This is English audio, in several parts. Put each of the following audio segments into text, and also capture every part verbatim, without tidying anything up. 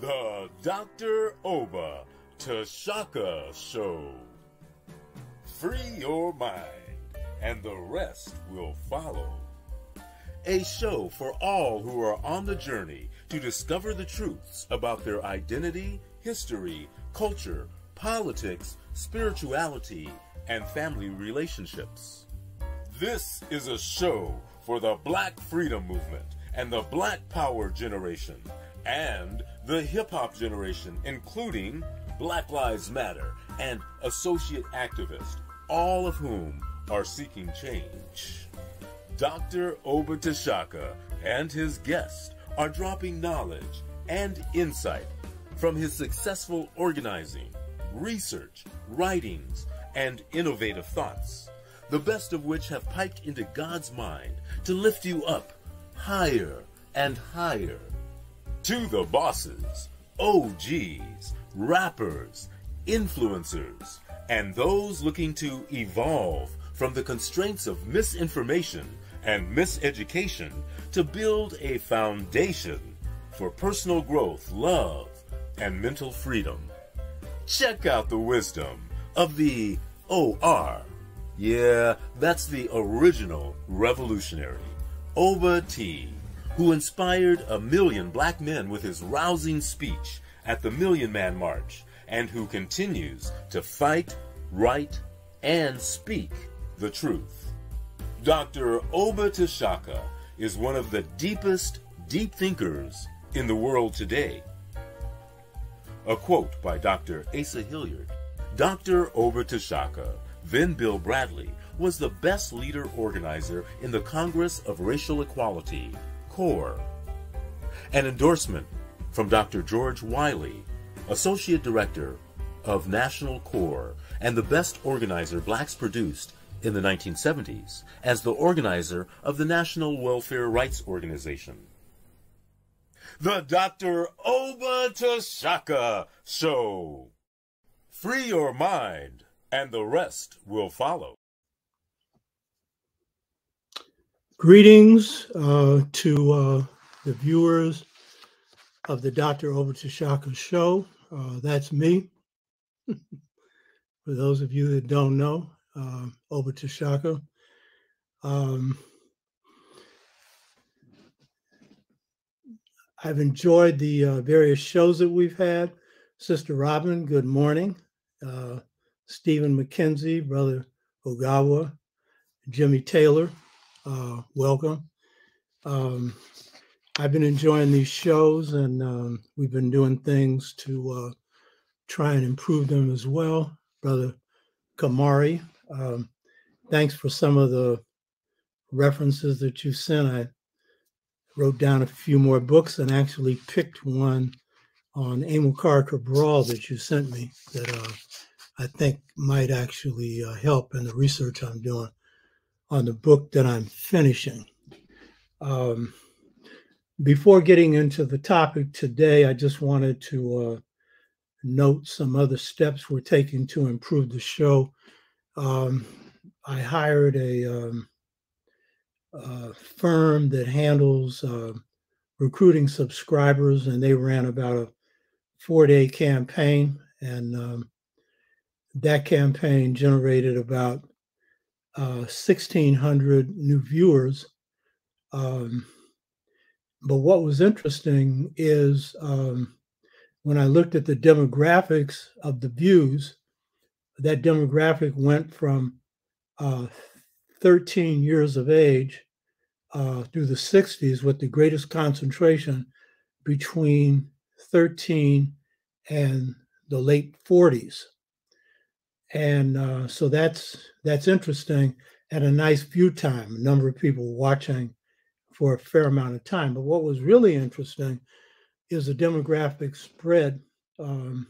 The Doctor Oba T'Shaka Show. Free your mind, and the rest will follow. A show for all who are on the journey to discover the truths about their identity, history, culture, politics, spirituality, and family relationships. This is a show for the Black Freedom Movement and the Black Power Generation and the hip-hop generation, including Black Lives Matter and associate activists, all of whom are seeking change. Doctor Oba T'Shaka and his guests are dropping knowledge and insight from his successful organizing, research, writings, and innovative thoughts, the best of which have piped into God's mind to lift you up higher and higher. To the bosses, O Gs, rappers, influencers, and those looking to evolve from the constraints of misinformation and miseducation to build a foundation for personal growth, love, and mental freedom. Check out the wisdom of the O R. Yeah, that's the original revolutionary, Oba T, who inspired a million black men with his rousing speech at the Million Man March, and who continues to fight, write, and speak the truth. Doctor Oba T'Shaka is one of the deepest deep thinkers in the world today. A quote by Doctor Asa Hilliard: Doctor Oba T'Shaka, then Bill Bradley, was the best leader organizer in the Congress of Racial Equality, CORE. An endorsement from Doctor George Wiley, Associate Director of National CORE and the best organizer blacks produced in the nineteen seventies, as the organizer of the National Welfare Rights Organization. The Doctor Oba T'Shaka Show. Free your mind, and the rest will follow. Greetings uh, to uh, the viewers of the Doctor Oba T'Shaka Show. Uh, that's me. For those of you that don't know, uh, Oba T'Shaka. Um, I've enjoyed the uh, various shows that we've had. Sister Robin, good morning. Uh, Stephen McKenzie, Brother Ogawa, Jimmy Taylor, uh, welcome. Um, I've been enjoying these shows, and um, we've been doing things to uh, try and improve them as well. Brother Kamari, um, thanks for some of the references that you sent. I wrote down a few more books and actually picked one on Amílcar Cabral that you sent me that uh, I think might actually uh, help in the research I'm doing on the book that I'm finishing. Um, before getting into the topic today, I just wanted to uh, note some other steps we're taking to improve the show. Um, I hired a um, uh, firm that handles uh, recruiting subscribers, and they ran about a four-day campaign, and um, that campaign generated about uh, sixteen hundred new viewers. Um, but what was interesting is um, when I looked at the demographics of the views, that demographic went from uh, thirteen years of age uh, through the sixties, with the greatest concentration between thirteen and the late forties. And uh, so that's, that's interesting, and a nice view time, a number of people watching for a fair amount of time. But what was really interesting is the demographic spread. Um,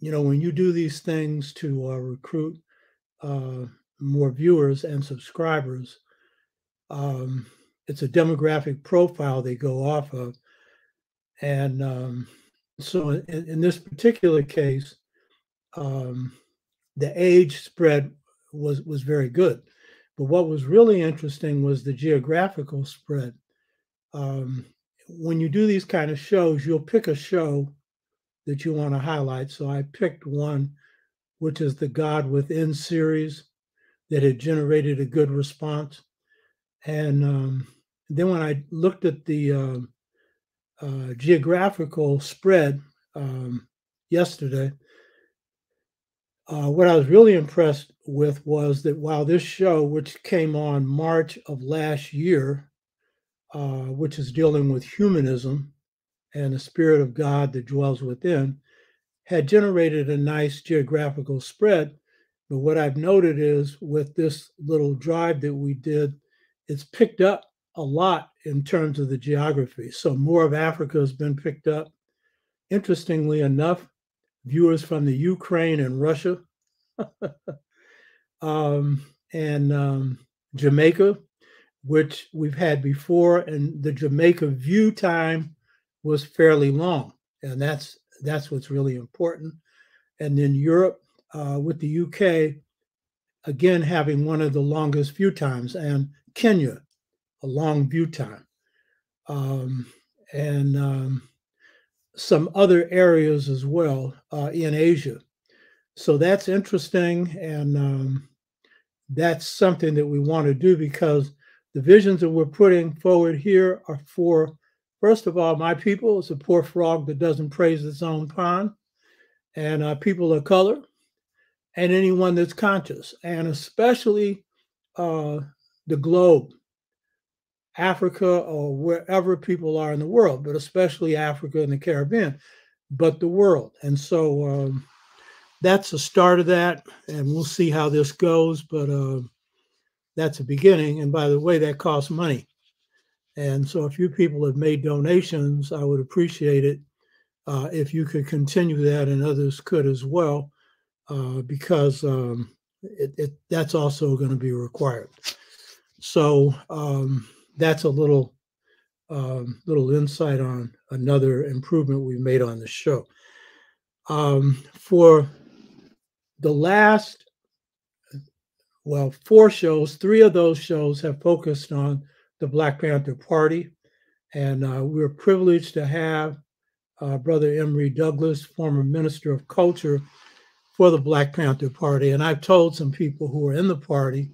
you know, when you do these things to uh, recruit uh, more viewers and subscribers, um, it's a demographic profile they go off of. And um, so in, in this particular case, um, the age spread was, was very good. But what was really interesting was the geographical spread. Um, when you do these kind of shows, you'll pick a show that you want to highlight. So I picked one, which is the God Within series that had generated a good response. And um, then when I looked at the uh, uh, geographical spread um, yesterday, Uh, what I was really impressed with was that while this show, which came on March of last year, uh, which is dealing with humanism and the spirit of God that dwells within, had generated a nice geographical spread. But what I've noted is with this little drive that we did, it's picked up a lot in terms of the geography. So more of Africa has been picked up. Interestingly enough, viewers from the Ukraine and Russia, um, and um, Jamaica, which we've had before, and the Jamaica view time was fairly long, and that's that's what's really important. And then Europe, uh, with the U K, again having one of the longest view times, and Kenya, a long view time, um, and um, some other areas as well uh, in Asia. So that's interesting. And um, that's something that we want to do, because the visions that we're putting forward here are for, first of all, my people. It's a poor frog that doesn't praise its own pond, and uh, people of color, and anyone that's conscious, and especially uh, the globe, Africa, or wherever people are in the world, but especially Africa and the Caribbean, but the world. And so um, that's the start of that, and we'll see how this goes, but uh, that's a beginning. And by the way, that costs money. And so if you people have made donations, I would appreciate it uh, if you could continue that, and others could as well, uh, because um, it, it, that's also going to be required. So um, that's a little um, little insight on another improvement we've made on the show. Um, for the last, well, four shows, three of those shows have focused on the Black Panther Party. And uh, we're privileged to have uh, Brother Emory Douglas, former Minister of Culture for the Black Panther Party. And I've told some people who are in the party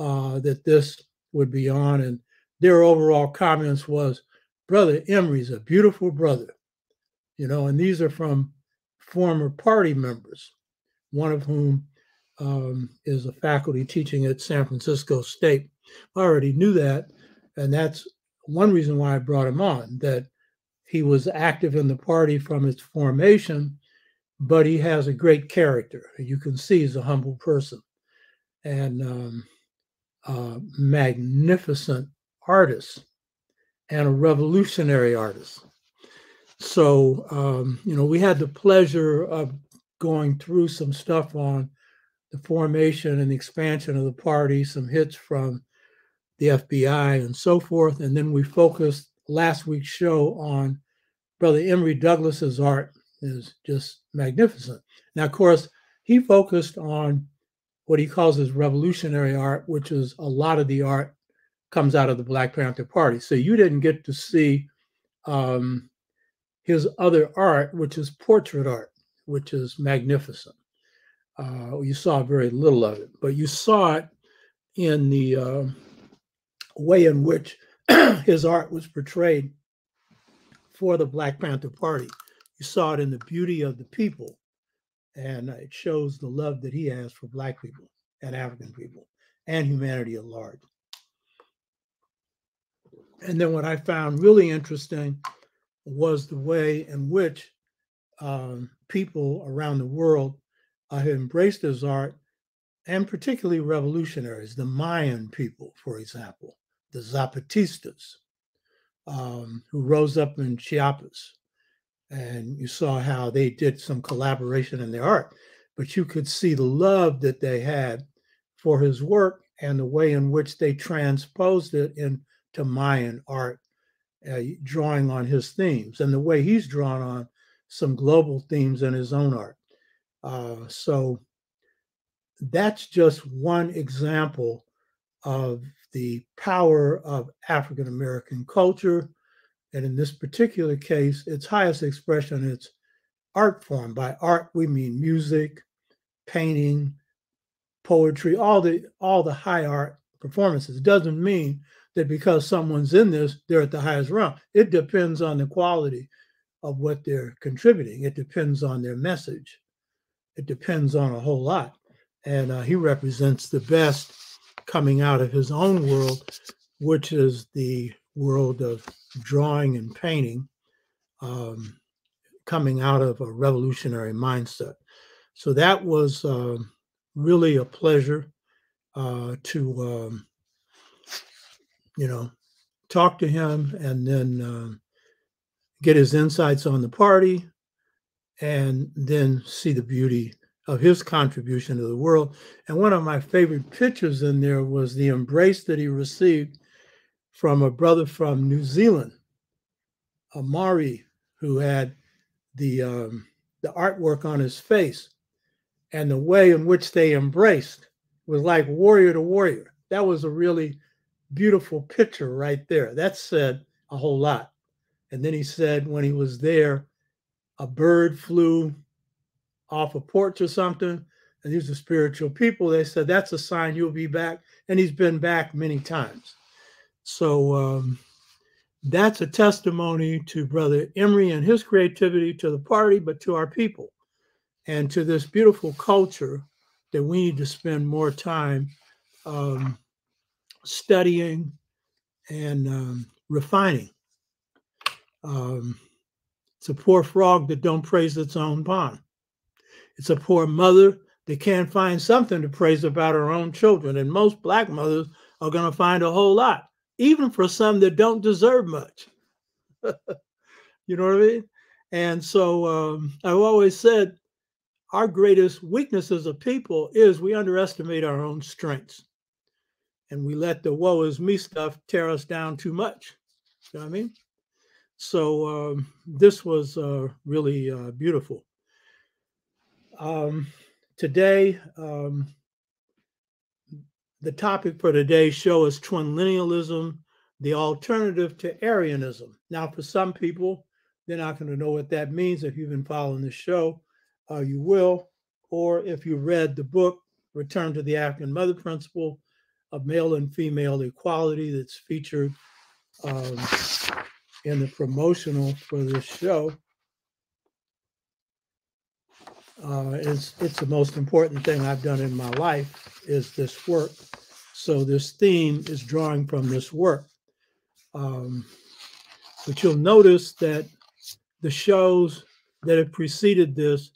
uh, that this would be on, and their overall comments was, Brother Emory's a beautiful brother, you know, and these are from former party members, one of whom um, is a faculty teaching at San Francisco State. I already knew that, and that's one reason why I brought him on, that he was active in the party from its formation, but he has a great character. You can see he's a humble person, and um, uh, magnificent artist, and a revolutionary artist. So, um, you know, we had the pleasure of going through some stuff on the formation and the expansion of the party, some hits from the F B I and so forth. And then we focused last week's show on Brother Emory Douglas's art, is just magnificent. Now, of course, he focused on what he calls his revolutionary art, which is a lot of the art comes out of the Black Panther Party. So you didn't get to see um, his other art, which is portrait art, which is magnificent. Uh, you saw very little of it, but you saw it in the uh, way in which his art was portrayed for the Black Panther Party. You saw it in the beauty of the people, and it shows the love that he has for Black people and African people and humanity at large. And then what I found really interesting was the way in which um, people around the world uh, have embraced his art, and particularly revolutionaries, the Mayan people, for example, the Zapatistas, um, who rose up in Chiapas. And you saw how they did some collaboration in their art, but you could see the love that they had for his work and the way in which they transposed it in to Mayan art, uh, drawing on his themes and the way he's drawn on some global themes in his own art. Uh, so that's just one example of the power of African American culture And in this particular case, its highest expression, its art form. By art, we mean music, painting, poetry, all the all the high art performances. It doesn't mean that because someone's in this, they're at the highest realm. It depends on the quality of what they're contributing. It depends on their message. It depends on a whole lot. And uh, he represents the best coming out of his own world, which is the world of drawing and painting, um, coming out of a revolutionary mindset. So that was uh, really a pleasure uh, to, um, you know, talk to him and then uh, get his insights on the party and then see the beauty of his contribution to the world. And one of my favorite pictures in there was the embrace that he received from a brother from New Zealand, a Maori, who had the, um, the artwork on his face. And the way in which they embraced was like warrior to warrior. That was a really beautiful picture right there. That said a whole lot. And then he said when he was there, a bird flew off a porch or something, and these are spiritual people. They said, that's a sign you'll be back. And he's been back many times. So um, that's a testimony to Brother Emory and his creativity, to the party, but to our people and to this beautiful culture that we need to spend more time um, studying and um, refining. Um, it's a poor frog that don't praise its own pond. It's a poor mother that can't find something to praise about her own children. And most Black mothers are going to find a whole lot, even for some that don't deserve much. You know what I mean? And so um, I've always said our greatest weakness as a people is we underestimate our own strengths. And we let the woe is me stuff tear us down too much. You know what I mean? So um, this was uh, really uh, beautiful. Um, today, um, the topic for today's show is Twin-Linealism, the alternative to Aryanism. Now, for some people, they're not going to know what that means. If you've been following this show, uh, you will. Or if you read the book, Return to the African Mother Principle, of male and female equality, that's featured um, in the promotional for this show. Uh, it's, it's the most important thing I've done in my life is this work. So this theme is drawing from this work. Um, but you'll notice that the shows that have preceded this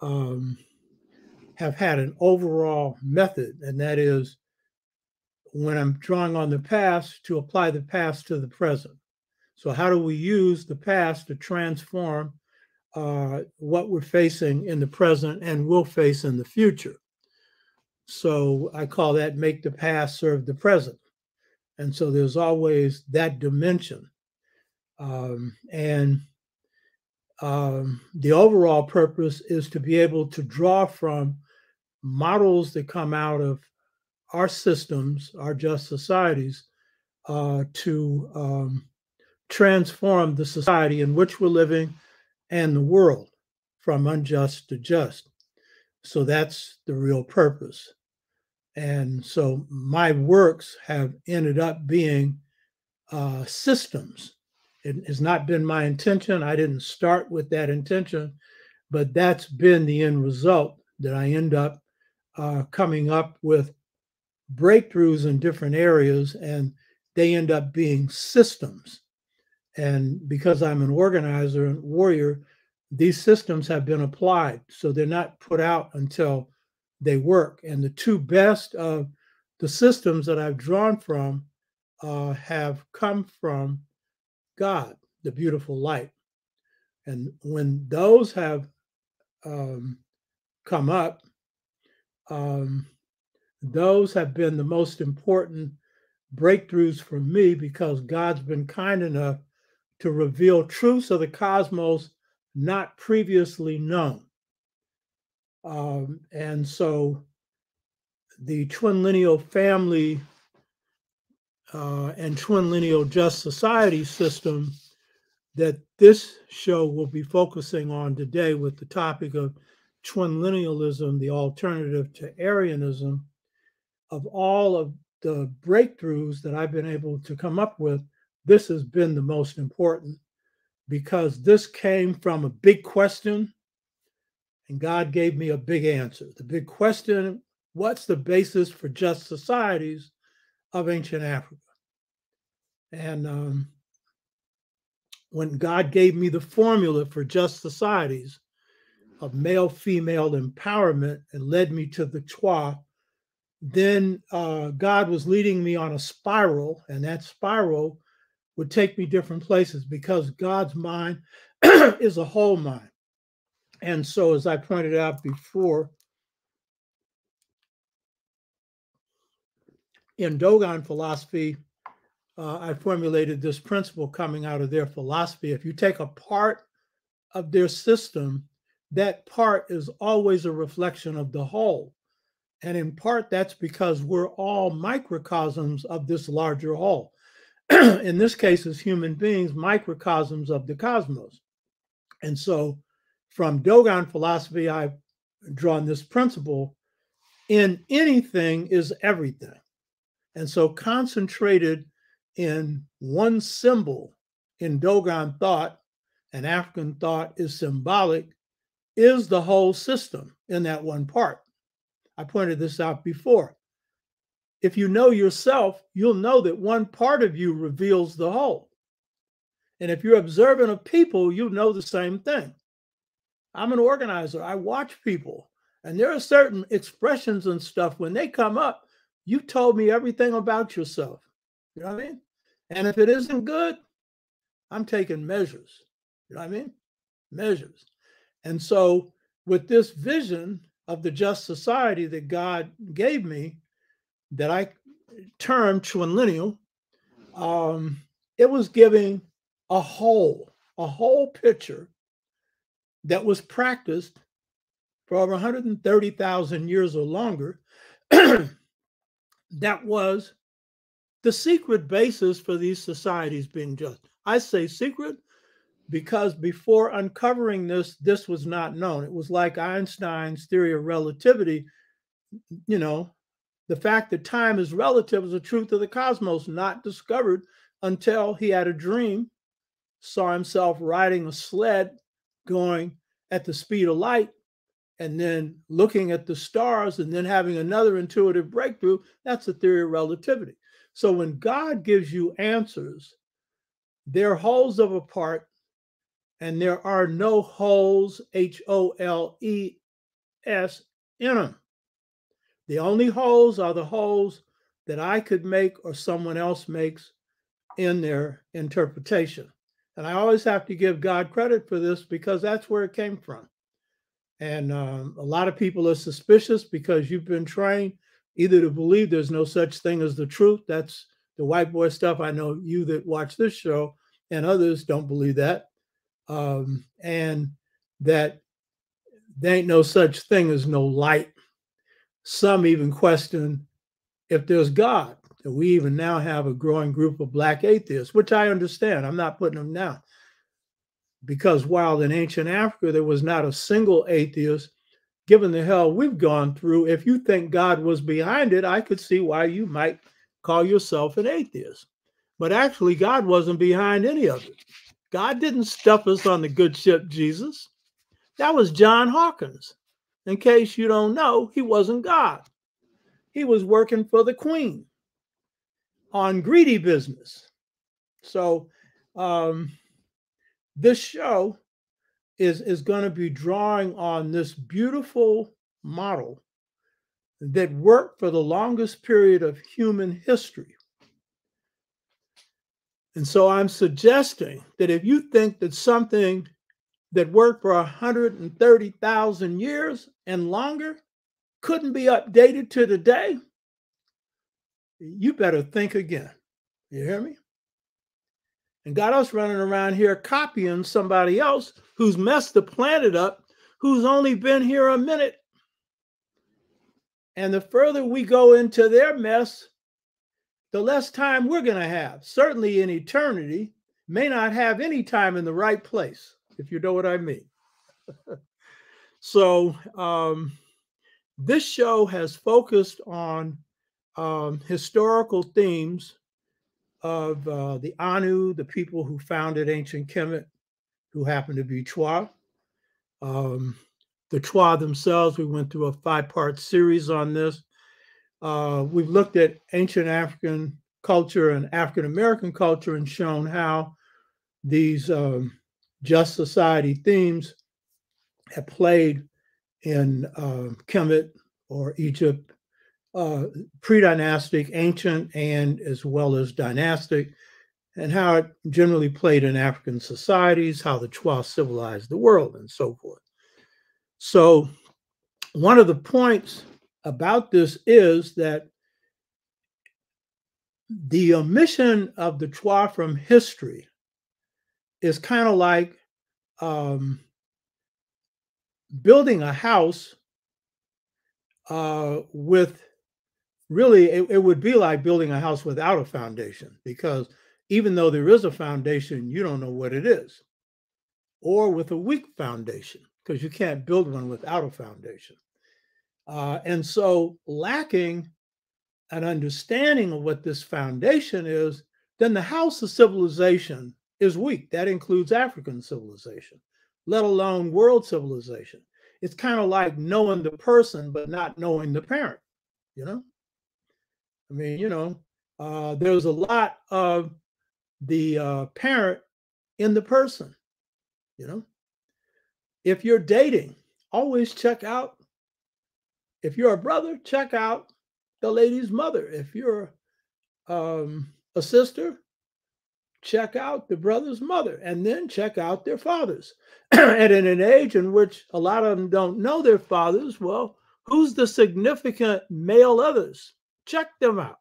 um, have had an overall method, and that is when I'm drawing on the past to apply the past to the present. So how do we use the past to transform Uh, what we're facing in the present and will face in the future? So I call that make the past serve the present. And so there's always that dimension. Um, and um, the overall purpose is to be able to draw from models that come out of our systems, our just societies, uh, to um, transform the society in which we're living and the world from unjust to just. So that's the real purpose. And so my works have ended up being uh, systems. It has not been my intention. I didn't start with that intention, but that's been the end result, that I end up uh, coming up with breakthroughs in different areas, and they end up being systems. And because I'm an organizer and warrior, these systems have been applied. So they're not put out until they work. And the two best of the systems that I've drawn from uh, have come from God, the beautiful light. And when those have um, come up, um, those have been the most important breakthroughs for me, because God's been kind enough to reveal truths of the cosmos not previously known. Um, and so the twin-lineal family uh, and twin-lineal just society system that this show will be focusing on today with the topic of Twin-Linealism, the alternative to Aryanism. Of all of the breakthroughs that I've been able to come up with, this has been the most important, because this came from a big question and God gave me a big answer. The big question: what's the basis for just societies of ancient Africa? And um, when God gave me the formula for just societies of male-female empowerment and led me to the Twa, then uh, God was leading me on a spiral, and that spiral would take me different places, because God's mind is a whole mind. And so, as I pointed out before, in Dogon philosophy, uh, I formulated this principle coming out of their philosophy. If you take a part of their system, that part is always a reflection of the whole. And in part, that's because we're all microcosms of this larger whole. In this case, as human beings, microcosms of the cosmos. And so from Dogon philosophy, I've drawn this principle: in anything is everything. And so concentrated in one symbol in Dogon thought and African thought is symbolic, is the whole system in that one part. I pointed this out before. If you know yourself, you'll know that one part of you reveals the whole. And if you're observant of people, you know the same thing. I'm an organizer. I watch people. And there are certain expressions and stuff. When they come up, you told me everything about yourself. You know what I mean? And if it isn't good, I'm taking measures. You know what I mean? Measures. And so with this vision of the just society that God gave me, that I termed twinlineal, um, it was giving a whole, a whole picture that was practiced for over one hundred thirty thousand years or longer. That was the secret basis for these societies being just. I say secret because before uncovering this, this was not known. It was like Einstein's theory of relativity. You know, the fact that time is relative is a truth of the cosmos not discovered until he had a dream, saw himself riding a sled going at the speed of light, and then looking at the stars, and then having another intuitive breakthrough. That's the theory of relativity. So when God gives you answers, they're wholes of a part, and there are no holes, H O L E S, in them. The only holes are the holes that I could make or someone else makes in their interpretation. And I always have to give God credit for this, because that's where it came from. And um, a lot of people are suspicious because you've been trained either to believe there's no such thing as the truth. That's the white boy stuff. I know you that watch this show and others don't believe that. Um, and that there ain't no such thing as no light. Some even question if there's God. And we even now have a growing group of black atheists, which I understand. I'm not putting them down. Because while in ancient Africa, there was not a single atheist, given the hell we've gone through, if you think God was behind it, I could see why you might call yourself an atheist. But actually, God wasn't behind any of it. God didn't stuff us on the good ship, Jesus. That was John Hawkins. In case you don't know, he wasn't God. He was working for the Queen on greedy business. So um, this show is, is going to be drawing on this beautiful model that worked for the longest period of human history. And so I'm suggesting that if you think that something that worked for one hundred thirty thousand years and longer couldn't be updated to today, you better think again. You hear me? And got us running around here copying somebody else who's messed the planet up, who's only been here a minute. And the further we go into their mess, the less time we're going to have, certainly in eternity, may not have any time in the right place, if you know what I mean. So um, this show has focused on um, historical themes of uh, the Anu, the people who founded ancient Kemet, who happened to be Twa. Um, the Twa themselves, we went through a five-part series on this. Uh, we've looked at ancient African culture and African-American culture and shown how these um, just society themes have played in uh, Kemet or Egypt, uh, pre-dynastic, ancient, and as well as dynastic, and how it generally played in African societies, how the Twa civilized the world, and so forth. So one of the points about this is that the omission of the Twa from history is kind of like um, building a house uh, with, really, it, it would be like building a house without a foundation, because even though there is a foundation, you don't know what it is, or with a weak foundation, because you can't build one without a foundation. Uh, and so lacking an understanding of what this foundation is, then the house of civilization is weak. That includes African civilization, let alone world civilization. It's kind of like knowing the person, but not knowing the parent, you know? I mean, you know, uh, there's a lot of the uh, parent in the person, you know? If you're dating, always check out, if you're a brother, check out the lady's mother. If you're um, a sister, check out the brother's mother, and then check out their fathers. And in an age in which a lot of them don't know their fathers, well, who's the significant male others? Check them out,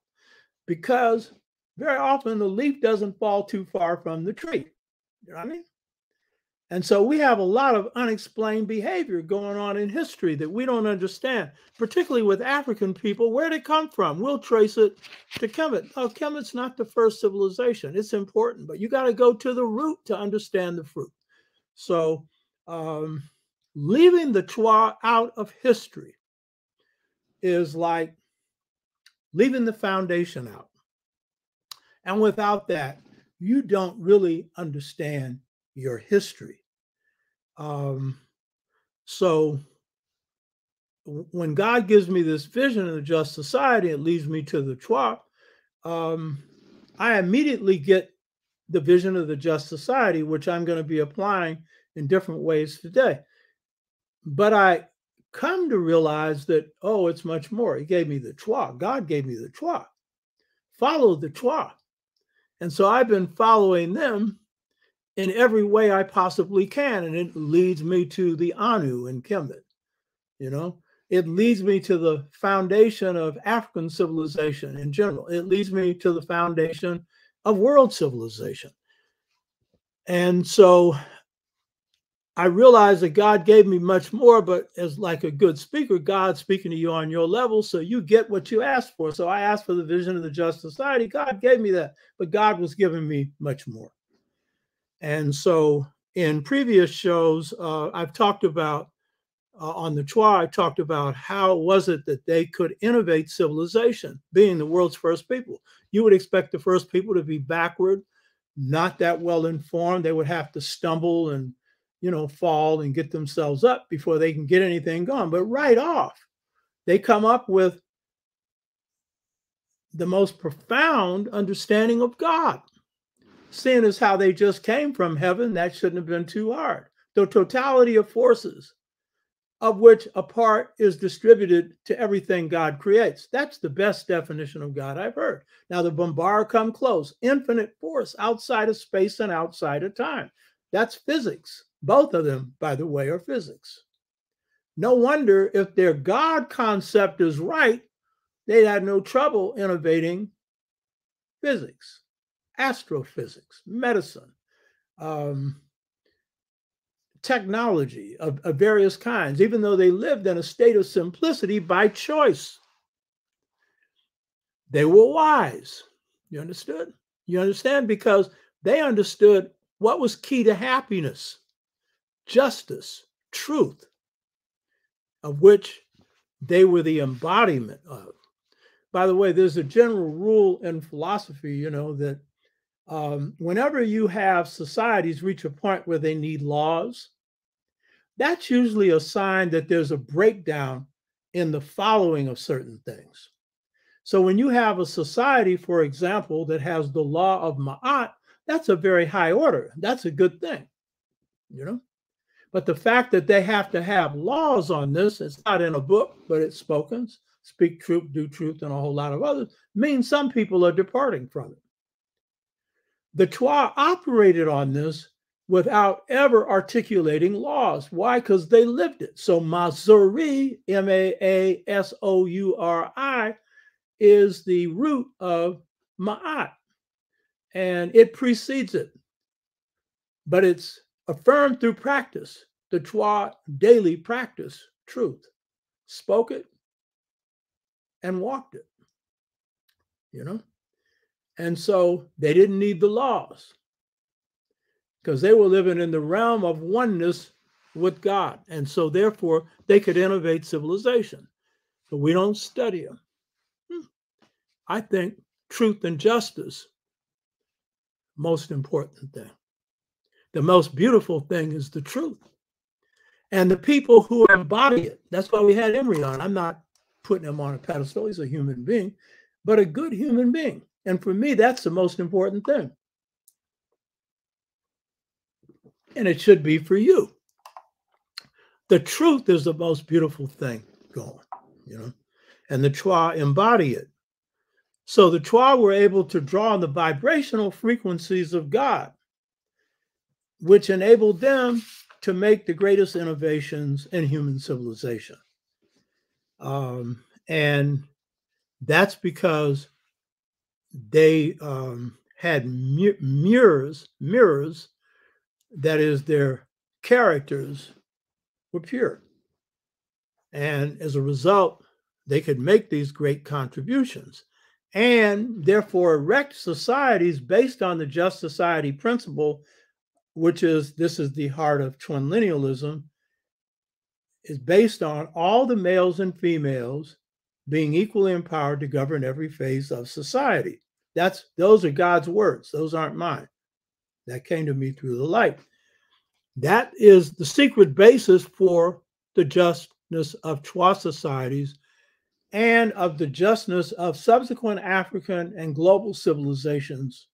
because very often the leaf doesn't fall too far from the tree. You know what I mean? And so we have a lot of unexplained behavior going on in history that we don't understand, particularly with African people. Where did it come from? We'll trace it to Kemet. Oh, Kemet's not the first civilization. It's important, but you got to go to the root to understand the fruit. So um, leaving the Twa out of history is like leaving the foundation out. And without that, you don't really understand your history. Um, so when God gives me this vision of the just society, it leads me to the Twa. Um, I immediately get the vision of the just society, which I'm going to be applying in different ways today. But I come to realize that, oh, it's much more. He gave me the Twa. God gave me the Twa. Follow the Twa. And so I've been following them in every way I possibly can, and it leads me to the Anu in Kemet. You know, it leads me to the foundation of African civilization in general. It leads me to the foundation of world civilization. And so I realized that God gave me much more, but as like a good speaker, God's speaking to you on your level, so you get what you asked for. So I asked for the vision of the just society. God gave me that, but God was giving me much more. And so in previous shows, uh, I've talked about, uh, on the Twa, I talked about how was it that they could innovate civilization, being the world's first people. You would expect the first people to be backward, not that well informed. They would have to stumble and, you know, fall and get themselves up before they can get anything going. But right off, they come up with the most profound understanding of God. Seeing as how they just came from heaven, that shouldn't have been too hard. The totality of forces, of which a part is distributed to everything God creates. That's the best definition of God I've heard. Now, the Bombard come close. Infinite force outside of space and outside of time. That's physics. Both of them, by the way, are physics. No wonder if their God concept is right, they had no trouble innovating physics. Astrophysics, medicine, um, technology of, of various kinds, even though they lived in a state of simplicity by choice. They were wise. You understood? You understand? Because They understood what was key to happiness: justice, truth, of which they were the embodiment of. By the way, there's a general rule in philosophy, you know, that um, whenever you have societies reach a point where they need laws, that's usually a sign that there's a breakdown in the following of certain things. So when you have a society, for example, that has the law of Ma'at, that's a very high order. That's a good thing, you know? But the fact that they have to have laws on this, it's not in a book, but it's spoken, speak truth, do truth, and a whole lot of others, means some people are departing from it. The Twa operated on this without ever articulating laws. Why? Because they lived it. So Masuri, M A A S O U R I, is the root of Ma'at, and it precedes it, but it's affirmed through practice. The Twa daily practice truth, spoke it and walked it, you know? And so they didn't need the laws because they were living in the realm of oneness with God. And so therefore they could innovate civilization, but we don't study them. Hmm. I think truth and justice, most important thing. The most beautiful thing is the truth. And the people who embody it, that's why we had Emory on. I'm not putting him on a pedestal. He's a human being, but a good human being. And for me, that's the most important thing. And it should be for you. The truth is the most beautiful thing going, you know, and the Twa embody it. So the Twa were able to draw on the vibrational frequencies of God, which enabled them to make the greatest innovations in human civilization. Um, and that's because they um, had mir mirrors, mirrors, that is, their characters were pure. And as a result, they could make these great contributions and therefore erect societies based on the just society principle, which is, this is the heart of twin-linealism, is based on all the males and females being equally empowered to govern every phase of society. That's, those are God's words. Those aren't mine. That came to me through the light. That is the secret basis for the justness of Twa societies and of the justness of subsequent African and global civilizations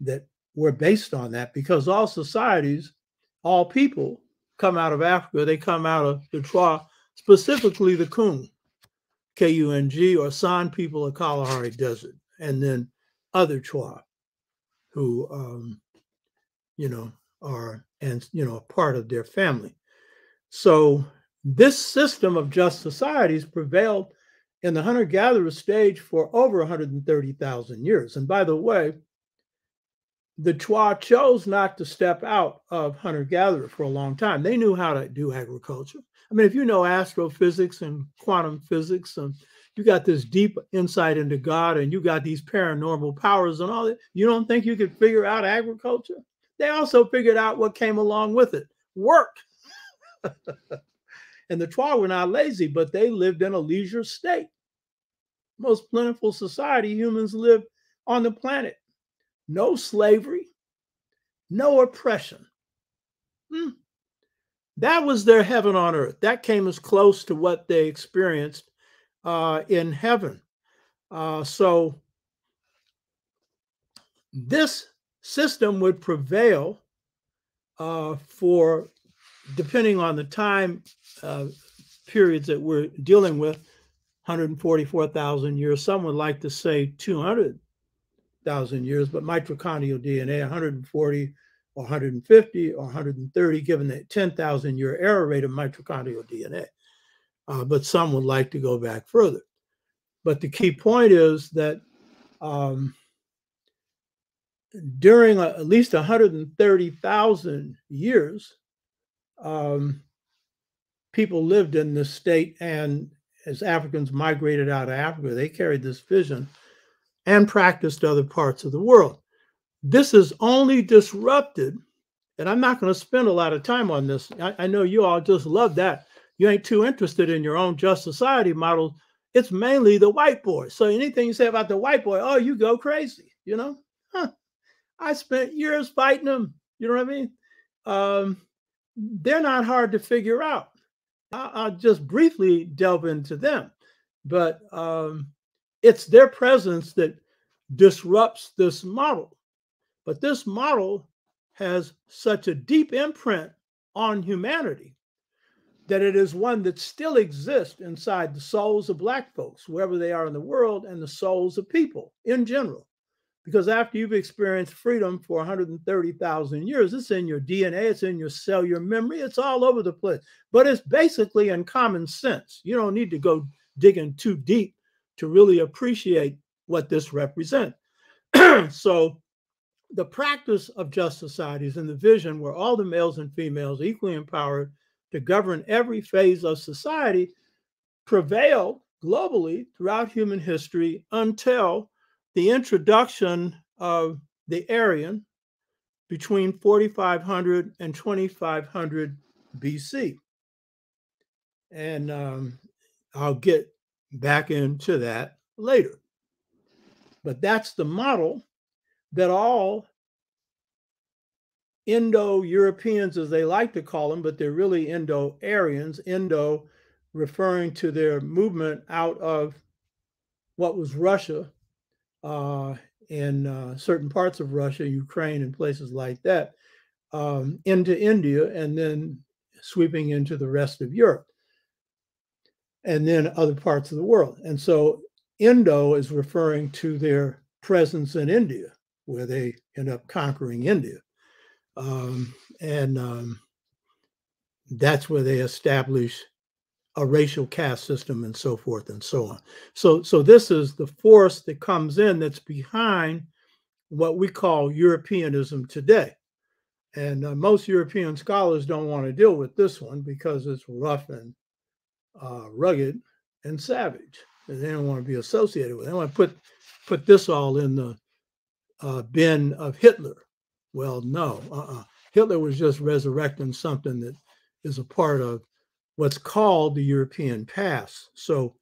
that were based on that, because all societies, all people come out of Africa. They come out of the Twa, specifically the Kung, K U N G, or San people of Kalahari Desert, and then other Twa who, um, you know, are, and, you know, part of their family. So this system of just societies prevailed in the hunter-gatherer stage for over one hundred thirty thousand years. And by the way, the Twa chose not to step out of hunter-gatherer for a long time. They knew how to do agriculture. I mean, if you know astrophysics and quantum physics, and you got this deep insight into God, and you got these paranormal powers and all that, you don't think you could figure out agriculture? They also figured out what came along with it: work. And the Twa were not lazy, but they lived in a leisure state. Most plentiful society humans live on the planet. No slavery, no oppression. Hmm. That was their heaven on earth. That came as close to what they experienced uh, in heaven. Uh, so this system would prevail uh, for, depending on the time uh, periods that we're dealing with, one hundred forty-four thousand years. Some would like to say two hundred thousand years, but mitochondrial D N A, one hundred forty or one hundred fifty or one hundred thirty, given that ten thousand year error rate of mitochondrial D N A. Uh, but some would like to go back further. But the key point is that um, during a, at least one hundred thirty thousand years, um, people lived in this state, and as Africans migrated out of Africa, they carried this vision and practiced other parts of the world. This is only disrupted, and I'm not going to spend a lot of time on this. I, I know you all just love that. You ain't too interested in your own just society model. It's mainly the white boy. So anything you say about the white boy, oh, you go crazy, you know? Huh. I spent years fighting them. You know what I mean? Um, they're not hard to figure out. I, I'll just briefly delve into them. But um, it's their presence that disrupts this model. But this model has such a deep imprint on humanity that it is one that still exists inside the souls of Black folks, wherever they are in the world, and the souls of people in general. Because after you've experienced freedom for one hundred thirty thousand years, it's in your D N A, it's in your cellular memory, it's all over the place. But it's basically in common sense. You don't need to go digging too deep to really appreciate what this represents. So the practice of just societies and the vision where all the males and females are equally empowered to govern every phase of society prevailed globally throughout human history until the introduction of the Aryan between forty-five hundred and twenty-five hundred B C. And um, I'll get back into that later. But that's the model that all Indo-Europeans, as they like to call them, but they're really Indo-Aryans, Indo referring to their movement out of what was Russia uh, and uh, certain parts of Russia, Ukraine, and places like that, um, into India, and then sweeping into the rest of Europe, and then other parts of the world. And so Indo is referring to their presence in India, where they end up conquering India. Um, and um, that's where they establish a racial caste system and so forth and so on. So, so this is the force that comes in that's behind what we call Europeanism today. And uh, most European scholars don't want to deal with this one because it's rough and uh, rugged and savage. And they don't want to be associated with it. They want to put, put this all in the uh, bin of Hitler. Well, no, uh-uh. Hitler was just resurrecting something that is a part of what's called the European past. So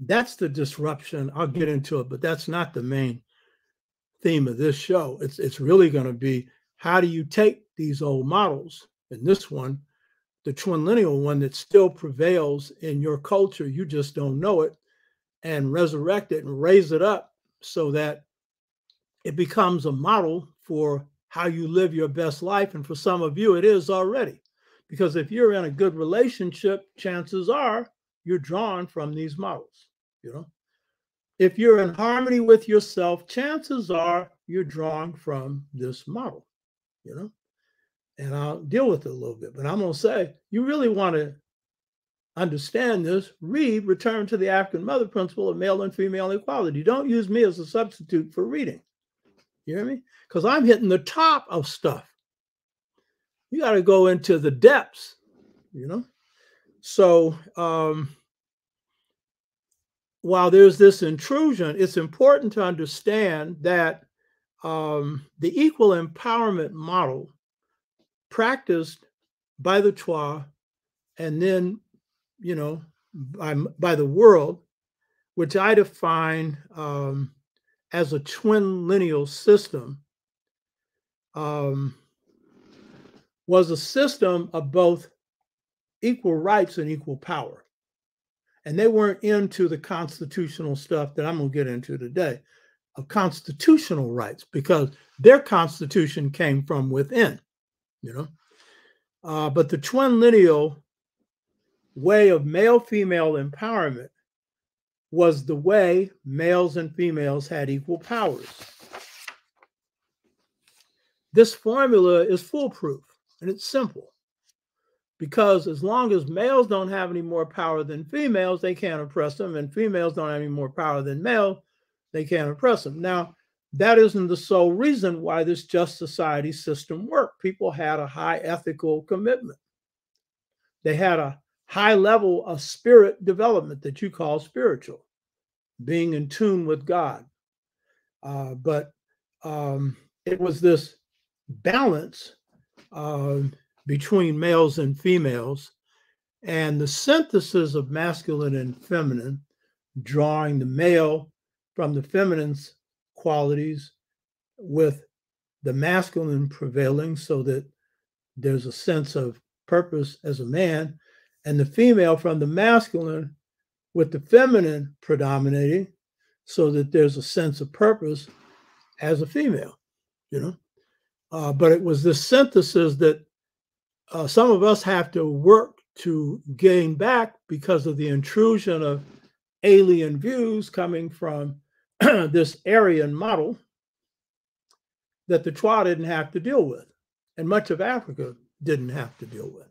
that's the disruption. I'll get into it, but that's not the main theme of this show. It's, it's really going to be, how do you take these old models, and this one, the twin-lineal one that still prevails in your culture, you just don't know it, and resurrect it and raise it up so that it becomes a model for how you live your best life. And for some of you, it is already. Because if you're in a good relationship, chances are you're drawn from these models. You know, if you're in harmony with yourself, chances are you're drawn from this model. You know, and I'll deal with it a little bit. But I'm going to say, you really want to understand this, read Return to the African Mother Principle of Male and Female Equality. Don't use me as a substitute for reading. You hear me? Because I'm hitting the top of stuff. You got to go into the depths, you know? So um, while there's this intrusion, it's important to understand that um, the equal empowerment model practiced by the Twa and then, you know, by, by the world, which I define um, as a twin-lineal system, um, was a system of both equal rights and equal power. And they weren't into the constitutional stuff that I'm going to get into today, of constitutional rights, because their constitution came from within, you know. Uh, but the twin-lineal way of male-female empowerment was the way males and females had equal powers. This formula is foolproof, and it's simple. Because as long as males don't have any more power than females, they can't oppress them, and females don't have any more power than males, they can't oppress them. Now, that isn't the sole reason why this just society system worked. People had a high ethical commitment. They had a high level of spirit development that you call spiritual, being in tune with God. Uh, but um, it was this balance uh, between males and females, and the synthesis of masculine and feminine, drawing the male from the feminine's qualities with the masculine prevailing, so that there's a sense of purpose as a man, and the female from the masculine with the feminine predominating, so that there's a sense of purpose as a female, you know. Uh, but it was this synthesis that uh, some of us have to work to gain back because of the intrusion of alien views coming from this Aryan model that the Twa didn't have to deal with, and much of Africa didn't have to deal with.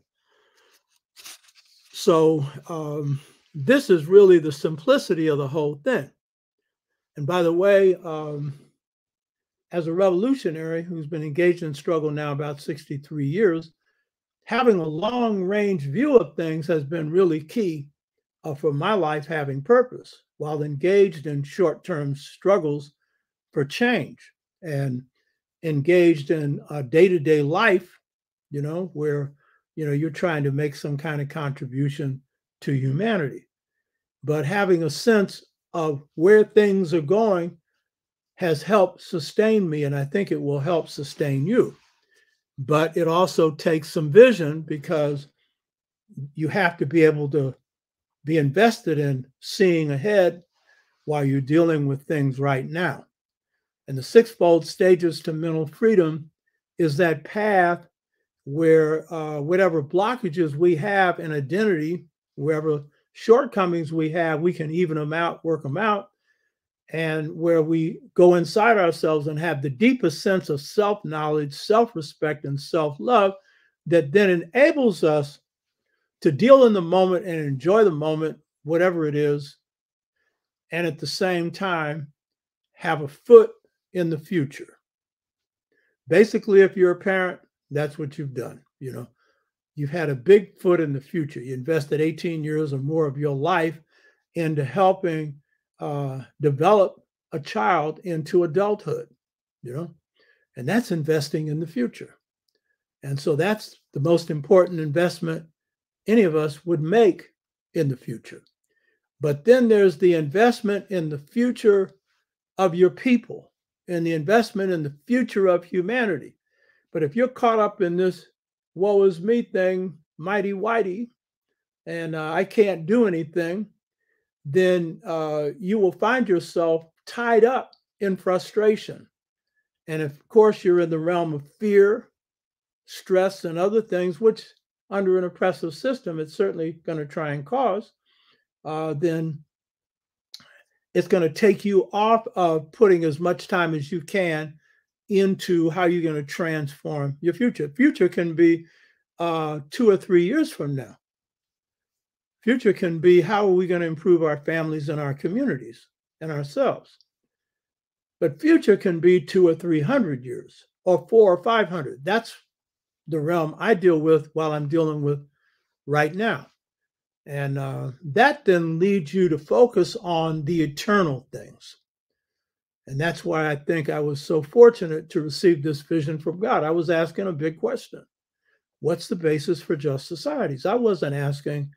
So um, this is really the simplicity of the whole thing. And by the way, um, as a revolutionary who's been engaged in struggle now about sixty-three years, having a long range view of things has been really key uh, for my life having purpose while engaged in short-term struggles for change, and engaged in a day-to-day life, you know, where, you know, you're trying to make some kind of contribution to humanity. But having a sense of where things are going has helped sustain me, and I think it will help sustain you. But it also takes some vision, because you have to be able to be invested in seeing ahead while you're dealing with things right now. And the sixfold stages to mental freedom is that path where uh, whatever blockages we have in identity, wherever shortcomings we have, we can even them out, work them out, and where we go inside ourselves and have the deepest sense of self-knowledge, self-respect, and self-love that then enables us to deal in the moment and enjoy the moment, whatever it is, and at the same time, have a foot in the future. Basically, if you're a parent, that's what you've done. You know, you've had a big foot in the future. You invested eighteen years or more of your life into helping Uh, develop a child into adulthood, you know, and that's investing in the future. And so that's the most important investment any of us would make in the future. But then there's the investment in the future of your people and the investment in the future of humanity. But if you're caught up in this woe is me thing, mighty whitey, and uh, I can't do anything, then uh, you will find yourself tied up in frustration. And of course, you're in the realm of fear, stress, and other things, which under an oppressive system, it's certainly going to try and cause, uh, then it's going to take you off of putting as much time as you can into how you're going to transform your future. Future can be uh, two or three years from now. Future can be, how are we going to improve our families and our communities and ourselves? But future can be two or three hundred years, or four or five hundred. That's the realm I deal with while I'm dealing with right now. And uh, that then leads you to focus on the eternal things. And that's why I think I was so fortunate to receive this vision from God. I was asking a big question. What's the basis for just societies? I wasn't asking,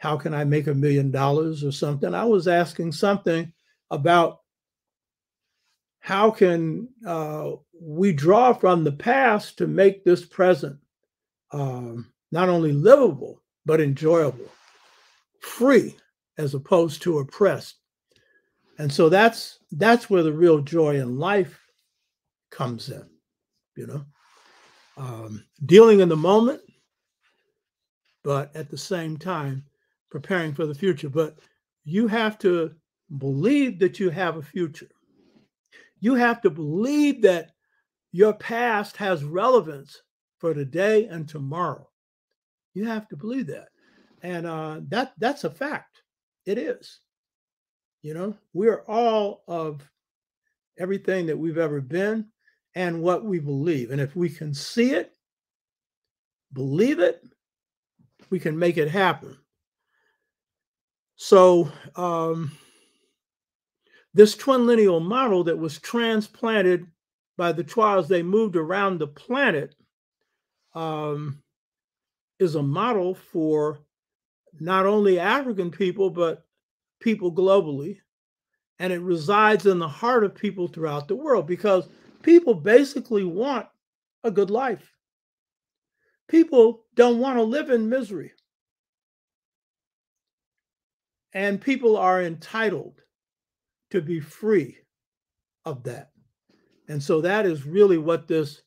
how can I make a million dollars or something? I was asking something about how can uh, we draw from the past to make this present um, not only livable, but enjoyable, free as opposed to oppressed. And so that's that's where the real joy in life comes in, you know, um, dealing in the moment, but at the same time, preparing for the future. But you have to believe that you have a future. You have to believe that your past has relevance for today and tomorrow. You have to believe that. And uh, that that's a fact. It is. You know, we're all of everything that we've ever been and what we believe. And if we can see it, believe it, we can make it happen. So um, this twin-lineal model that was transplanted by the Twa as they moved around the planet um, is a model for not only African people, but people globally. And it resides in the heart of people throughout the world, because people basically want a good life. People don't want to live in misery. And people are entitled to be free of that. And so that is really what this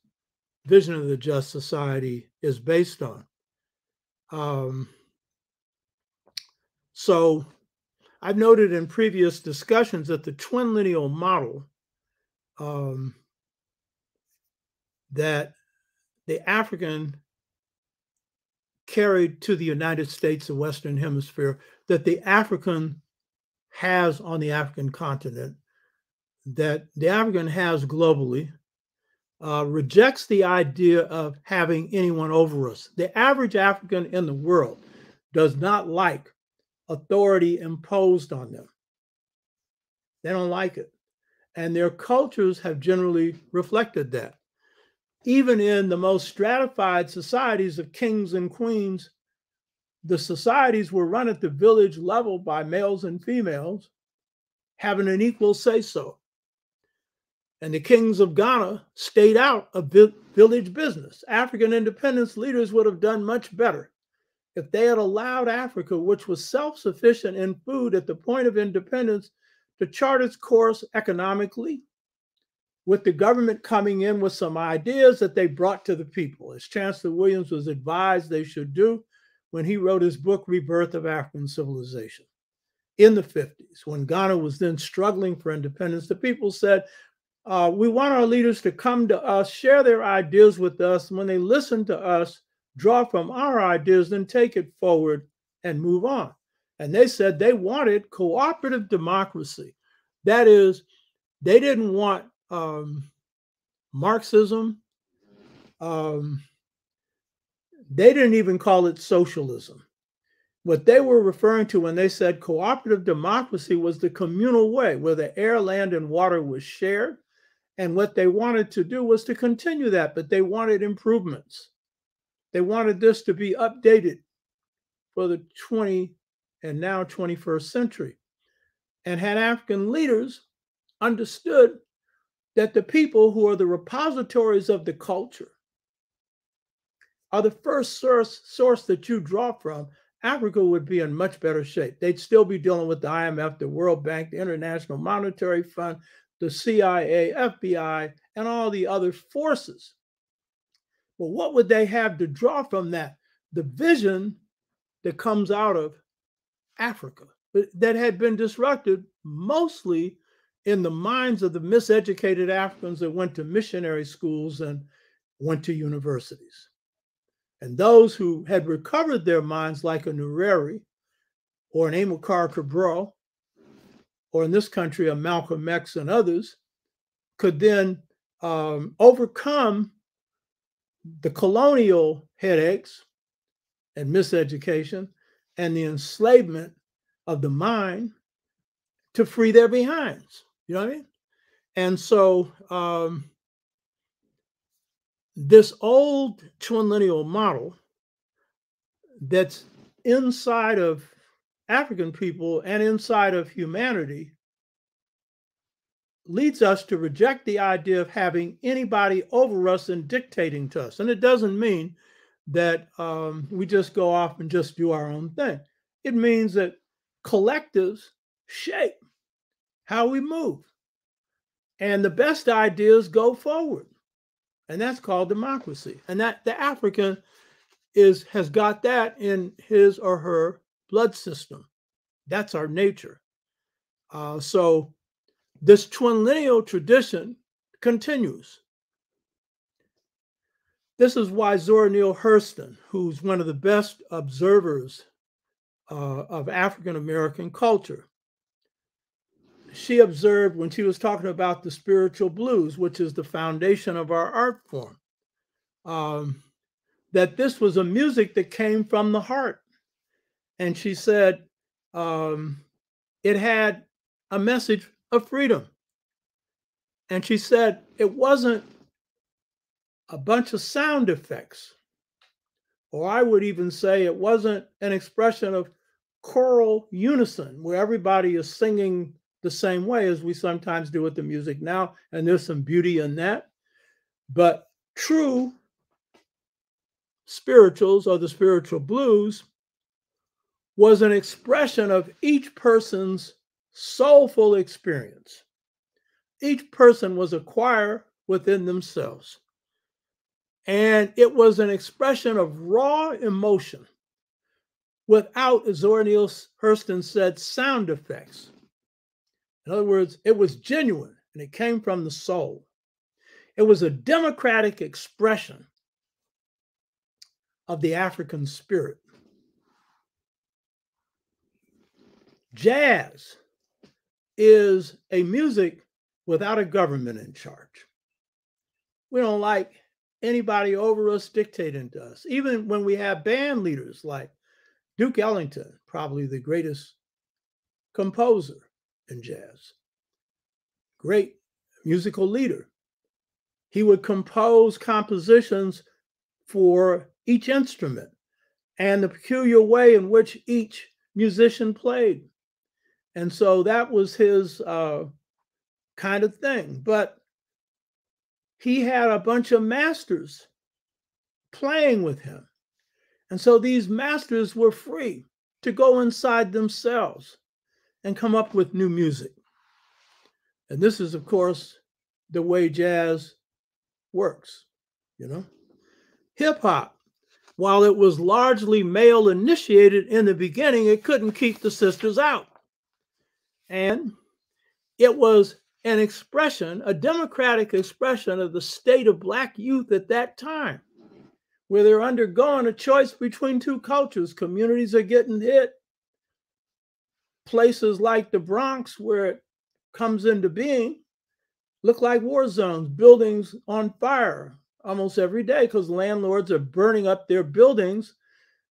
vision of the just society is based on. Um, so I've noted in previous discussions that the twin-lineal model um, that the African carried to the United States, the Western Hemisphere, that the African has on the African continent, that the African has globally, uh, rejects the idea of having anyone over us. The average African in the world does not like authority imposed on them. They don't like it. And their cultures have generally reflected that. Even in the most stratified societies of kings and queens, the societies were run at the village level by males and females having an equal say-so. And the kings of Ghana stayed out of village business. African independence leaders would have done much better if they had allowed Africa, which was self-sufficient in food at the point of independence, to chart its course economically, with the government coming in with some ideas that they brought to the people, as Chancellor Williams was advised they should do when he wrote his book, Rebirth of African Civilization, in the fifties, when Ghana was then struggling for independence. The people said, uh, we want our leaders to come to us, share their ideas with us. When they listen to us, draw from our ideas, then take it forward and move on. And they said they wanted cooperative democracy. That is, they didn't want um, Marxism. Um, they didn't even call it socialism. What they were referring to when they said cooperative democracy was the communal way where the air, land, and water was shared. And what they wanted to do was to continue that, but they wanted improvements. They wanted this to be updated for the twentieth and now twenty-first century. And had African leaders understood that the people who are the repositories of the culture are the first source, source that you draw from, Africa would be in much better shape. They'd still be dealing with the I M F, the World Bank, the International Monetary Fund, the C I A, F B I, and all the other forces. Well, what would they have to draw from that? The vision that comes out of Africa that had been disrupted mostly in the minds of the miseducated Africans that went to missionary schools and went to universities. And those who had recovered their minds, like a Nyerere or an Amílcar Cabral, or in this country, a Malcolm X and others, could then um, overcome the colonial headaches and miseducation and the enslavement of the mind to free their behinds. You know what I mean? And so um, this old twin-lineal model that's inside of African people and inside of humanity leads us to reject the idea of having anybody over us and dictating to us. And it doesn't mean that um, we just go off and just do our own thing. It means that collectives shape how we move. And the best ideas go forward. And that's called democracy. And that the African is has got that in his or her blood system. That's our nature. Uh, so this twin-lineal tradition continues. This is why Zora Neale Hurston, who's one of the best observers uh, of African-American culture, she observed when she was talking about the spiritual blues, which is the foundation of our art form, um, that this was a music that came from the heart. And she said um, it had a message of freedom. And she said it wasn't a bunch of sound effects, or I would even say it wasn't an expression of choral unison where everybody is singing the same way as we sometimes do with the music now. And there's some beauty in that. But true spirituals, or the spiritual blues, was an expression of each person's soulful experience. Each person was a choir within themselves. And it was an expression of raw emotion without, as Zora Neale Hurston said, sound effects. In other words, it was genuine and it came from the soul. It was a democratic expression of the African spirit. Jazz is a music without a government in charge. We don't like anybody over us dictating to us. Even when we have band leaders like Duke Ellington, probably the greatest composer in jazz, great musical leader, he would compose compositions for each instrument and the peculiar way in which each musician played. And so that was his uh, kind of thing. But he had a bunch of masters playing with him. And so these masters were free to go inside themselves and come up with new music. And this is, of course, the way jazz works, you know. Hip hop, while it was largely male initiated in the beginning, it couldn't keep the sisters out. And it was an expression, a democratic expression of the state of Black youth at that time, where they're undergoing a choice between two cultures. Communities are getting hit. Places like the Bronx, where it comes into being, look like war zones, buildings on fire almost every day because landlords are burning up their buildings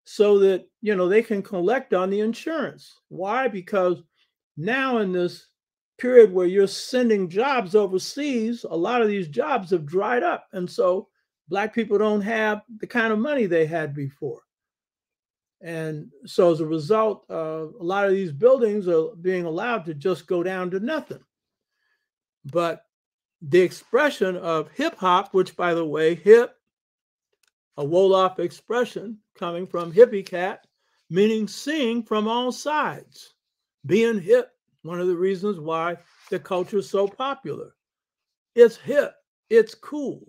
so that, you know, they can collect on the insurance. Why? Because now in this period where you're sending jobs overseas, a lot of these jobs have dried up. And so Black people don't have the kind of money they had before. And so as a result, uh, a lot of these buildings are being allowed to just go down to nothing. But the expression of hip hop, which, by the way, hip, a Wolof expression coming from hippie cat, meaning seeing from all sides, being hip. One of the reasons why the culture is so popular. It's hip, it's cool,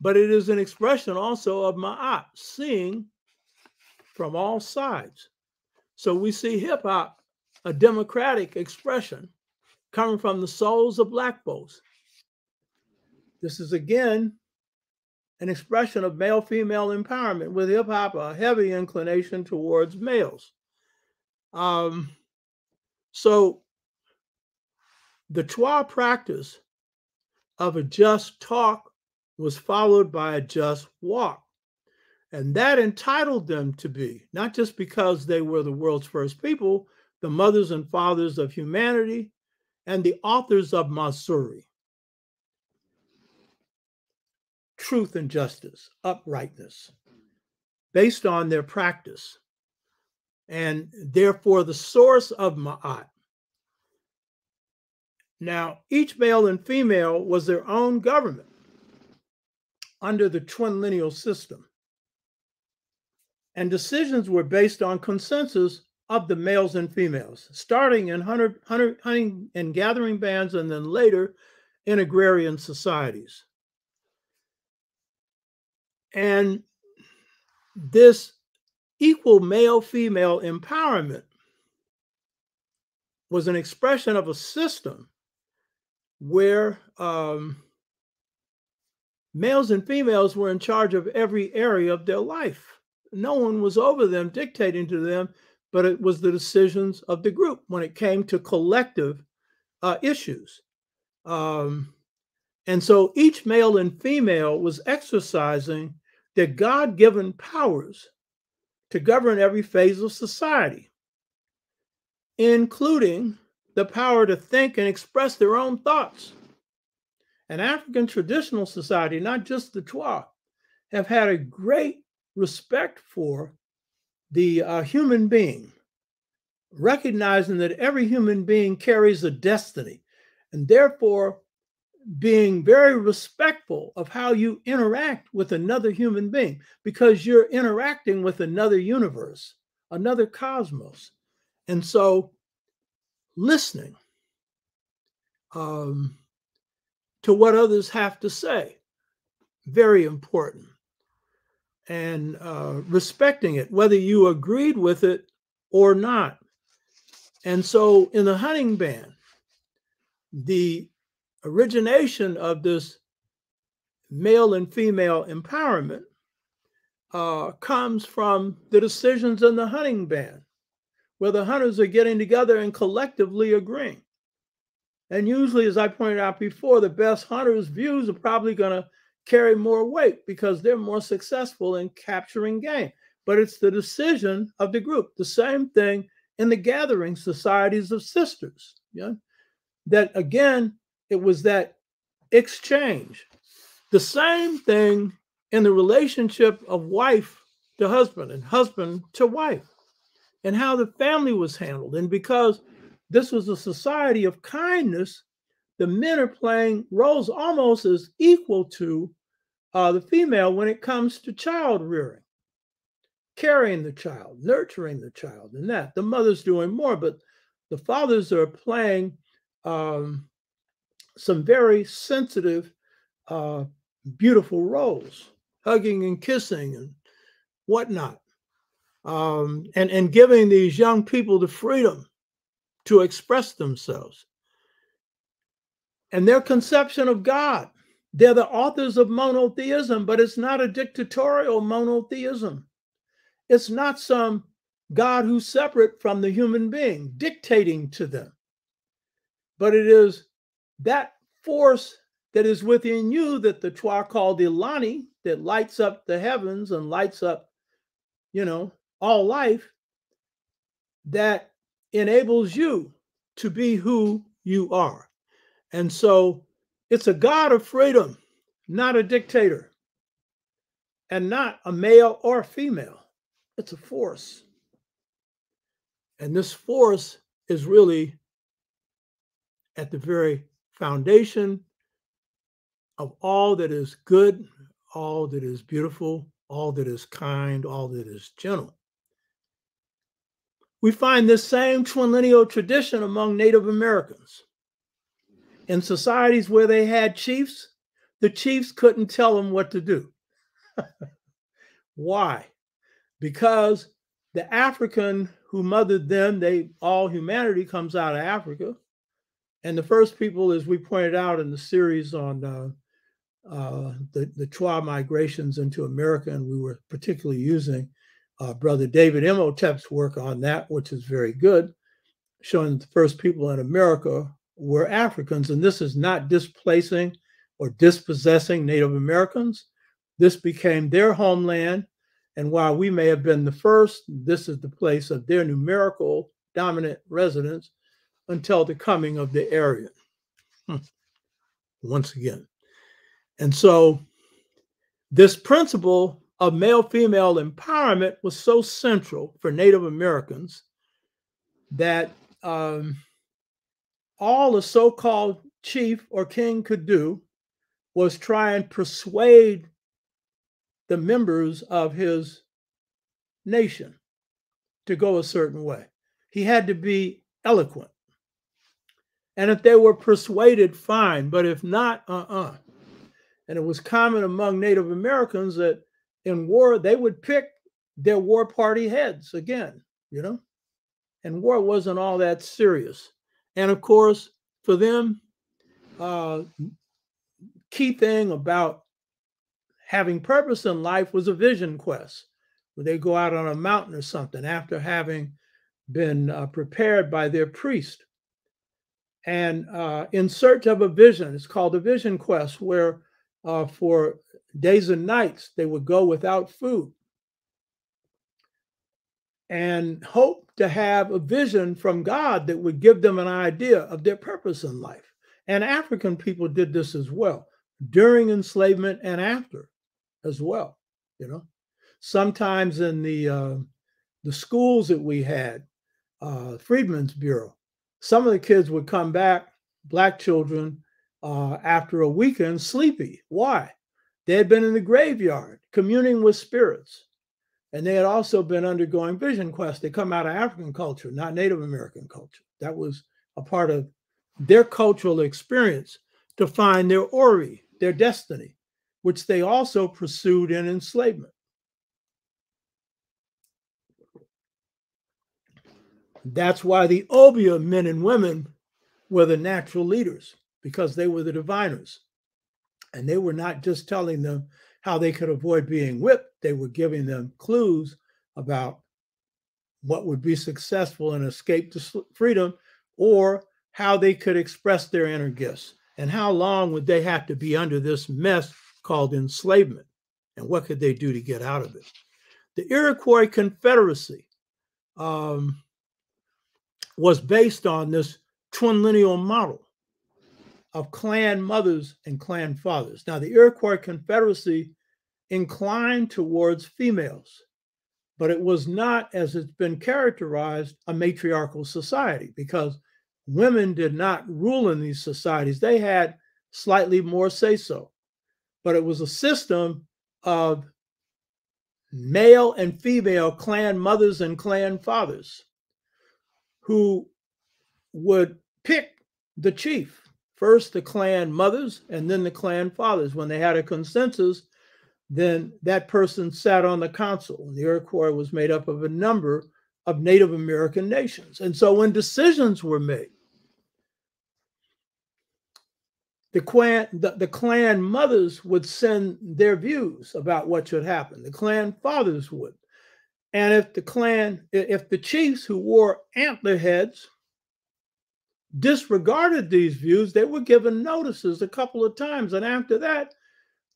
but it is an expression also of Ma'at, seeing from all sides. So we see hip hop, a democratic expression coming from the souls of Black folks. This is again an expression of male-female empowerment, with hip hop a heavy inclination towards males. Um, so the Twa practice of a just talk was followed by a just walk. And that entitled them to be, not just because they were the world's first people, the mothers and fathers of humanity, and the authors of Masuri, truth and justice, uprightness, based on their practice. And therefore, the source of Ma'at. Now, each male and female was their own government under the twin-lineal system. And decisions were based on consensus of the males and females, starting in hunter, hunter, hunting and gathering bands, and then later in agrarian societies. And this equal male-female empowerment was an expression of a system where um, males and females were in charge of every area of their life. No one was over them, dictating to them, but it was the decisions of the group when it came to collective uh, issues. Um, and so each male and female was exercising their God-given powers to govern every phase of society, including the power to think and express their own thoughts, and African traditional society, not just the Twa, have had a great respect for the uh, human being, recognizing that every human being carries a destiny, and therefore being very respectful of how you interact with another human being, because you're interacting with another universe, another cosmos. And so listening um, to what others have to say, very important, and uh, respecting it, whether you agreed with it or not. And so in the hunting ban, the origination of this male and female empowerment uh, comes from the decisions in the hunting ban, where the hunters are getting together and collectively agreeing. And usually, as I pointed out before, the best hunters' views are probably going to carry more weight because they're more successful in capturing game. But it's the decision of the group. The same thing in the gathering societies of sisters. Yeah? That, again, it was that exchange. The same thing in the relationship of wife to husband and husband to wife, and how the family was handled. And because this was a society of kindness, the men are playing roles almost as equal to uh, the female when it comes to child rearing, carrying the child, nurturing the child, and that. The mother's doing more, but the fathers are playing um, some very sensitive, uh, beautiful roles, hugging and kissing and whatnot, um, and, and giving these young people the freedom to express themselves. And their conception of God, they're the authors of monotheism, but it's not a dictatorial monotheism. It's not some God who's separate from the human being dictating to them, but it is that force that is within you that the Twa called Ilani, that lights up the heavens and lights up, you know, all life, that enables you to be who you are. And so it's a God of freedom, not a dictator, and not a male or female. It's a force. And this force is really at the very foundation of all that is good, all that is beautiful, all that is kind, all that is gentle. We find this same twinlineal tradition among Native Americans. In societies where they had chiefs, the chiefs couldn't tell them what to do. Why? Because the African who mothered them, they all humanity comes out of Africa. And the first people, as we pointed out in the series on uh, uh, the, the Twa migrations into America, and we were particularly using Uh, Brother David Imhotep's work on that, which is very good, showing that the first people in America were Africans. And this is not displacing or dispossessing Native Americans. This became their homeland. And while we may have been the first, this is the place of their numerical dominant residence until the coming of the Aryan. Hmm. Once again. And so this principle of male-female empowerment was so central for Native Americans that um, all the so-called chief or king could do was try and persuade the members of his nation to go a certain way. He had to be eloquent. And if they were persuaded, fine, but if not, uh-uh. And it was common among Native Americans that in war, they would pick their war party heads again, you know, and war wasn't all that serious. And of course, for them, uh, key thing about having purpose in life was a vision quest, where they go out on a mountain or something after having been uh, prepared by their priest. And uh, in search of a vision, it's called a vision quest, where uh, for days and nights, they would go without food and hope to have a vision from God that would give them an idea of their purpose in life. And African people did this as well, during enslavement and after as well, you know. Sometimes in the uh, the schools that we had, uh, Freedmen's Bureau, some of the kids would come back, Black children, uh, after a weekend sleepy. Why? They had been in the graveyard, communing with spirits. And they had also been undergoing vision quests. They come out of African culture, not Native American culture. That was a part of their cultural experience to find their Ori, their destiny, which they also pursued in enslavement. That's why the Oba men and women were the natural leaders, because they were the diviners. And they were not just telling them how they could avoid being whipped. They were giving them clues about what would be successful in escape to freedom, or how they could express their inner gifts, and how long would they have to be under this mess called enslavement, and what could they do to get out of it. The Iroquois Confederacy um, was based on this twin-lineal model of clan mothers and clan fathers. Now, the Iroquois Confederacy inclined towards females, but it was not, as it's been characterized, a matriarchal society, because women did not rule in these societies. They had slightly more say-so, but it was a system of male and female clan mothers and clan fathers who would pick the chief, first the clan mothers and then the clan fathers. When they had a consensus, then that person sat on the council. The Iroquois was made up of a number of Native American nations. And so when decisions were made, the clan, the, the clan mothers would send their views about what should happen. The clan fathers would. And if the clan, if the chiefs who wore antler heads disregarded these views, they were given notices a couple of times. And after that,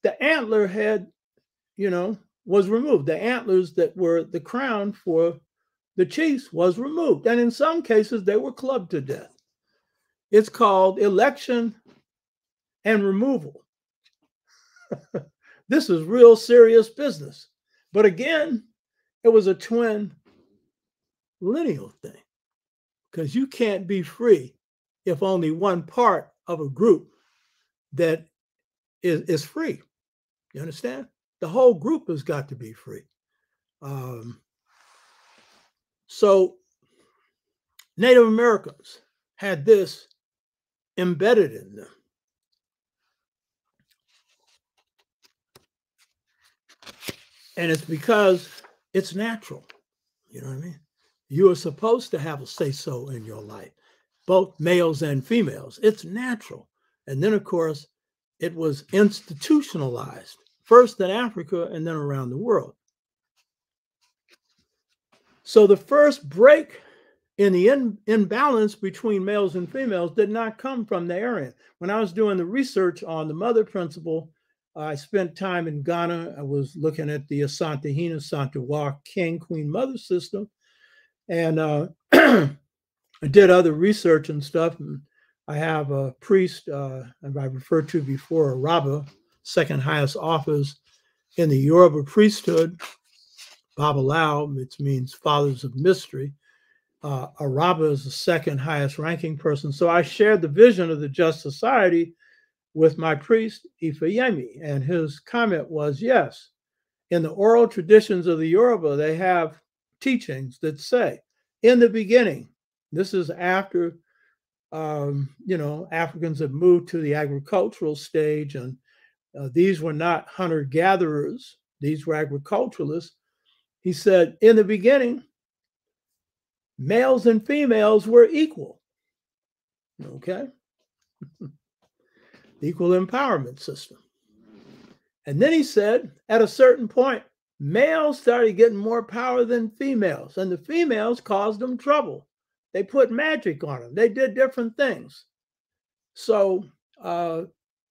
the antler head, you know, was removed. The antlers that were the crown for the chiefs was removed. And in some cases, they were clubbed to death. It's called election and removal. This is real serious business. But again, it was a twin lineal thing, because you can't be free if only one part of a group that is, is free. You understand? The whole group has got to be free. Um, so Native Americans had this embedded in them. And it's because it's natural. You know what I mean? You are supposed to have a say-so in your life, both males and females. It's natural. And then, of course, it was institutionalized, first in Africa and then around the world. So the first break in the in, imbalance between males and females did not come from the Aryan. When I was doing the research on the mother principle, uh, I spent time in Ghana. I was looking at the Asantehene, Asante-Wa, King, Queen Mother system, and uh, I did other research and stuff. And I have a priest, uh, I referred to before, Araba, second highest office in the Yoruba priesthood, Babalao, which means fathers of mystery. Uh, Araba is the second highest ranking person. So I shared the vision of the Just Society with my priest, Ifeyemi, and his comment was, yes, in the oral traditions of the Yoruba, they have teachings that say, in the beginning, this is after Um, you know, Africans have moved to the agricultural stage, and uh, these were not hunter-gatherers. These were agriculturalists. He said, in the beginning, males and females were equal. Okay? Equal empowerment system. And then he said, at a certain point, males started getting more power than females, and the females caused them trouble. They put magic on them. They did different things. So uh,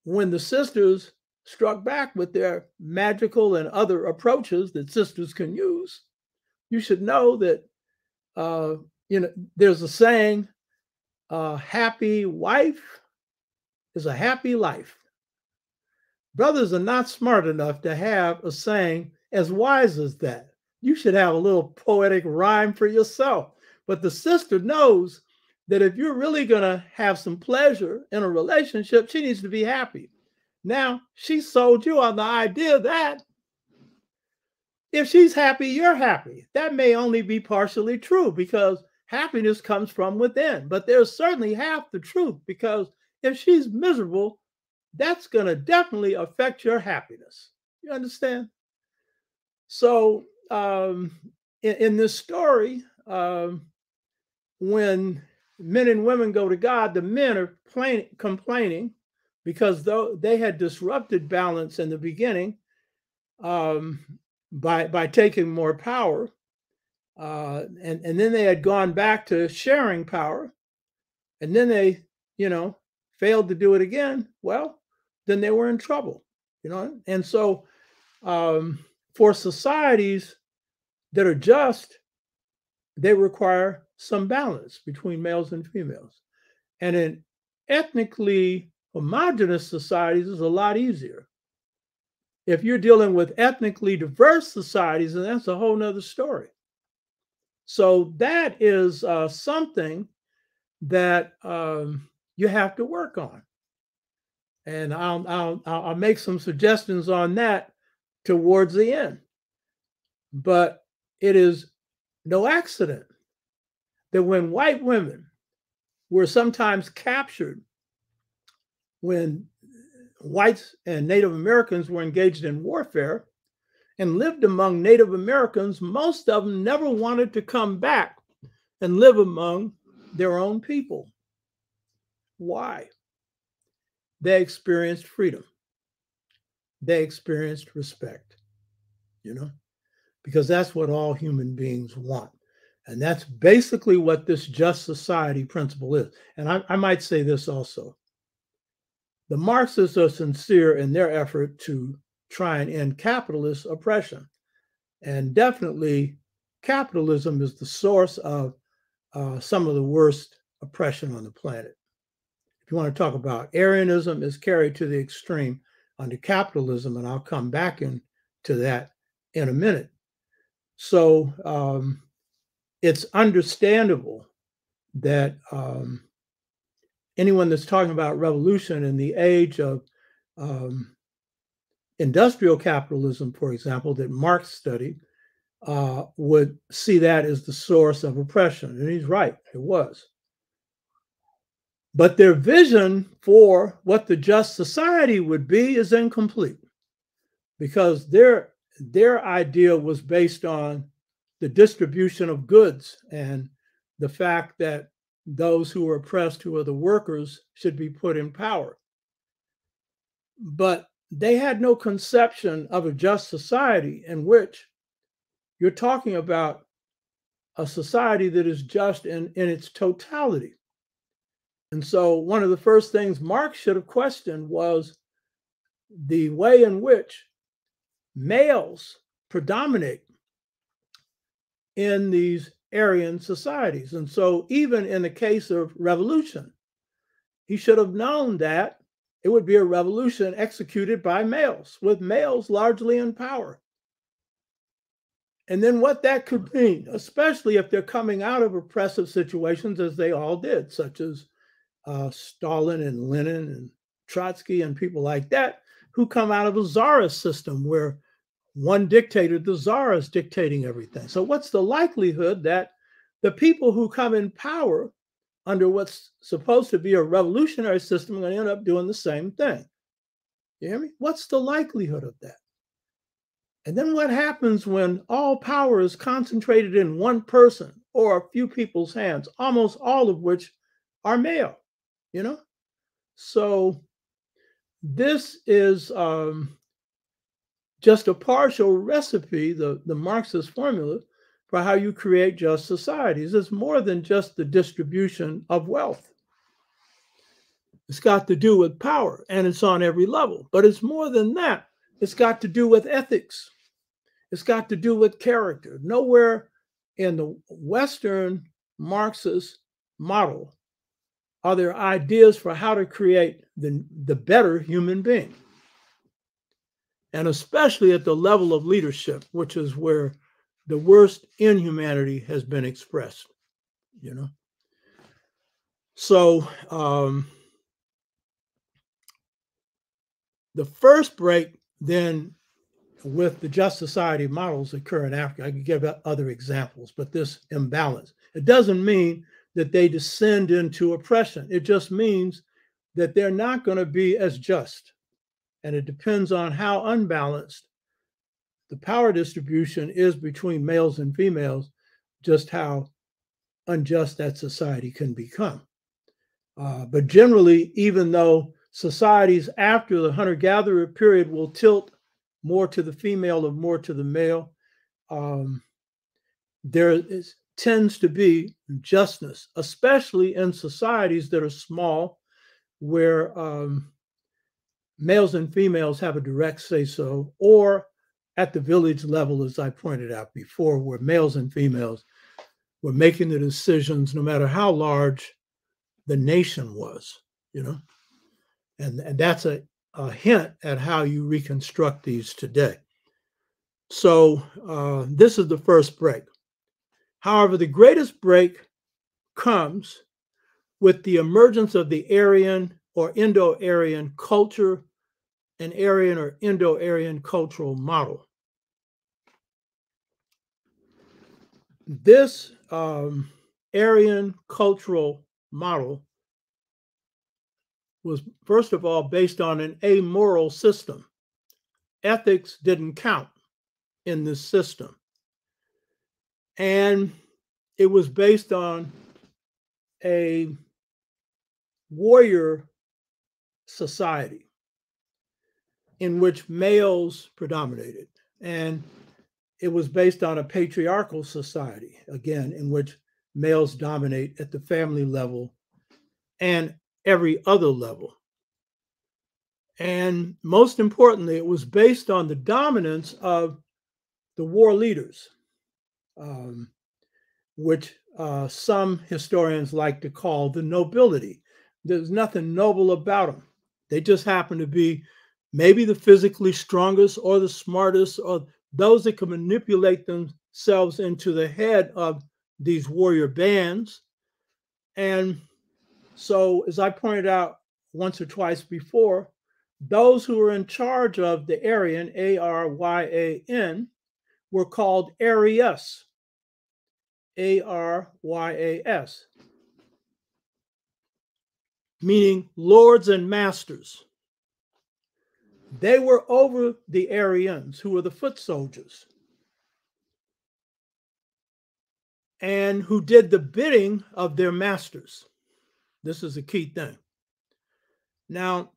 when the sisters struck back with their magical and other approaches that sisters can use, you should know that, uh, you know, there's a saying, uh, happy wife, is a happy life. Brothers are not smart enough to have a saying as wise as that. You should have a little poetic rhyme for yourself. But the sister knows that if you're really going to have some pleasure in a relationship, she needs to be happy. Now, she sold you on the idea that if she's happy, you're happy. That may only be partially true because happiness comes from within. But there's certainly half the truth, because if she's miserable, that's going to definitely affect your happiness. You understand? So um, in, in this story, um, when men and women go to God, the men are plain, complaining because though they had disrupted balance in the beginning um, by, by taking more power. Uh, and, and then they had gone back to sharing power. And then they, you know, failed to do it again. Well, then they were in trouble, you know. And so um, for societies that are just, they require some balance between males and females. And in ethnically homogeneous societies, it's a lot easier. If you're dealing with ethnically diverse societies, and that's a whole nother story. So that is uh, something that um, you have to work on. And I'll, I'll, I'll make some suggestions on that towards the end. But it is no accident that when white women were sometimes captured when whites and Native Americans were engaged in warfare and lived among Native Americans, most of them never wanted to come back and live among their own people. Why? They experienced freedom. They experienced respect, you know, because that's what all human beings want. And that's basically what this just society principle is. And I, I might say this also. The Marxists are sincere in their effort to try and end capitalist oppression. And definitely capitalism is the source of uh, some of the worst oppression on the planet. If you want to talk about Aryanism, is carried to the extreme under capitalism. And I'll come back in to that in a minute. So, um, it's understandable that um, anyone that's talking about revolution in the age of um, industrial capitalism, for example, that Marx studied, uh, would see that as the source of oppression. And he's right, it was. But their vision for what the just society would be is incomplete, because their, their idea was based on the distribution of goods and the fact that those who are oppressed, who are the workers, should be put in power. But they had no conception of a just society in which you're talking about a society that is just in, in its totality. And so one of the first things Marx should have questioned was the way in which males predominate in these Aryan societies. And so even in the case of revolution, he should have known that it would be a revolution executed by males, with males largely in power. And then what that could mean, especially if they're coming out of oppressive situations as they all did, such as uh, Stalin and Lenin and Trotsky and people like that, who come out of a czarist system where one dictator, the czar, is dictating everything. So what's the likelihood that the people who come in power under what's supposed to be a revolutionary system are going to end up doing the same thing? You hear me? What's the likelihood of that? And then what happens when all power is concentrated in one person or a few people's hands, almost all of which are male, you know? So this is... Um, just a partial recipe, the, the Marxist formula, for how you create just societies. It's more than just the distribution of wealth. It's got to do with power, and it's on every level. But it's more than that. It's got to do with ethics. It's got to do with character. Nowhere in the Western Marxist model are their ideas for how to create the, the better human being. And especially at the level of leadership, which is where the worst in humanity has been expressed, you know. So um, the first break then with the just society models occur in Africa. I could give other examples, but this imbalance, it doesn't mean that they descend into oppression. It just means that they're not going to be as just. And it depends on how unbalanced the power distribution is between males and females, just how unjust that society can become. Uh, but generally, even though societies after the hunter-gatherer period will tilt more to the female or more to the male, um, there is, tends to be justness, especially in societies that are small, where um, males and females have a direct say-so, or at the village level, as I pointed out before, where males and females were making the decisions no matter how large the nation was, you know. And, and that's a, a hint at how you reconstruct these today. So uh, this is the first break. However, the greatest break comes with the emergence of the Aryan or Indo-Aryan culture, an Aryan or Indo-Aryan cultural model. This um, Aryan cultural model was, first of all, based on an amoral system. Ethics didn't count in this system. And it was based on a warrior society in which males predominated. And it was based on a patriarchal society, again, in which males dominate at the family level and every other level. And most importantly, it was based on the dominance of the war leaders, um, which uh, some historians like to call the nobility. There's nothing noble about them. They just happen to be maybe the physically strongest or the smartest or those that can manipulate themselves into the head of these warrior bands. And so, as I pointed out once or twice before, those who were in charge of the Aryan, A R Y A N, were called Aryas, A R Y A S, meaning lords and masters. They were over the Aryans, who were the foot soldiers, and who did the bidding of their masters. This is a key thing. Now,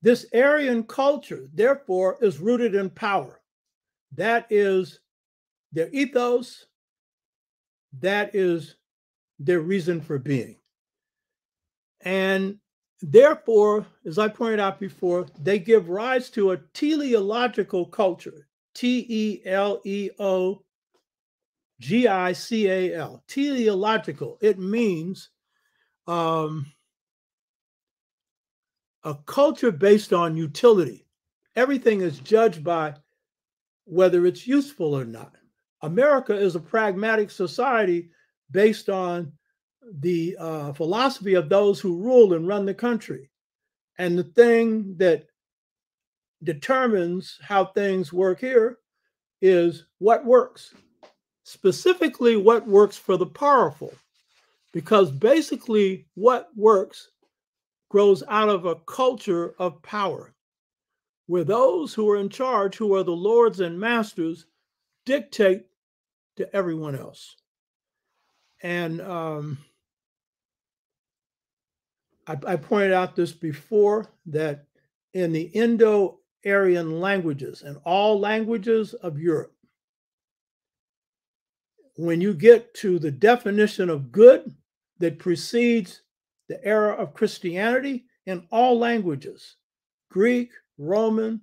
this Aryan culture, therefore, is rooted in power. That is their ethos. That is their reason for being. And therefore, as I pointed out before, they give rise to a teleological culture, T E L E O G I C A L, teleological. It means um, a culture based on utility. Everything is judged by whether it's useful or not. America is a pragmatic society based on the uh, philosophy of those who rule and run the country. And the thing that determines how things work here is what works, specifically what works for the powerful, because basically what works grows out of a culture of power where those who are in charge, who are the lords and masters, dictate to everyone else. And um, I pointed out this before, that in the Indo-Aryan languages and all languages of Europe, when you get to the definition of good that precedes the era of Christianity in all languages, Greek, Roman,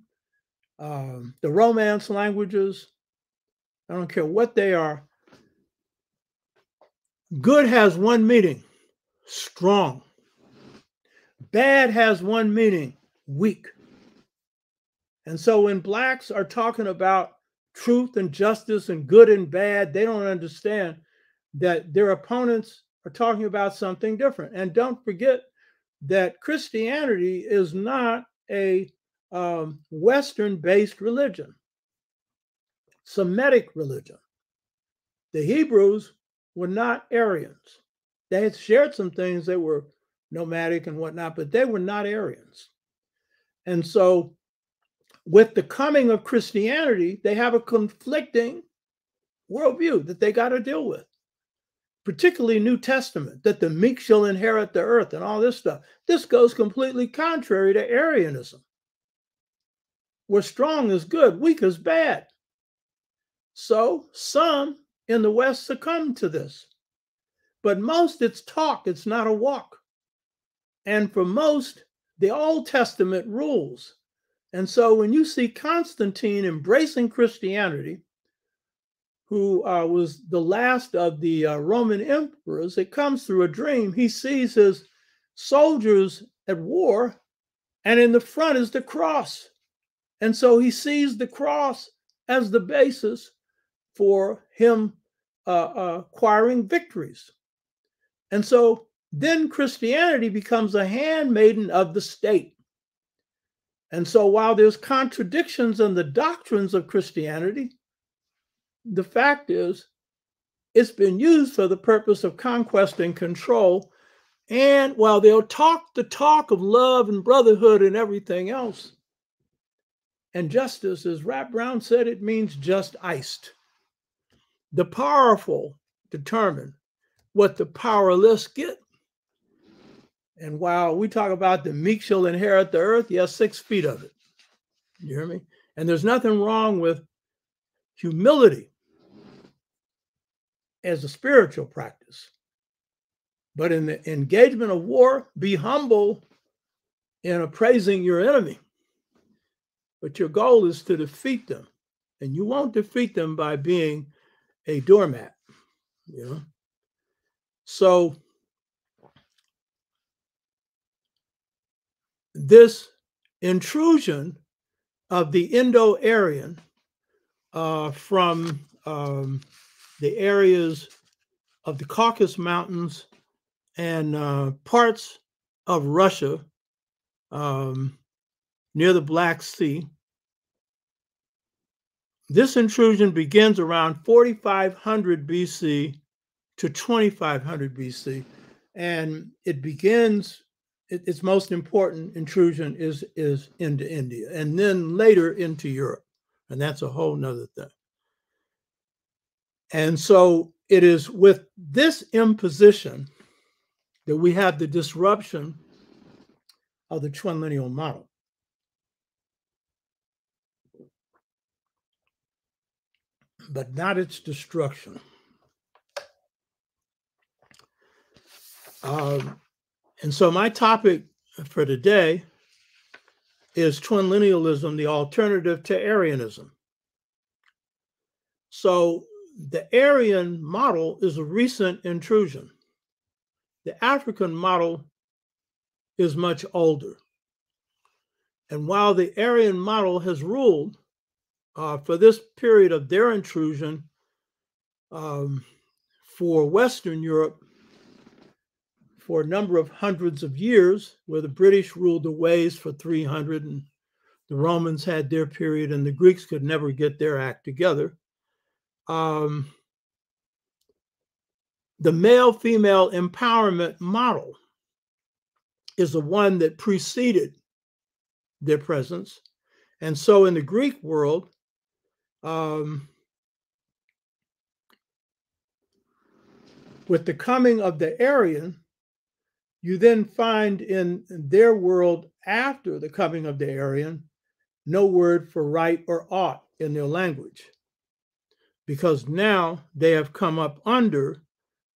um, the Romance languages, I don't care what they are, good has one meaning, strong. Bad has one meaning, weak. And so when blacks are talking about truth and justice and good and bad, they don't understand that their opponents are talking about something different. And don't forget that Christianity is not a um, Western-based religion, Semitic religion. The Hebrews were not Aryans. They had shared some things that were nomadic and whatnot, but they were not Aryans. And so with the coming of Christianity, they have a conflicting worldview that they got to deal with, particularly New Testament, that the meek shall inherit the earth and all this stuff. This goes completely contrary to Aryanism, where strong is good, weak is bad. So some in the West succumb to this, but most it's talk, it's not a walk. And for most, the Old Testament rules. And so when you see Constantine embracing Christianity, who uh, was the last of the uh, Roman emperors, it comes through a dream. He sees his soldiers at war, and in the front is the cross. And so he sees the cross as the basis for him uh, uh, acquiring victories. And so then Christianity becomes a handmaiden of the state. And so while there's contradictions in the doctrines of Christianity, the fact is it's been used for the purpose of conquest and control. And while they'll talk the talk of love and brotherhood and everything else, and justice, as Rap Brown said, it means just iced. The powerful determine what the powerless get. And while we talk about the meek shall inherit the earth, yes, six feet of it. You hear me? And there's nothing wrong with humility as a spiritual practice. But in the engagement of war, be humble in appraising your enemy. But your goal is to defeat them. And you won't defeat them by being a doormat. You know? So this intrusion of the Indo-Aryan uh, from um, the areas of the Caucasus Mountains and uh, parts of Russia um, near the Black Sea, this intrusion begins around forty-five hundred B C to twenty-five hundred B C, and it begins. Its most important intrusion is, is into India, and then later into Europe. And that's a whole nother thing. And so it is with this imposition that we have the disruption of the twin-lineal model. But not its destruction. Um, And so my topic for today is twin-linealism, the alternative to Aryanism. So the Aryan model is a recent intrusion. The African model is much older. And while the Aryan model has ruled uh, for this period of their intrusion um, for Western Europe, for a number of hundreds of years, where the British ruled the ways for three hundred, and the Romans had their period, and the Greeks could never get their act together. Um, the male-female empowerment model is the one that preceded their presence. And so in the Greek world, um, with the coming of the Aryan, you then find in their world after the coming of the Aryan, no word for right or ought in their language, because now they have come up under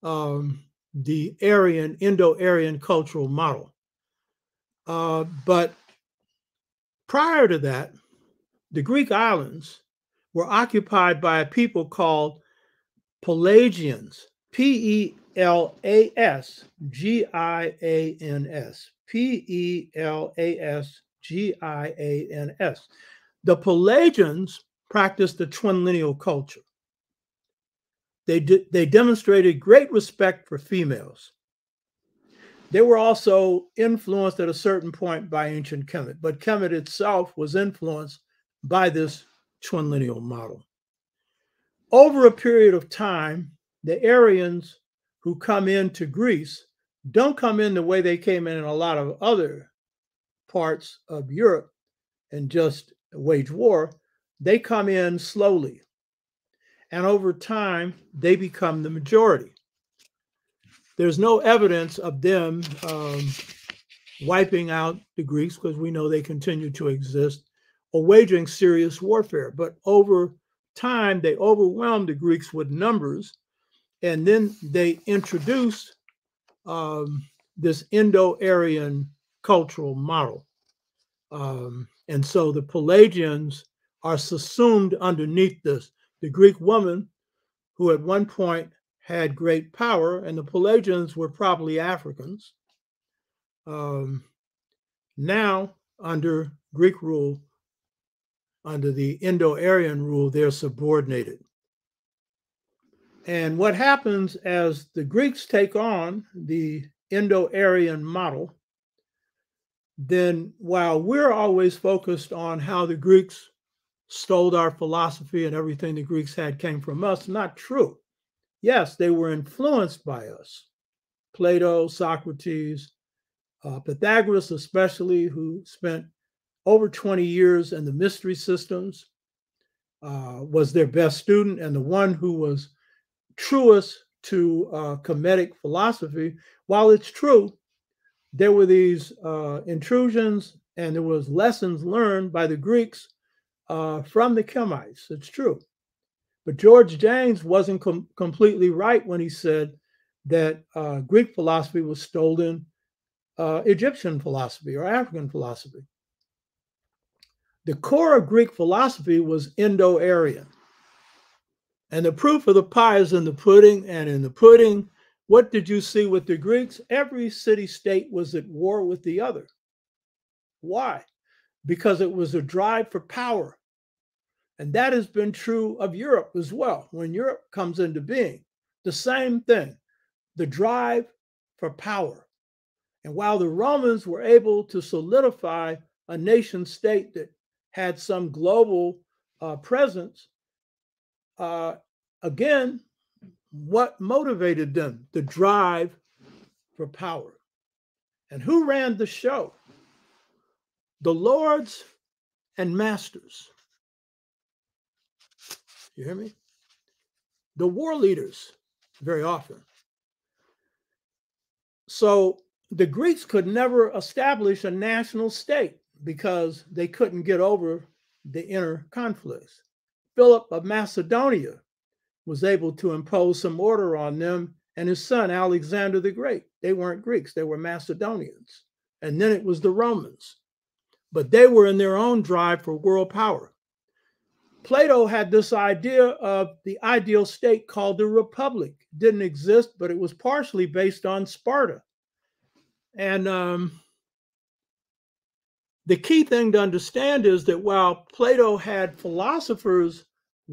um, the Aryan, Indo-Aryan cultural model. Uh, but prior to that, the Greek islands were occupied by a people called Pelagians, P E L A S G I A N S. P E L A S G I A N S. The Pelagians practiced the twin-lineal culture. They, de they demonstrated great respect for females. They were also influenced at a certain point by ancient Kemet, but Kemet itself was influenced by this twin-lineal model. Over a period of time, the Aryans who come into Greece don't come in the way they came in in a lot of other parts of Europe and just wage war. They come in slowly. And over time, they become the majority. There's no evidence of them um, wiping out the Greeks, because we know they continue to exist, or waging serious warfare. But over time, they overwhelmed the Greeks with numbers. And then they introduced um, this Indo-Aryan cultural model. Um, and so the Pelagians are subsumed underneath this. The Greek woman, who at one point had great power, and the Pelagians were probably Africans, um, now under Greek rule, under the Indo-Aryan rule, they're subordinated. And what happens as the Greeks take on the Indo-Aryan model, then while we're always focused on how the Greeks stole our philosophy and everything the Greeks had came from us, not true. Yes, they were influenced by us. Plato, Socrates, uh, Pythagoras especially, who spent over twenty years in the mystery systems, uh, was their best student, and the one who was truest to uh, Kemetic philosophy. While it's true, there were these uh, intrusions and there was lessons learned by the Greeks uh, from the Kemites. It's true. But George James wasn't com completely right when he said that uh, Greek philosophy was stolen uh, Egyptian philosophy or African philosophy. The core of Greek philosophy was Indo-Aryan. And the proof of the pie is in the pudding. And in the pudding, what did you see with the Greeks? Every city-state was at war with the other. Why? Because it was a drive for power. And that has been true of Europe as well. When Europe comes into being, the same thing, the drive for power. And while the Romans were able to solidify a nation-state that had some global uh, presence, Uh, again, what motivated them? The drive for power. And who ran the show? The lords and masters. You hear me? The war leaders, very often. So the Greeks could never establish a national state because they couldn't get over the inner conflicts. Philip of Macedonia was able to impose some order on them and his son, Alexander the Great. They weren't Greeks, they were Macedonians. And then it was the Romans. But they were in their own drive for world power. Plato had this idea of the ideal state called the Republic. It didn't exist, but it was partially based on Sparta. And um, the key thing to understand is that while Plato had philosophers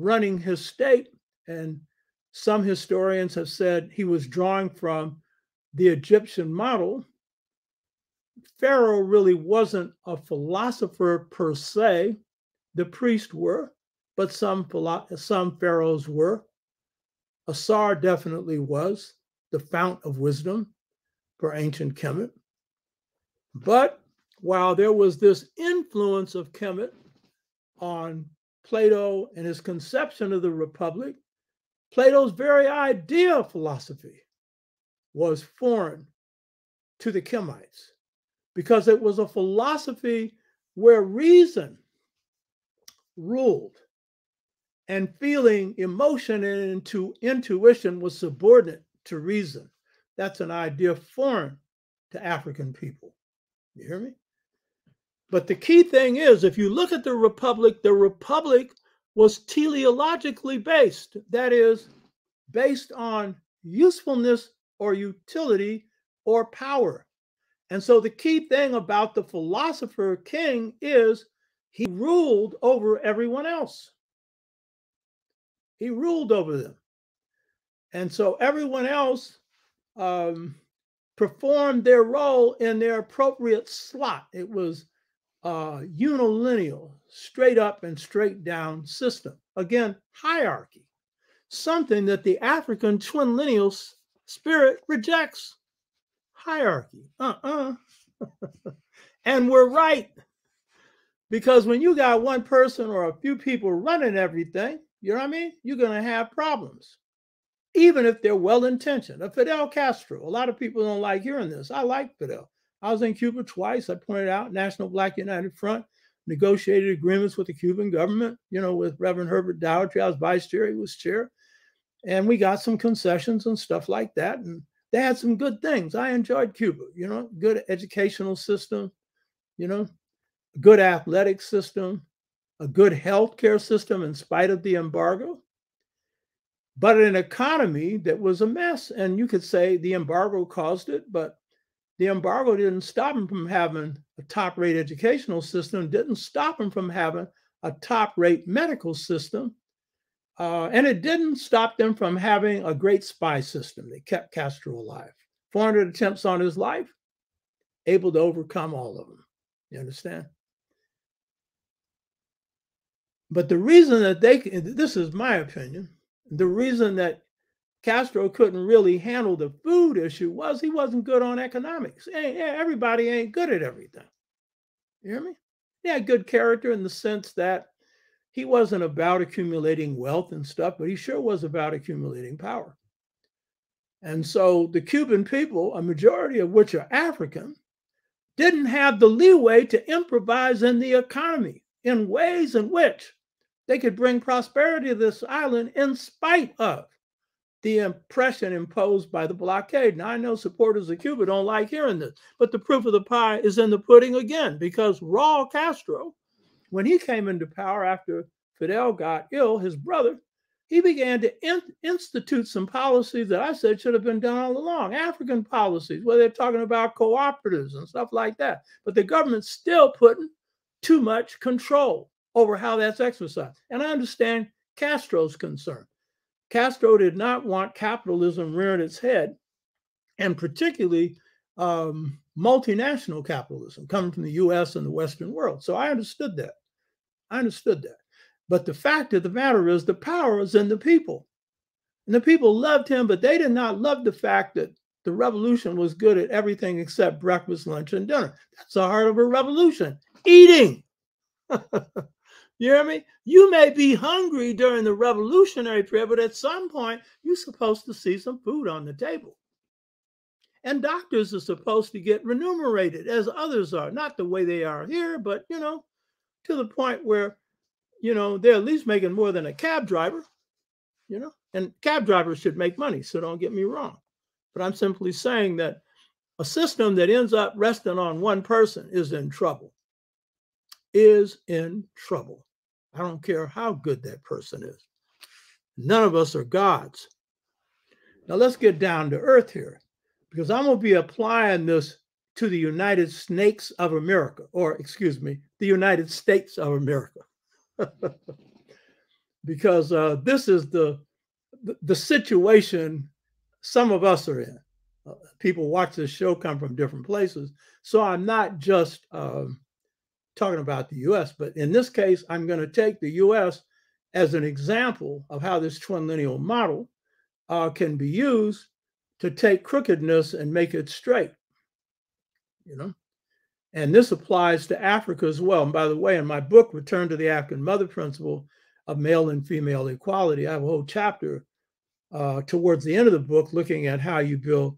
running his state, and some historians have said he was drawing from the Egyptian model, Pharaoh really wasn't a philosopher per se. The priests were, but some, some pharaohs were. Assar definitely was the fount of wisdom for ancient Kemet. But while there was this influence of Kemet on Plato and his conception of the Republic, Plato's very idea of philosophy was foreign to the Kemites because it was a philosophy where reason ruled and feeling, emotion, and intu intuition was subordinate to reason. That's an idea foreign to African people. You hear me? But the key thing is, if you look at the Republic, the Republic was teleologically based. That is, based on usefulness or utility or power. And so the key thing about the philosopher king is he ruled over everyone else. He ruled over them. And so everyone else um, performed their role in their appropriate slot. It was uh, unilineal, straight up and straight down system. Again, hierarchy, something that the African twin-lineal spirit rejects. Hierarchy, uh-uh. And we're right. Because when you got one person or a few people running everything, you know what I mean? You're going to have problems, even if they're well-intentioned. A Fidel Castro, a lot of people don't like hearing this. I like Fidel. I was in Cuba twice. I pointed out National Black United Front, negotiated agreements with the Cuban government, you know, with Reverend Herbert Dowerty. I was vice chair, he was chair. And we got some concessions and stuff like that. And they had some good things. I enjoyed Cuba, you know, good educational system, you know, good athletic system, a good healthcare system in spite of the embargo, but an economy that was a mess. And you could say the embargo caused it, but the embargo didn't stop them from having a top-rate educational system, didn't stop them from having a top-rate medical system, uh, and it didn't stop them from having a great spy system that kept Castro alive. four hundred attempts on his life, able to overcome all of them. You understand? But the reason that they, this is my opinion, the reason that Castro couldn't really handle the food issue was he wasn't good on economics. Yeah, everybody ain't good at everything. You hear me? He had good character in the sense that he wasn't about accumulating wealth and stuff, but he sure was about accumulating power. And so the Cuban people, a majority of which are African, didn't have the leeway to improvise in the economy in ways in which they could bring prosperity to this island in spite of the impression imposed by the blockade. Now, I know supporters of Cuba don't like hearing this, but the proof of the pie is in the pudding again, because Raul Castro, when he came into power after Fidel got ill, his brother, he began to in institute some policies that I said should have been done all along, African policies, where they're talking about cooperatives and stuff like that. But the government's still putting too much control over how that's exercised. And I understand Castro's concern. Castro did not want capitalism rearing its head, and particularly um, multinational capitalism coming from the U S and the Western world. So I understood that. I understood that. But the fact of the matter is the power is in the people. And the people loved him, but they did not love the fact that the revolution was good at everything except breakfast, lunch, and dinner. That's the heart of a revolution. Eating. You hear me? You may be hungry during the revolutionary period, but at some point, you're supposed to see some food on the table. And doctors are supposed to get remunerated as others are, not the way they are here, but, you know, to the point where, you know, they're at least making more than a cab driver, you know, and cab drivers should make money, so don't get me wrong. But I'm simply saying that a system that ends up resting on one person is in trouble, is in trouble. I don't care how good that person is. None of us are gods. Now let's get down to earth here, because I'm going to be applying this to the United Snakes of America, or excuse me, the United States of America. Because uh, this is the, the situation some of us are in. Uh, people watch this show come from different places. So I'm not just um, talking about the U S, but in this case, I'm going to take the U S as an example of how this twin-lineal model uh, can be used to take crookedness and make it straight, you know? And this applies to Africa as well. And by the way, in my book, Return to the African Mother Principle of Male and Female Equality, I have a whole chapter uh, towards the end of the book looking at how you build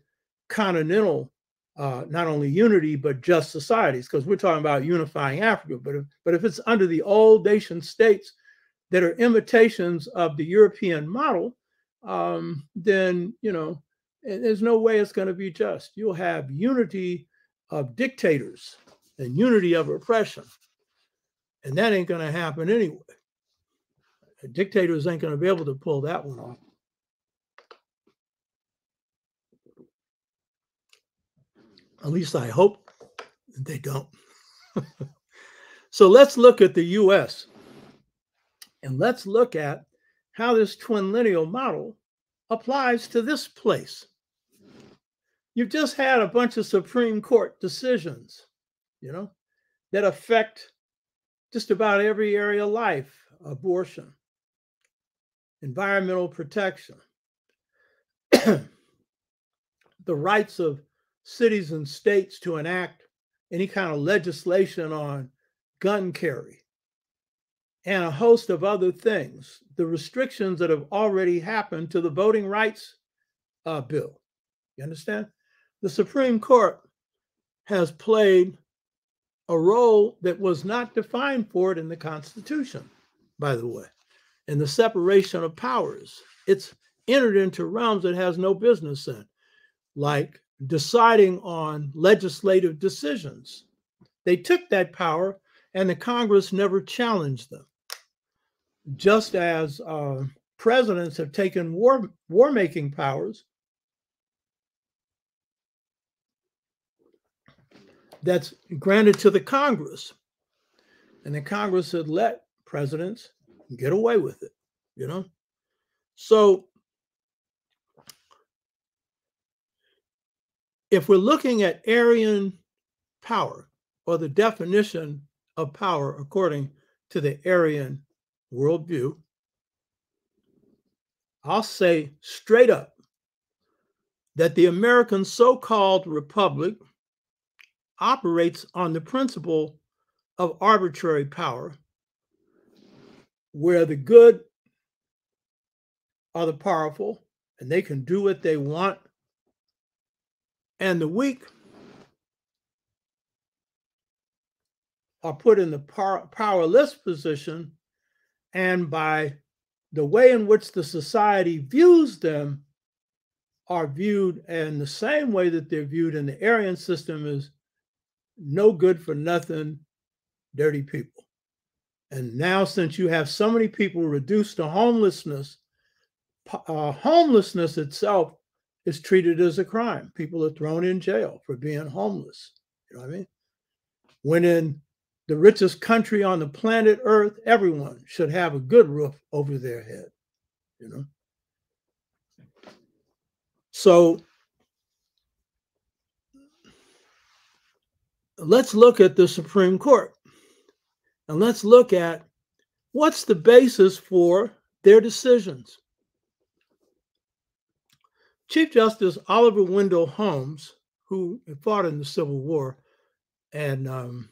continental, uh, not only unity, but just societies, because we're talking about unifying Africa. But if, but if it's under the old nation states that are imitations of the European model, um, then, you know, there's no way it's going to be just. You'll have unity of dictators and unity of oppression. And that ain't going to happen anyway. Dictators ain't going to be able to pull that one off. At least I hope they don't. So let's look at the U S and let's look at how this twin-lineal model applies to this place. You've just had a bunch of Supreme Court decisions, you know, that affect just about every area of life: abortion, environmental protection, the rights of cities and states to enact any kind of legislation on gun carry, and a host of other things, the restrictions that have already happened to the voting rights uh, bill. You understand? The Supreme Court has played a role that was not defined for it in the Constitution, by the way, in the separation of powers. It's entered into realms it has no business in, like deciding on legislative decisions. They took that power and the Congress never challenged them. Just as uh, presidents have taken war, war-making powers that's granted to the Congress, and the Congress had let presidents get away with it, you know? So if we're looking at Aryan power, or the definition of power according to the Aryan worldview, I'll say straight up that the American so-called republic operates on the principle of arbitrary power, where the good are the powerful and they can do what they want, and the weak are put in the power, powerless position, and by the way in which the society views them are viewed in the same way that they're viewed in the Aryan system, is no good for nothing, dirty people. And now, since you have so many people reduced to homelessness, uh, homelessness itself is treated as a crime. People are thrown in jail for being homeless. You know what I mean? When in the richest country on the planet Earth, everyone should have a good roof over their head, you know? So let's look at the Supreme Court and let's look at what's the basis for their decisions. Chief Justice Oliver Wendell Holmes, who fought in the Civil War and um,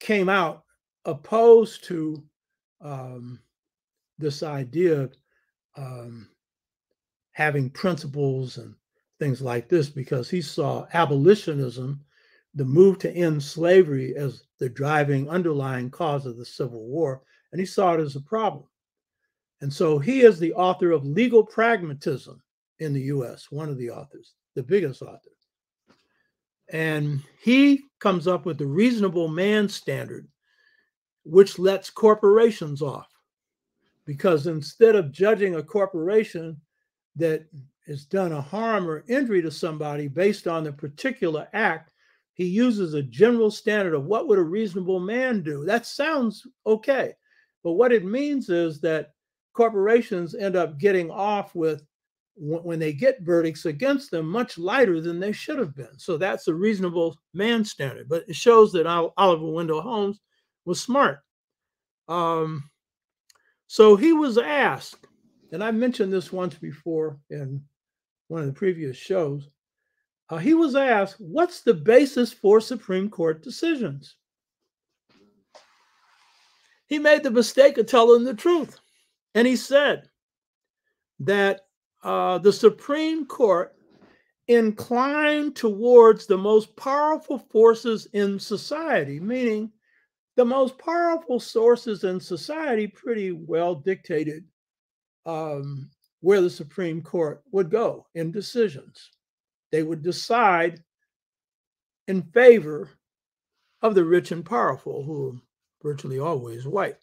came out opposed to um, this idea of um, having principles and things like this, because he saw abolitionism, the move to end slavery, as the driving underlying cause of the Civil War, and he saw it as a problem. And so he is the author of Legal Pragmatism in the U S, one of the authors, the biggest author. And he comes up with the reasonable man standard, which lets corporations off. Because instead of judging a corporation that has done a harm or injury to somebody based on the particular act, he uses a general standard of what would a reasonable man do. That sounds okay. But what it means is that corporations end up getting off with, when they get verdicts against them, much lighter than they should have been. So that's a reasonable man standard. But it shows that Oliver Wendell Holmes was smart. Um, so he was asked, and I mentioned this once before in one of the previous shows, uh, he was asked, what's the basis for Supreme Court decisions? He made the mistake of telling the truth. And he said that Uh, the Supreme Court inclined towards the most powerful forces in society, meaning the most powerful sources in society pretty well dictated um, where the Supreme Court would go in decisions. They would decide in favor of the rich and powerful, who are virtually always white.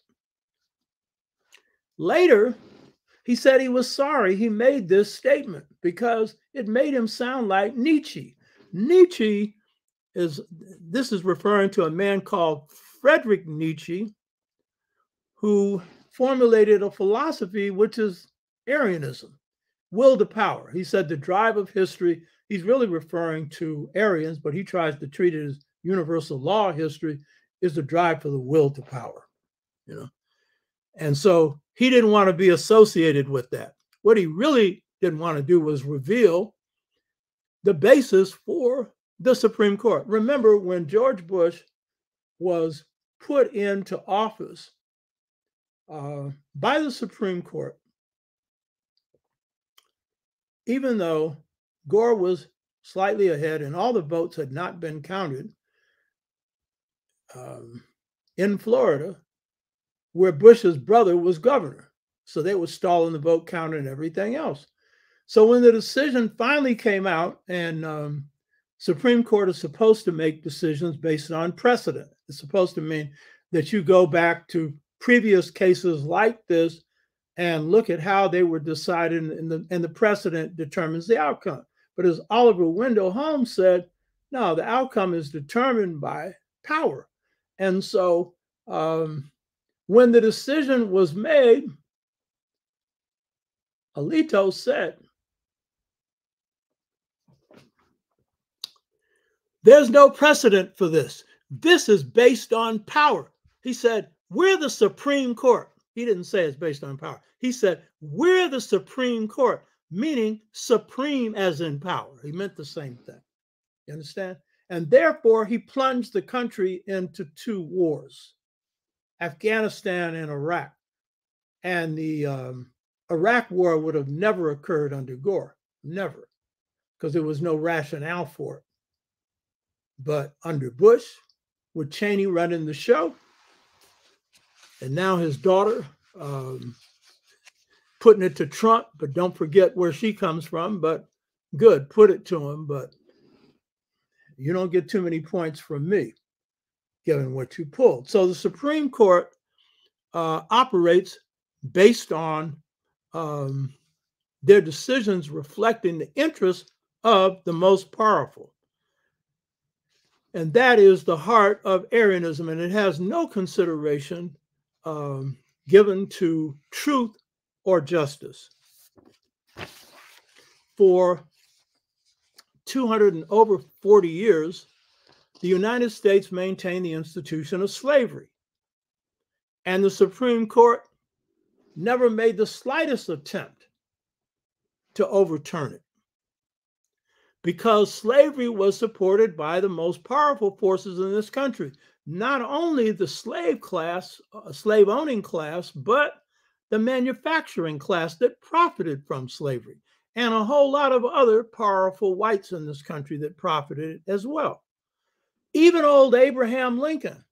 Later, He said he was sorry he made this statement because it made him sound like Nietzsche. Nietzsche is, this is referring to a man called Friedrich Nietzsche, who formulated a philosophy which is Aryanism, will to power. He said the drive of history, he's really referring to Aryans, but he tries to treat it as universal law history, is the drive for the will to power, you know. And so he didn't want to be associated with that. What he really didn't want to do was reveal the basis for the Supreme Court. Remember when George Bush was put into office uh, by the Supreme Court, even though Gore was slightly ahead and all the votes had not been counted um, in Florida, where Bush's brother was governor. So they were stalling the vote count and everything else. So when the decision finally came out, and um, Supreme Court is supposed to make decisions based on precedent. It's supposed to mean that you go back to previous cases like this and look at how they were decided, and the, and the precedent determines the outcome. But as Oliver Wendell Holmes said, no, the outcome is determined by power. And so um, when the decision was made, Alito said, there's no precedent for this. This is based on power. He said, we're the Supreme Court. He didn't say it's based on power. He said, we're the Supreme Court, meaning supreme as in power. He meant the same thing. You understand? And therefore, he plunged the country into two wars, Afghanistan and Iraq. And the um, Iraq war would have never occurred under Gore, never, because there was no rationale for it. But under Bush, with Cheney running the show, and now his daughter um, putting it to Trump, but don't forget where she comes from, but good, put it to him, but you don't get too many points from me, given what you pulled. So the Supreme Court uh, operates based on um, their decisions reflecting the interests of the most powerful. And that is the heart of Aryanism, and it has no consideration um, given to truth or justice. For two hundred and over forty years, the United States maintained the institution of slavery, and the Supreme Court never made the slightest attempt to overturn it, because slavery was supported by the most powerful forces in this country, not only the slave class, uh, slave owning class, but the manufacturing class that profited from slavery, and a whole lot of other powerful whites in this country that profited as well. Even old Abraham Lincoln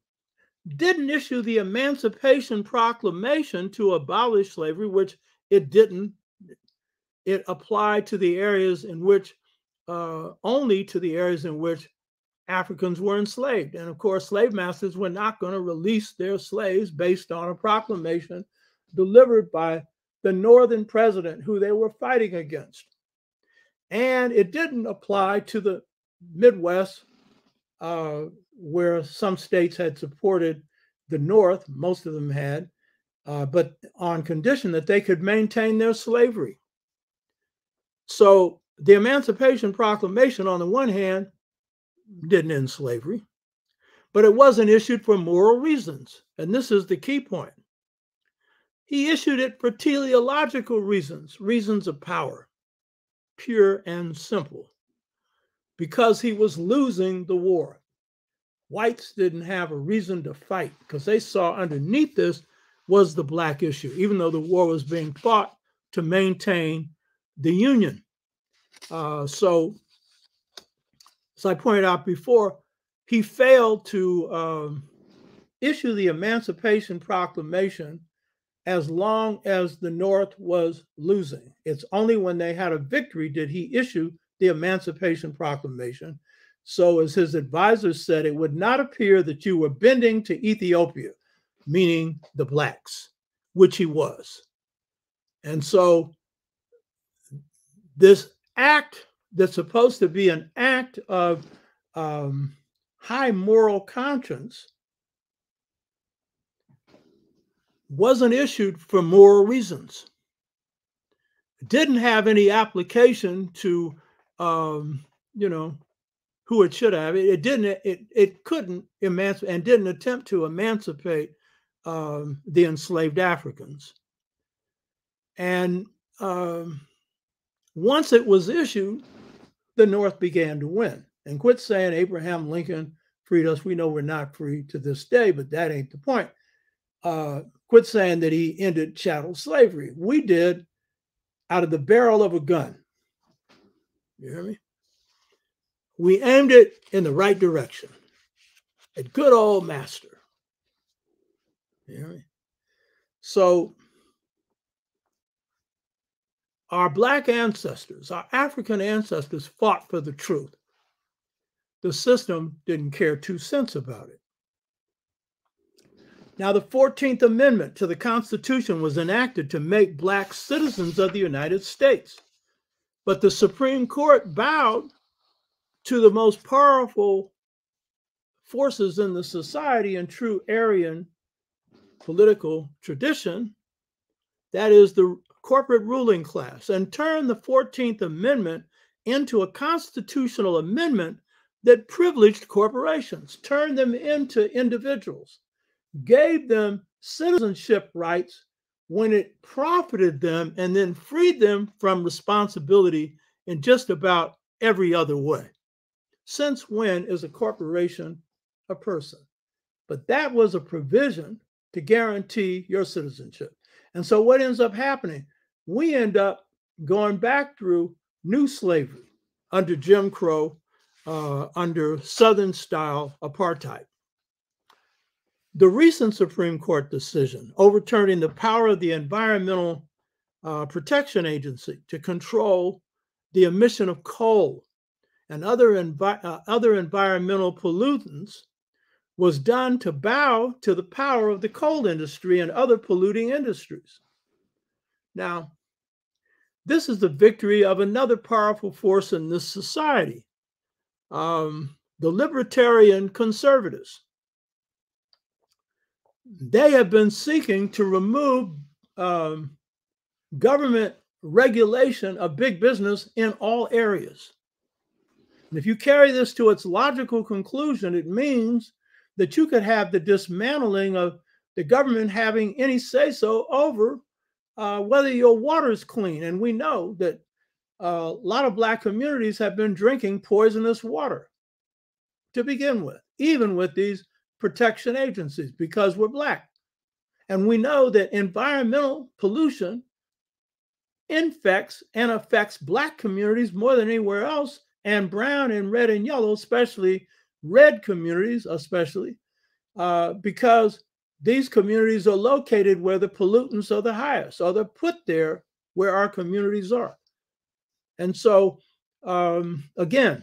didn't issue the Emancipation Proclamation to abolish slavery, which it didn't. It applied to the areas in which Uh, only to the areas in which Africans were enslaved. And of course, slave masters were not going to release their slaves based on a proclamation delivered by the Northern president who they were fighting against. And it didn't apply to the Midwest, uh, where some states had supported the North, most of them had, uh, but on condition that they could maintain their slavery. So the Emancipation Proclamation, on the one hand, didn't end slavery, but it wasn't issued for moral reasons. And this is the key point. He issued it for teleological reasons, reasons of power, pure and simple, because he was losing the war. Whites didn't have a reason to fight because they saw underneath this was the Black issue, even though the war was being fought to maintain the Union. Uh, so, as I pointed out before, he failed to um, issue the Emancipation Proclamation as long as the North was losing. It's only when they had a victory did he issue the Emancipation Proclamation. So, as his advisors said, it would not appear that you were bending to Ethiopia, meaning the Blacks, which he was. And so this act that's supposed to be an act of um, high moral conscience wasn't issued for moral reasons. It didn't have any application to, um, you know, who it should have. It, it didn't. It it couldn't emancipate and didn't attempt to emancipate um, the enslaved Africans. And um, once it was issued, the North began to win. And quit saying Abraham Lincoln freed us. We know we're not free to this day, but that ain't the point. Uh, quit saying that he ended chattel slavery. We did, out of the barrel of a gun. You hear me? We aimed it in the right direction. At good old master. You hear me? So our Black ancestors, our African ancestors fought for the truth. The system didn't care two cents about it. Now, the fourteenth Amendment to the Constitution was enacted to make Black citizens of the United States. But the Supreme Court bowed to the most powerful forces in the society in true Aryan political tradition, that is the corporate ruling class, and turned the fourteenth Amendment into a constitutional amendment that privileged corporations, turned them into individuals, gave them citizenship rights when it profited them, and then freed them from responsibility in just about every other way. Since when is a corporation a person? But that was a provision to guarantee your citizenship. And so what ends up happening? We end up going back through new slavery under Jim Crow, uh, under Southern-style apartheid. The recent Supreme Court decision overturning the power of the Environmental uh, Protection Agency to control the emission of coal and other, envi uh, other environmental pollutants was done to bow to the power of the coal industry and other polluting industries. Now, this is the victory of another powerful force in this society, um, the libertarian conservatives. They have been seeking to remove um, government regulation of big business in all areas. And if you carry this to its logical conclusion, it means that you could have the dismantling of the government having any say-so over uh, whether your water is clean. And we know that a lot of Black communities have been drinking poisonous water to begin with, even with these protection agencies, because we're Black. And we know that environmental pollution infects and affects Black communities more than anywhere else, and brown and red and yellow, especially red communities, especially uh, because these communities are located where the pollutants are the highest, or they're put there where our communities are. And so, um, again,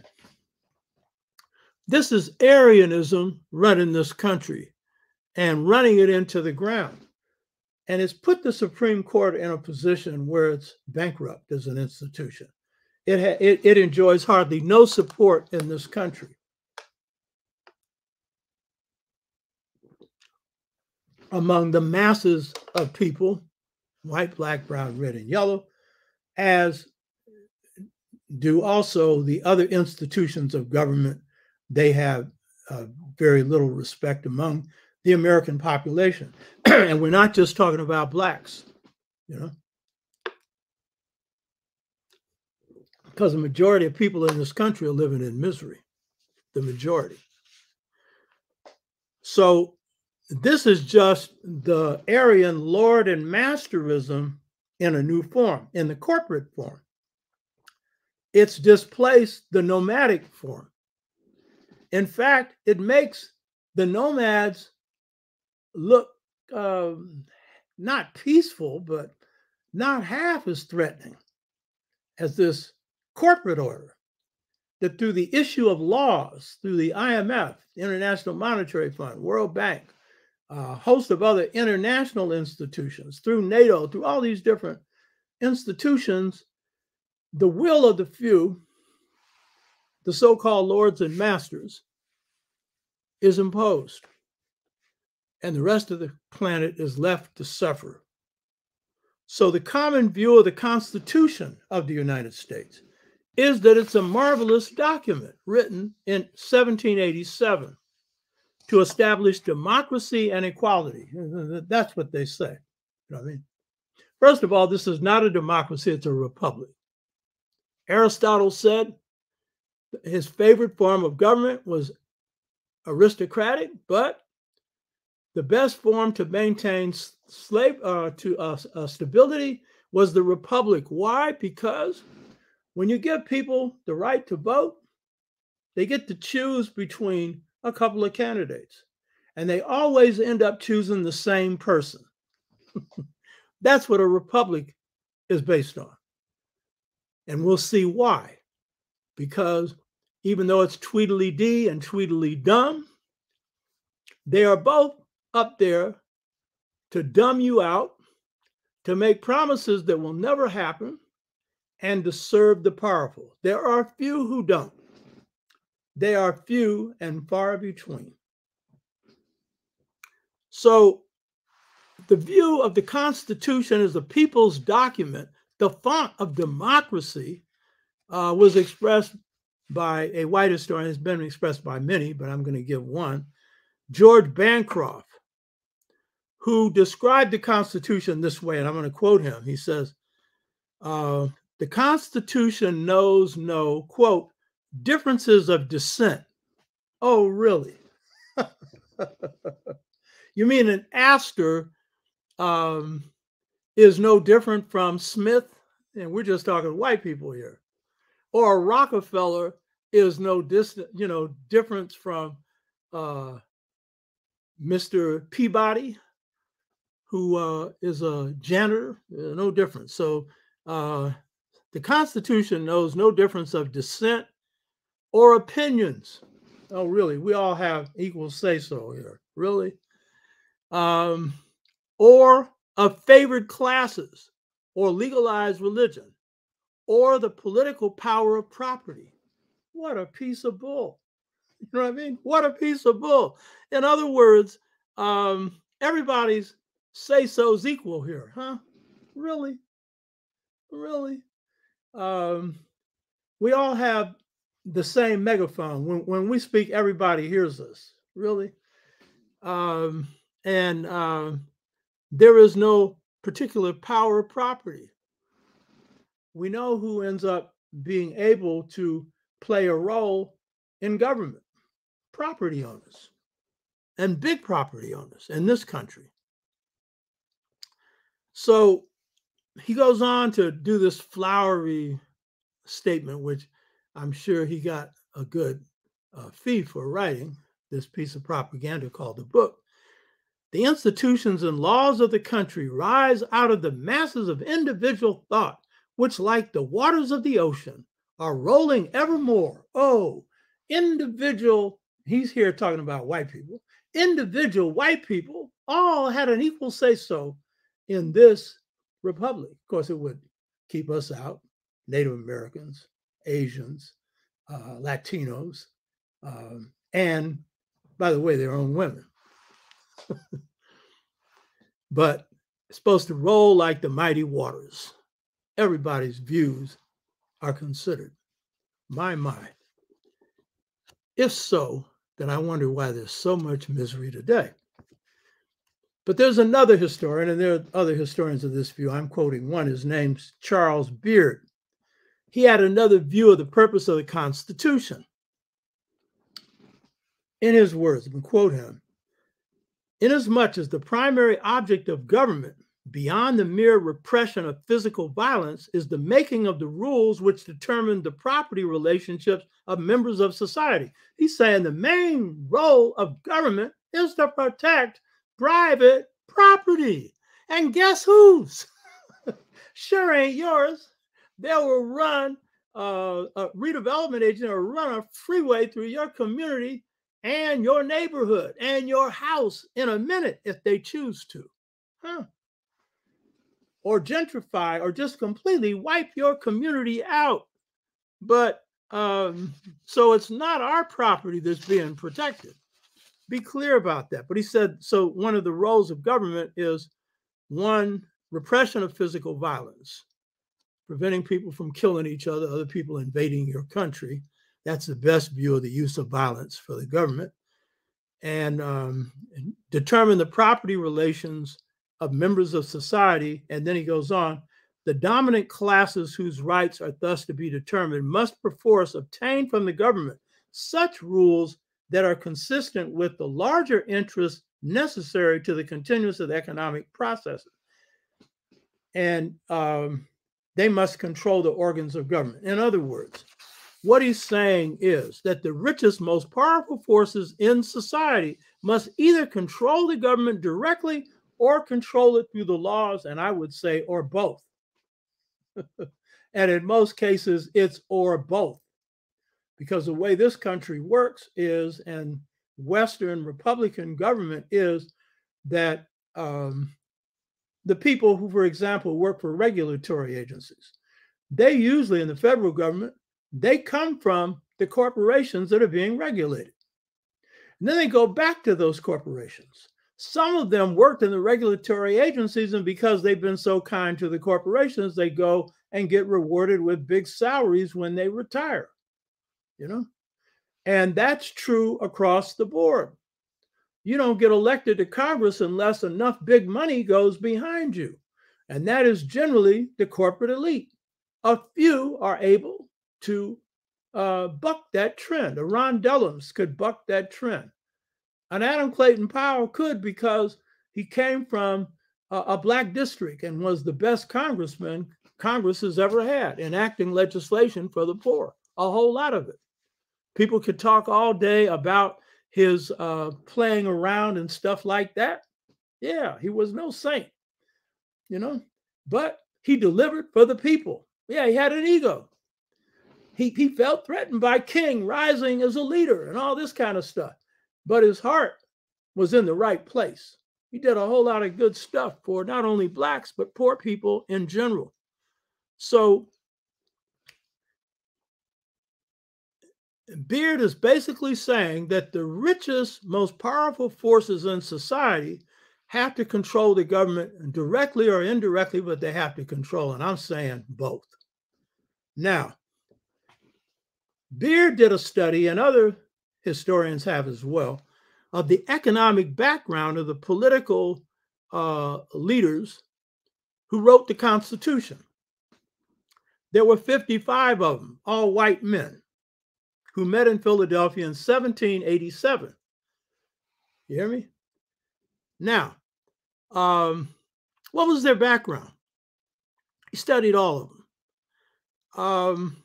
this is Aryanism running this country and running it into the ground. And it's put the Supreme Court in a position where it's bankrupt as an institution. It, ha it, it enjoys hardly no support in this country. Among the masses of people, white, Black, brown, red, and yellow, as do also the other institutions of government. They have uh, very little respect among the American population. And we're not just talking about Blacks, you know, because the majority of people in this country are living in misery, the majority. So this is just the Aryan lord and masterism in a new form, in the corporate form. It's displaced the nomadic form. In fact, it makes the nomads look um, not peaceful, but not half as threatening as this corporate order that through the issue of laws, through the I M F, International Monetary Fund, World Bank, a host of other international institutions, through NATO, through all these different institutions, the will of the few, the so-called lords and masters, is imposed, and the rest of the planet is left to suffer. So the common view of the Constitution of the United States is that it's a marvelous document written in seventeen eighty-seven to establish democracy and equality. That's what they say. You know what I mean? First of all, this is not a democracy, it's a republic. Aristotle said his favorite form of government was aristocratic, but the best form to maintain slave uh, to uh, uh, stability was the republic. Why? Because when you give people the right to vote, they get to choose between a couple of candidates, and they always end up choosing the same person. That's what a republic is based on. And we'll see why. Because even though it's Tweedledee and Tweedledum, they are both up there to dumb you out, to make promises that will never happen, and to serve the powerful. There are few who don't. They are few and far between. So the view of the Constitution as the people's document, the font of democracy, uh, was expressed by a white historian. It's been expressed by many, but I'm going to give one. George Bancroft, who described the Constitution this way, and I'm going to quote him. He says, uh, the Constitution knows no, quote, differences of dissent. Oh, really? You mean an Astor um, is no different from Smith? And we're just talking white people here. Or a Rockefeller is no distant, you know, difference from uh, Mister Peabody, who uh, is a janitor, uh, no difference. So uh, the Constitution knows no difference of dissent or opinions. Oh, really? We all have equal say-so here. Really? Um, or of favored classes, or legalized religion, or the political power of property. What a piece of bull. You know what I mean? What a piece of bull. In other words, um, everybody's say-so's equal here, huh? Really? Really? Um, we all have the same megaphone. When, when we speak, everybody hears us. Really? Um, and uh, there is no particular power of property. We know who ends up being able to play a role in government. Property owners, and big property owners in this country. So he goes on to do this flowery statement, which I'm sure he got a good uh, fee for writing, this piece of propaganda called the book. The institutions and laws of the country rise out of the masses of individual thought, which like the waters of the ocean are rolling evermore. Oh, individual, he's here talking about white people, individual white people all had an equal say-so in this republic. Of course, it would keep us out, Native Americans, Asians, uh, Latinos, um, and by the way, their own women. But it's supposed to roll like the mighty waters. Everybody's views are considered. My, my. If so, then I wonder why there's so much misery today. But there's another historian, and there are other historians of this view. I'm quoting one. His name's Charles Beard. He had another view of the purpose of the Constitution. In his words, I'm going to quote him. Inasmuch as the primary object of government, beyond the mere repression of physical violence, is the making of the rules which determine the property relationships of members of society. He's saying the main role of government is to protect private property. And guess whose? Sure ain't yours. They will run uh, a redevelopment agent or run a freeway through your community and your neighborhood and your house in a minute if they choose to. Huh? or gentrify or just completely wipe your community out. But um, so it's not our property that's being protected. Be clear about that. But he said, so one of the roles of government is one, repression of physical violence, preventing people from killing each other, other people invading your country. That's the best view of the use of violence for the government. And, um, and determine the property relations of members of society. And then he goes on, the dominant classes whose rights are thus to be determined must perforce obtain from the government such rules that are consistent with the larger interests necessary to the continuance of the economic processes. And um, they must control the organs of government. In other words, what he's saying is that the richest, most powerful forces in society must either control the government directly or control it through the laws, and I would say, or both. And in most cases, it's or both. Because the way this country works is, and Western Republican government is, that um, the people who, for example, work for regulatory agencies, they usually, in the federal government, they come from the corporations that are being regulated. And then they go back to those corporations. Some of them worked in the regulatory agencies, and because they've been so kind to the corporations, they go and get rewarded with big salaries when they retire, you know? And that's true across the board. You don't get elected to Congress unless enough big money goes behind you. And that is generally the corporate elite. A few are able to uh, buck that trend. A Ron Dellums could buck that trend. An Adam Clayton Powell could, because he came from a, a black district and was the best congressman Congress has ever had, enacting legislation for the poor, a whole lot of it. People could talk all day about his uh, playing around and stuff like that. Yeah, he was no saint, you know, but he delivered for the people. Yeah, he had an ego. He, he felt threatened by King rising as a leader and all this kind of stuff. But his heart was in the right place. He did a whole lot of good stuff for not only blacks, but poor people in general. So Beard is basically saying that the richest, most powerful forces in society have to control the government directly or indirectly, but they have to control, and I'm saying both. Now, Beard did a study, and other historians have as well, of the economic background of the political uh, leaders who wrote the Constitution. There were fifty-five of them, all white men, who met in Philadelphia in seventeen eighty-seven. You hear me? Now, um, what was their background? He studied all of them. Um,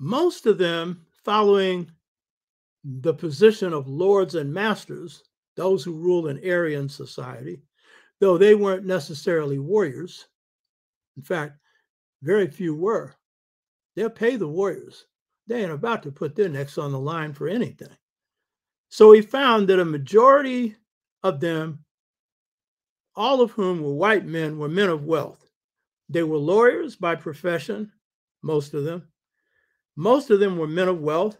most of them following the position of lords and masters, those who ruled an Aryan society, though they weren't necessarily warriors. In fact, very few were. They'll pay the warriors. They ain't about to put their necks on the line for anything. So he found that a majority of them, all of whom were white men, were men of wealth. They were lawyers by profession, most of them. Most of them were men of wealth.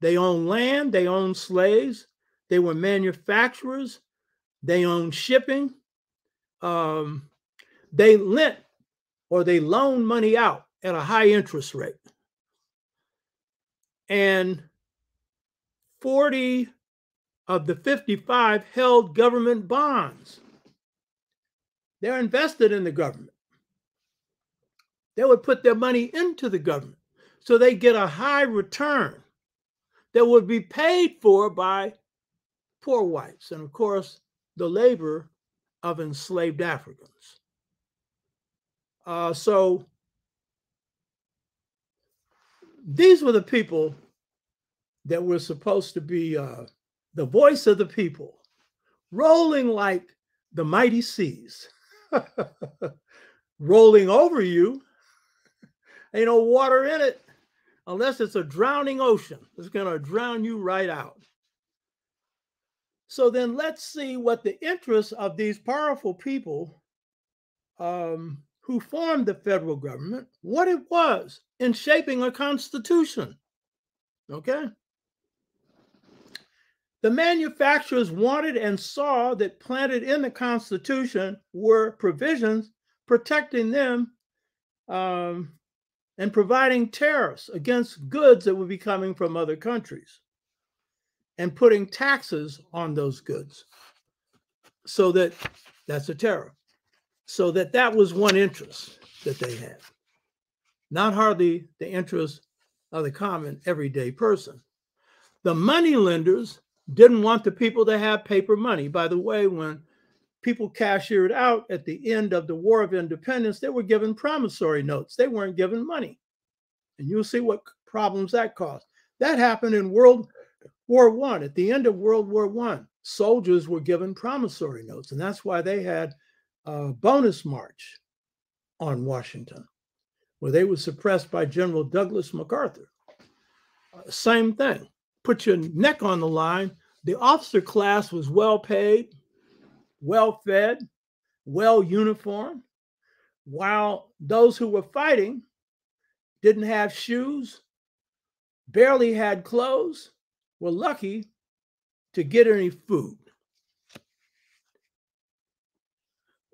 They owned land, they owned slaves, they were manufacturers, they owned shipping. Um, they lent or they loaned money out at a high interest rate. And forty of the fifty-five held government bonds. They're invested in the government. They would put their money into the government. So they get a high return that would be paid for by poor whites and, of course, the labor of enslaved Africans. Uh, so these were the people that were supposed to be uh, the voice of the people, rolling like the mighty seas, rolling over you. Ain't no water in it. Unless it's a drowning ocean, it's going to drown you right out. So then let's see what the interests of these powerful people um, who formed the federal government what it was in shaping a constitution. Okay? The manufacturers wanted and saw that planted in the Constitution were provisions protecting them um, and providing tariffs against goods that would be coming from other countries and putting taxes on those goods. So that, that's a tariff. So that that was one interest that they had. Not hardly the interest of the common everyday person. The money lenders didn't want the people to have paper money. By the way, when people cashiered out at the end of the War of Independence, they were given promissory notes. They weren't given money. And you'll see what problems that caused. That happened in World War One. At the end of World War One, soldiers were given promissory notes. And that's why they had a bonus march on Washington, where they were suppressed by General Douglas MacArthur. Uh, same thing. Put your neck on the line. The officer class was well paid, well fed, well uniformed, while those who were fighting didn't have shoes, barely had clothes, were lucky to get any food.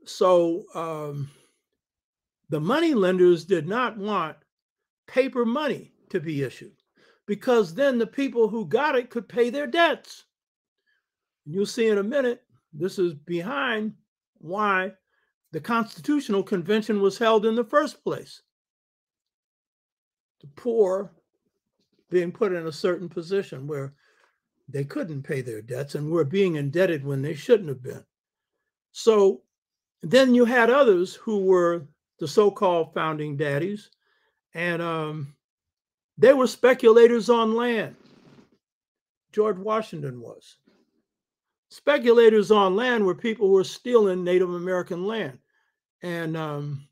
So um, the money lenders did not want paper money to be issued, because then the people who got it could pay their debts. And you'll see in a minute, this is behind why the Constitutional Convention was held in the first place. The poor being put in a certain position where they couldn't pay their debts and were being indebted when they shouldn't have been. So then you had others who were the so-called founding daddies, and um, they were speculators on land. George Washington was. Speculators on land were people who were stealing Native American land. And um,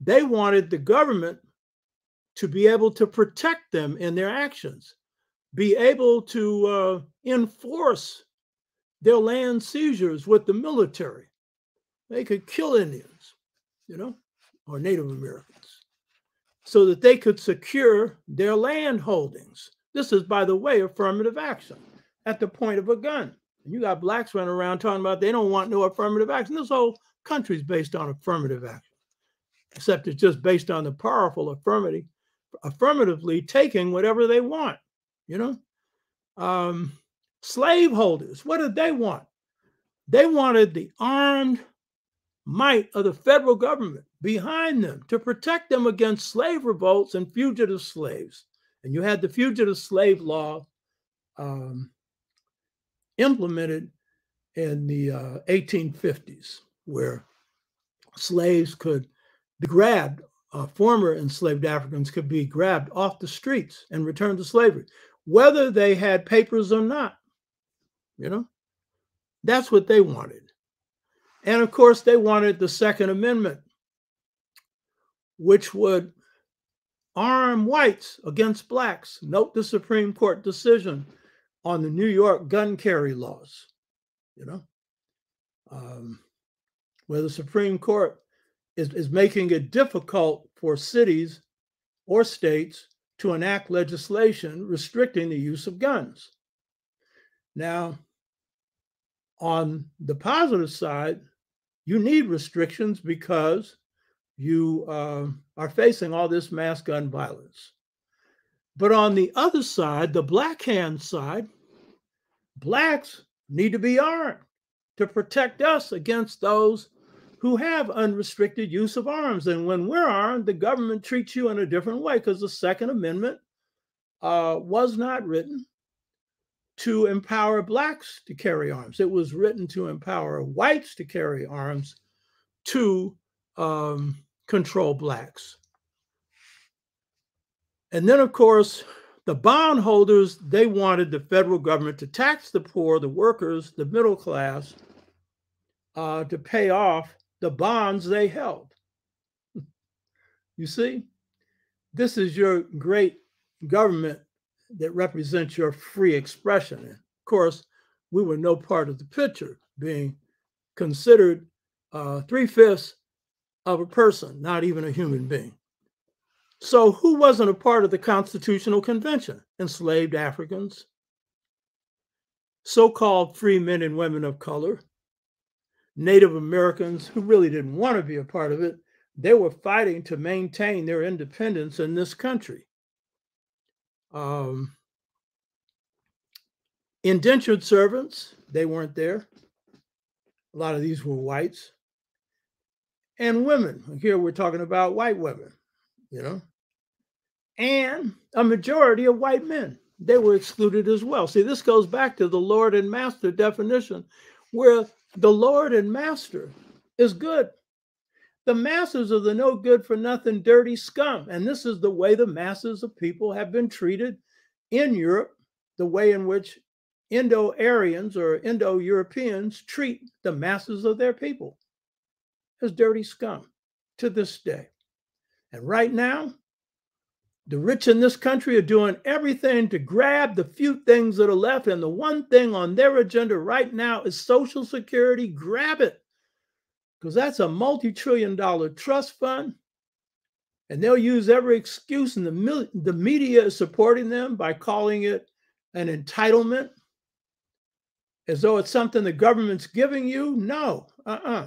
they wanted the government to be able to protect them in their actions, be able to uh, enforce their land seizures with the military. They could kill Indians, you know, or Native Americans, so that they could secure their land holdings. This is, by the way, affirmative action at the point of a gun. And you got blacks running around talking about they don't want no affirmative action. This whole country is based on affirmative action, except it's just based on the powerful affirmative, affirmatively taking whatever they want, you know? Um, slaveholders, what did they want? They wanted the armed might of the federal government behind them to protect them against slave revolts and fugitive slaves. And you had the fugitive slave law um, implemented in the uh, eighteen fifties, where slaves could be grabbed, uh, former enslaved Africans could be grabbed off the streets and returned to slavery, whether they had papers or not. You know, that's what they wanted. And of course, they wanted the Second Amendment, which would arm whites against blacks. Note the Supreme Court decision on the New York gun carry laws, you know, um, where the Supreme Court is, is making it difficult for cities or states to enact legislation restricting the use of guns. Now, on the positive side, you need restrictions because you uh, are facing all this mass gun violence. But on the other side, the black hand side, blacks need to be armed to protect us against those who have unrestricted use of arms. And when we're armed, the government treats you in a different way, because the Second Amendment uh, was not written to empower blacks to carry arms. It was written to empower whites to carry arms to um, control blacks. And then, of course, the bondholders, they wanted the federal government to tax the poor, the workers, the middle class, uh, to pay off the bonds they held. You see, this is your great government that represents your free expression. And of course, we were no part of the picture, being considered uh, three-fifths of a person, not even a human being. So who wasn't a part of the Constitutional Convention? Enslaved Africans, so-called free men and women of color, Native Americans who really didn't want to be a part of it. They were fighting to maintain their independence in this country. Um, indentured servants, they weren't there. A lot of these were whites. And women, here we're talking about white women, you know, and a majority of white men, they were excluded as well. See, this goes back to the Lord and Master definition, where the Lord and Master is good. The masses are the no good for nothing, dirty scum. And this is the way the masses of people have been treated in Europe, the way in which Indo-Aryans or Indo-Europeans treat the masses of their people as dirty scum to this day. And right now, the rich in this country are doing everything to grab the few things that are left. And the one thing on their agenda right now is Social Security. Grab it, because that's a multi-trillion dollar trust fund. And they'll use every excuse, and the, the media is supporting them by calling it an entitlement, as though it's something the government's giving you. No, uh-uh.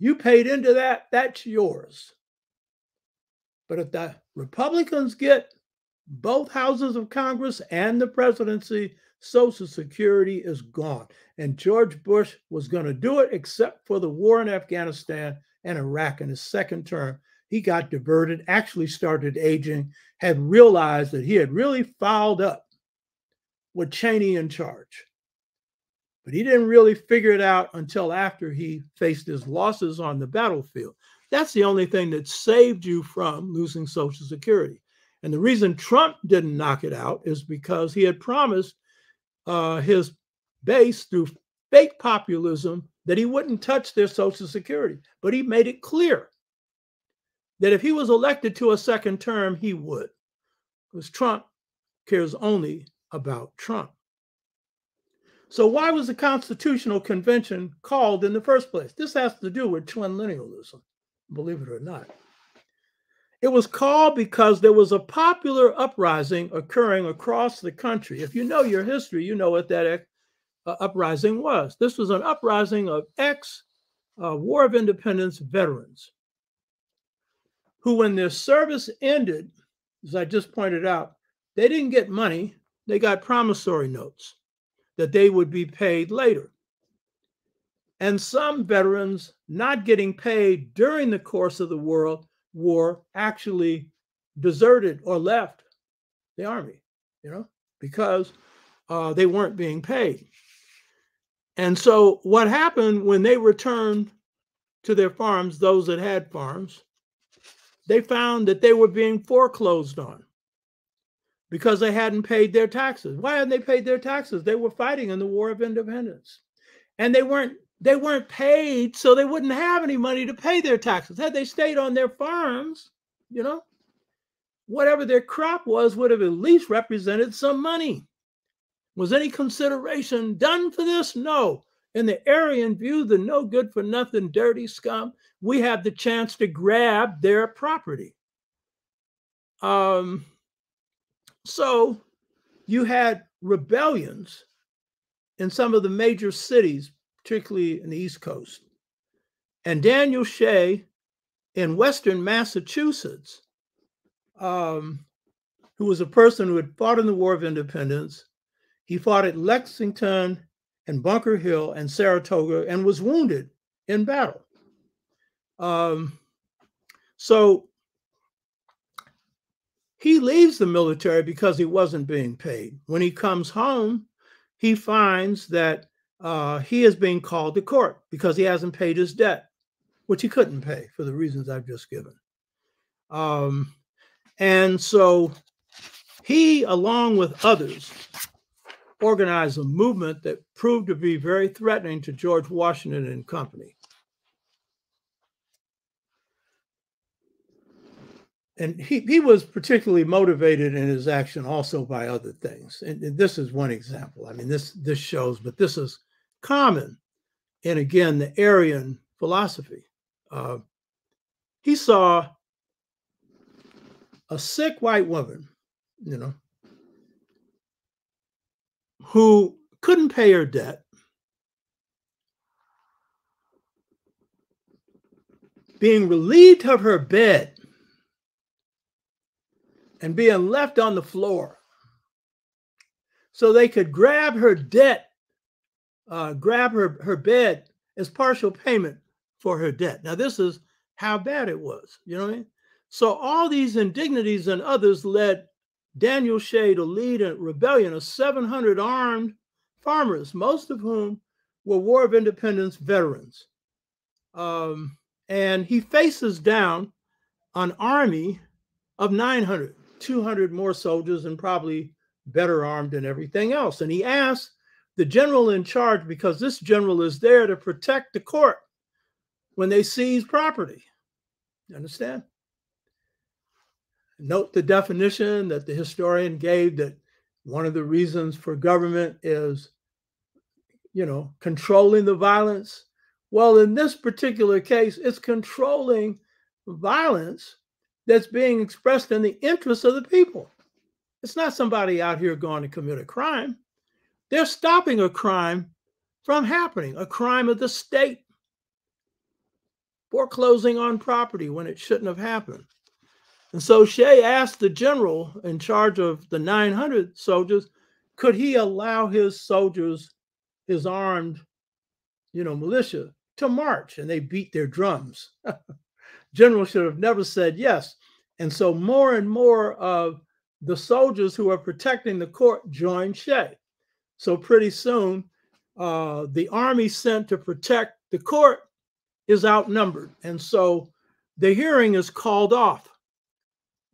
You paid into that, that's yours. But if the Republicans get both houses of Congress and the presidency, Social Security is gone. And George Bush was going to do it, except for the war in Afghanistan and Iraq in his second term. He got diverted, actually started aging, had realized that he had really fouled up with Cheney in charge. But he didn't really figure it out until after he faced his losses on the battlefield. That's the only thing that saved you from losing Social Security. And the reason Trump didn't knock it out is because he had promised uh, his base through fake populism that he wouldn't touch their Social Security. But he made it clear that if he was elected to a second term, he would. Because Trump cares only about Trump. So why was the Constitutional Convention called in the first place? This has to do with twin-linealism. Believe it or not. It was called because there was a popular uprising occurring across the country. If you know your history, you know what that uh, uprising was. This was an uprising of ex uh, War of Independence veterans who, when their service ended, as I just pointed out, they didn't get money. They got promissory notes that they would be paid later. And some veterans not getting paid during the course of the world war actually deserted or left the army, you know, because uh, they weren't being paid. And so what happened when they returned to their farms, those that had farms, they found that they were being foreclosed on because they hadn't paid their taxes. Why hadn't they paid their taxes? They were fighting in the War of Independence, and they weren't They weren't paid, so they wouldn't have any money to pay their taxes. Had they stayed on their farms, you know, whatever their crop was would have at least represented some money. Was any consideration done for this? No. In the Aryan view, the no good for nothing, dirty scum, we have the chance to grab their property. Um, so you had rebellions in some of the major cities, particularly in the East Coast. And Daniel Shays in Western Massachusetts, um, who was a person who had fought in the War of Independence, he fought at Lexington and Bunker Hill and Saratoga and was wounded in battle. Um, so he leaves the military because he wasn't being paid. When he comes home, he finds that Uh, he is being called to court because he hasn't paid his debt, which he couldn't pay for the reasons I've just given. Um, and so he, along with others, organized a movement that proved to be very threatening to George Washington and company. And he, he was particularly motivated in his action also by other things. And, and this is one example. I mean, this, this shows, but this is common. And again, the Aryan philosophy, uh, he saw a sick white woman, you know, who couldn't pay her debt being relieved of her bed and being left on the floor so they could grab her debt, uh, grab her, her bed as partial payment for her debt. Now, this is how bad it was, you know what I mean? So all these indignities and others led Daniel Shays to lead a rebellion of seven hundred armed farmers, most of whom were War of Independence veterans. Um, and he faces down an army of nine hundred, two hundred more soldiers and probably better armed than everything else. And he asks the general in charge, because this general is there to protect the court when they seize property. You understand? Note the definition that the historian gave, that one of the reasons for government is, you know, controlling the violence. Well, in this particular case, it's controlling violence that's being expressed in the interest of the people. It's not somebody out here going to commit a crime. They're stopping a crime from happening, a crime of the state, foreclosing on property when it shouldn't have happened. And so Shays asked the general in charge of the nine hundred soldiers, could he allow his soldiers, his armed, you know, militia to march? And they beat their drums. General should have never said yes. And so more and more of the soldiers who are protecting the court joined Shays. So pretty soon, uh, the army sent to protect the court is outnumbered. And so the hearing is called off.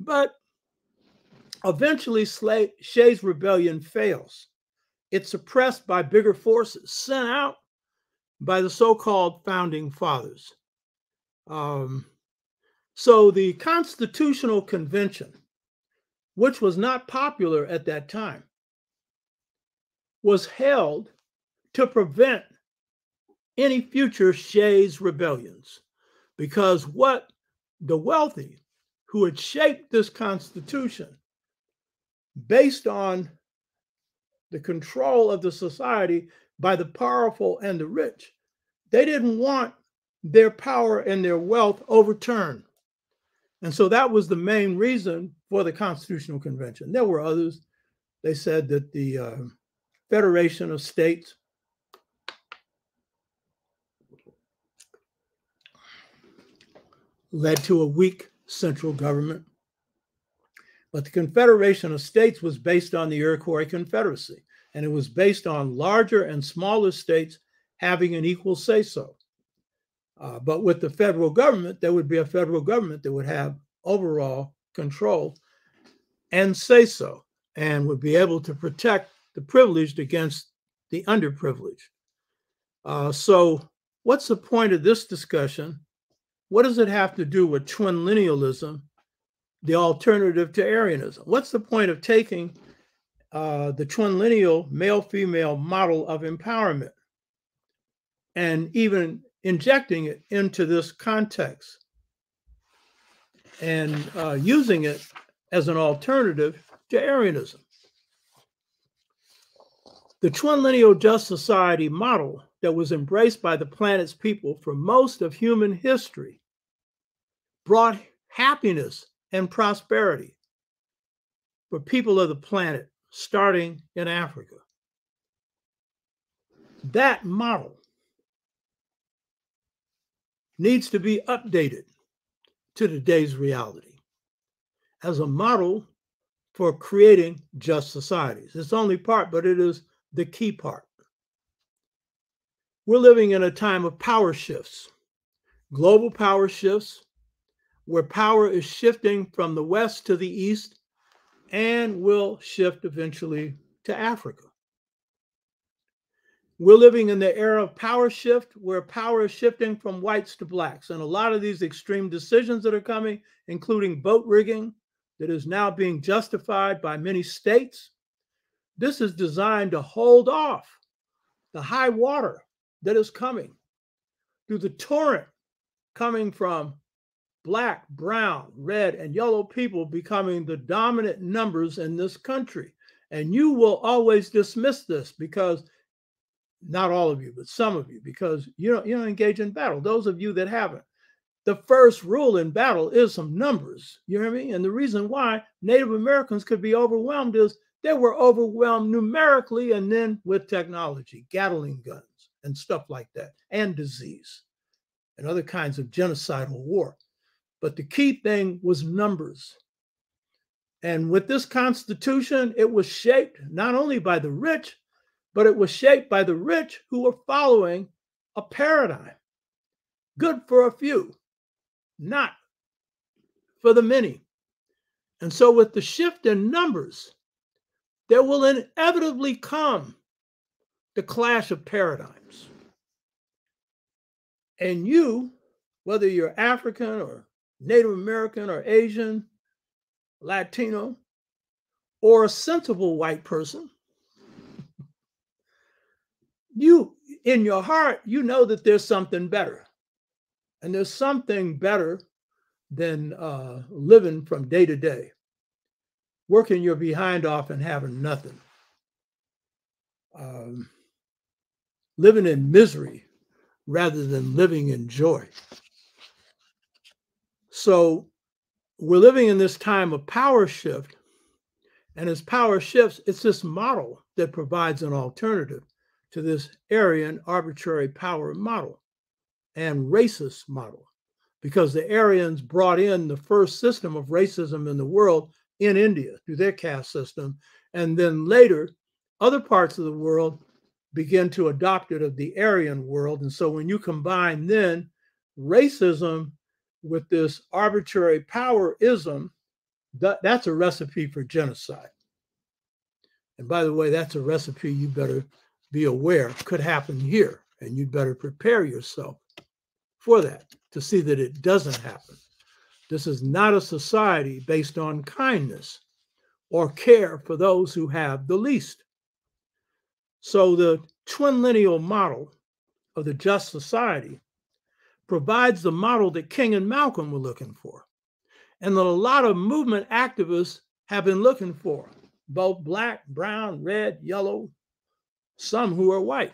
But eventually, Shays' rebellion fails. It's suppressed by bigger forces sent out by the so-called founding fathers. Um, so the Constitutional Convention, which was not popular at that time, was held to prevent any future Shays' rebellions, because what the wealthy who had shaped this Constitution based on the control of the society by the powerful and the rich, they didn't want their power and their wealth overturned. And so that was the main reason for the Constitutional Convention. There were others. They said that the uh, Federation of States led to a weak central government. But the Confederation of States was based on the Iroquois Confederacy, and it was based on larger and smaller states having an equal say-so. Uh, but with the federal government, there would be a federal government that would have overall control and say-so, and would be able to protect the privileged against the underprivileged. Uh, so what's the point of this discussion? What does it have to do with twin-linealism, the alternative to Aryanism? What's the point of taking uh, the twin-lineal male-female model of empowerment and even injecting it into this context and uh, using it as an alternative to Aryanism? The twin-lineal just society model that was embraced by the planet's people for most of human history brought happiness and prosperity for people of the planet, starting in Africa. That model needs to be updated to today's reality as a model for creating just societies. It's only part, but it is the key part. We're living in a time of power shifts, global power shifts, where power is shifting from the West to the East and will shift eventually to Africa. We're living in the era of power shift, where power is shifting from whites to blacks. And a lot of these extreme decisions that are coming, including vote rigging, that is now being justified by many states. This is designed to hold off the high water that is coming through the torrent coming from black, brown, red, and yellow people becoming the dominant numbers in this country. And you will always dismiss this because, not all of you, but some of you, because you don't, you don't engage in battle. Those of you that haven't. The first rule in battle is some numbers. You hear me? And the reason why Native Americans could be overwhelmed is they were overwhelmed numerically and then with technology, Gatling guns and stuff like that, and disease and other kinds of genocidal war. But the key thing was numbers. And with this Constitution, it was shaped not only by the rich, but it was shaped by the rich who were following a paradigm. Good for a few, not for the many. And so with the shift in numbers, there will inevitably come the clash of paradigms. And you, whether you're African or Native American or Asian, Latino, or a sensible white person, you, in your heart, you know that there's something better. And there's something better than uh, living from day to day, working your behind off and having nothing, um, living in misery rather than living in joy. So we're living in this time of power shift. And as power shifts, it's this model that provides an alternative to this Aryan arbitrary power model and racist model, because the Aryans brought in the first system of racism in the world in India through their caste system. And then later, other parts of the world began to adopt it of the Aryan world. And so when you combine then racism with this arbitrary powerism, that, that's a recipe for genocide. And by the way, that's a recipe you better be aware could happen here. And you'd better prepare yourself for that, to see that it doesn't happen. This is not a society based on kindness or care for those who have the least. So the twin-lineal model of the just society provides the model that King and Malcolm were looking for, and that a lot of movement activists have been looking for, both black, brown, red, yellow, some who are white.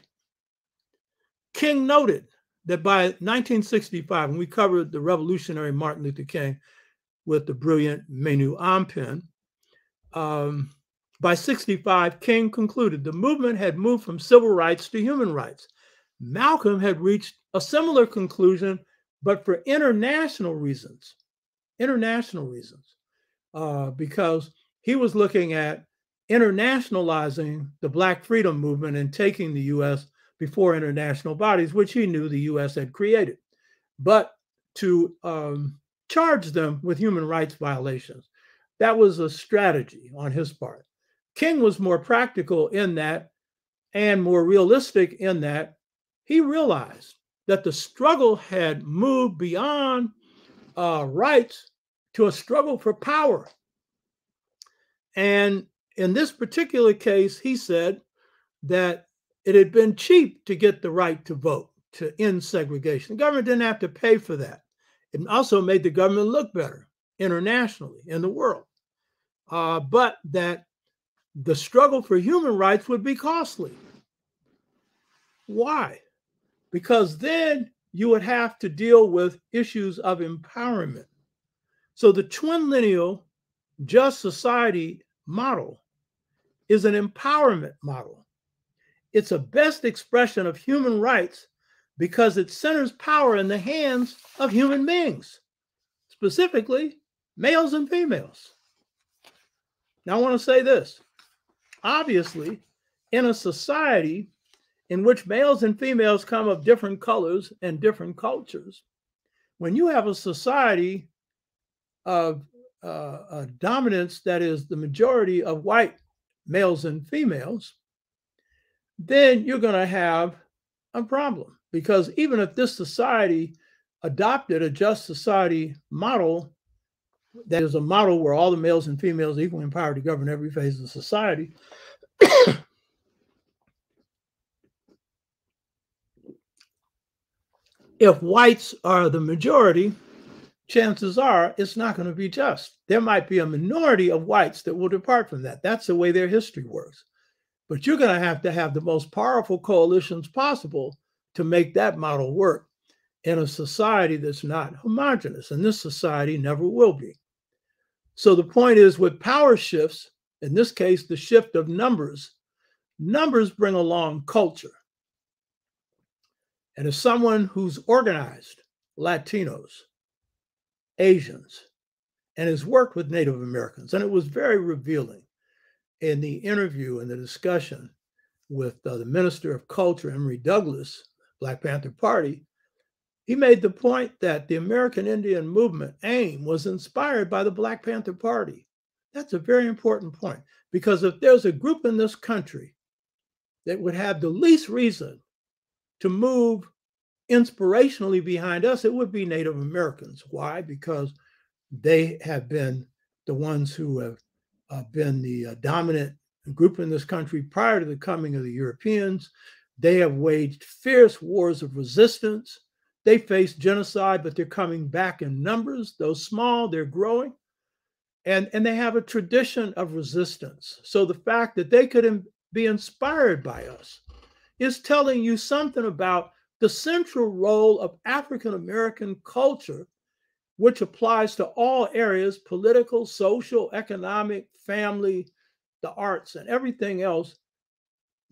King noted that by nineteen sixty-five, and we covered the revolutionary Martin Luther King with the brilliant Menu Ampin, um, by sixty-five, King concluded the movement had moved from civil rights to human rights. Malcolm had reached a similar conclusion, but for international reasons, international reasons, uh, because he was looking at internationalizing the Black freedom movement and taking the U S before international bodies, which he knew the U S had created, but to um, charge them with human rights violations. That was a strategy on his part. King was more practical in that and more realistic in that he realized that the struggle had moved beyond uh, rights to a struggle for power. And in this particular case, he said that it had been cheap to get the right to vote, to end segregation. The government didn't have to pay for that. It also made the government look better internationally in the world. Uh, but that the struggle for human rights would be costly. Why? Because then you would have to deal with issues of empowerment. So the twin-lineal just society model is an empowerment model. It's a best expression of human rights because it centers power in the hands of human beings, specifically males and females. Now, I want to say this. Obviously, in a society in which males and females come of different colors and different cultures, when you have a society of uh, a dominance that is the majority of white males and females, then you're going to have a problem, because even if this society adopted a just society model, that is a model where all the males and females are equally empowered to govern every phase of society, if whites are the majority, chances are it's not going to be just. There might be a minority of whites that will depart from that. That's the way their history works. But you're going to have to have the most powerful coalitions possible to make that model work in a society that's not homogenous, and this society never will be. So the point is, with power shifts, in this case, the shift of numbers, numbers bring along culture. And as someone who's organized Latinos, Asians, and has worked with Native Americans, and it was very revealing in the interview and the discussion with uh, the Minister of Culture, Emory Douglas, Black Panther Party, he made the point that the American Indian movement, AIM, was inspired by the Black Panther Party. That's a very important point, because if there's a group in this country that would have the least reason to move inspirationally behind us, it would be Native Americans. Why? Because they have been the ones who have uh, been the uh, dominant group in this country prior to the coming of the Europeans. They have waged fierce wars of resistance. They faced genocide, but they're coming back in numbers. Though small, they're growing. And, and they have a tradition of resistance. So the fact that they could be inspired by us is telling you something about the central role of African-American culture, which applies to all areas, political, social, economic, family, the arts, and everything else,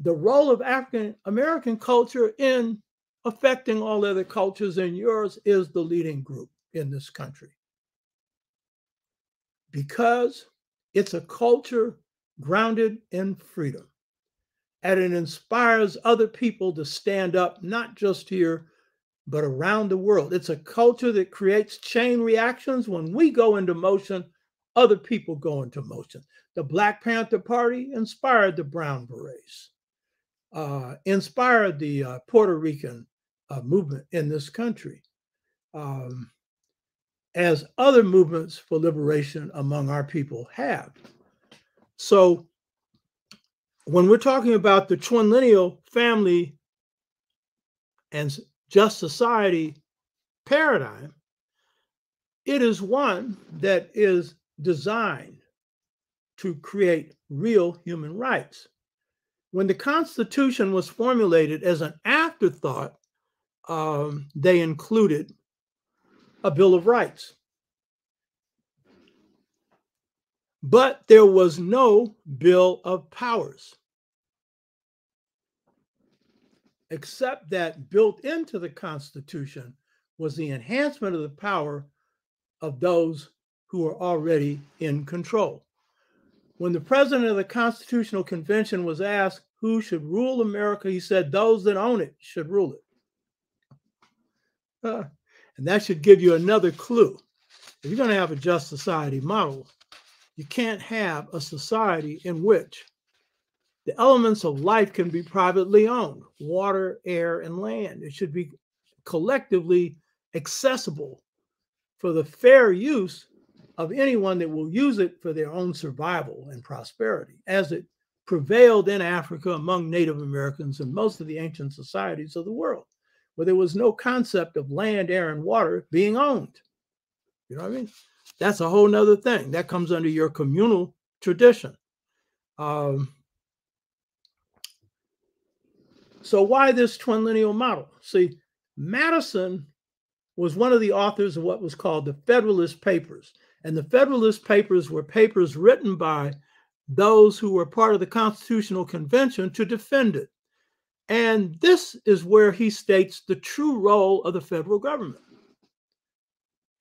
the role of African-American culture in affecting all other cultures, and yours is the leading group in this country. Because it's a culture grounded in freedom. And it inspires other people to stand up, not just here, but around the world. It's a culture that creates chain reactions. When we go into motion, other people go into motion. The Black Panther Party inspired the Brown Berets, uh, inspired the uh, Puerto Rican uh, movement in this country, um, as other movements for liberation among our people have. So, when we're talking about the twin-lineal family and just society paradigm, it is one that is designed to create real human rights. When the Constitution was formulated as an afterthought, um, they included a Bill of Rights. But there was no Bill of Powers, except that built into the Constitution was the enhancement of the power of those who are already in control. When the president of the Constitutional Convention was asked who should rule America, he said, "Those that own it should rule it." Uh, and that should give you another clue. If you're going to have a just society model, you can't have a society in which the elements of life can be privately owned: water, air, and land. It should be collectively accessible for the fair use of anyone that will use it for their own survival and prosperity, as it prevailed in Africa among Native Americans and most of the ancient societies of the world, where there was no concept of land, air, and water being owned. You know what I mean? That's a whole nother thing. That comes under your communal tradition. Um, so why this twin-lineal model? See, Madison was one of the authors of what was called the Federalist Papers. And the Federalist Papers were papers written by those who were part of the Constitutional Convention to defend it. And this is where he states the true role of the federal government.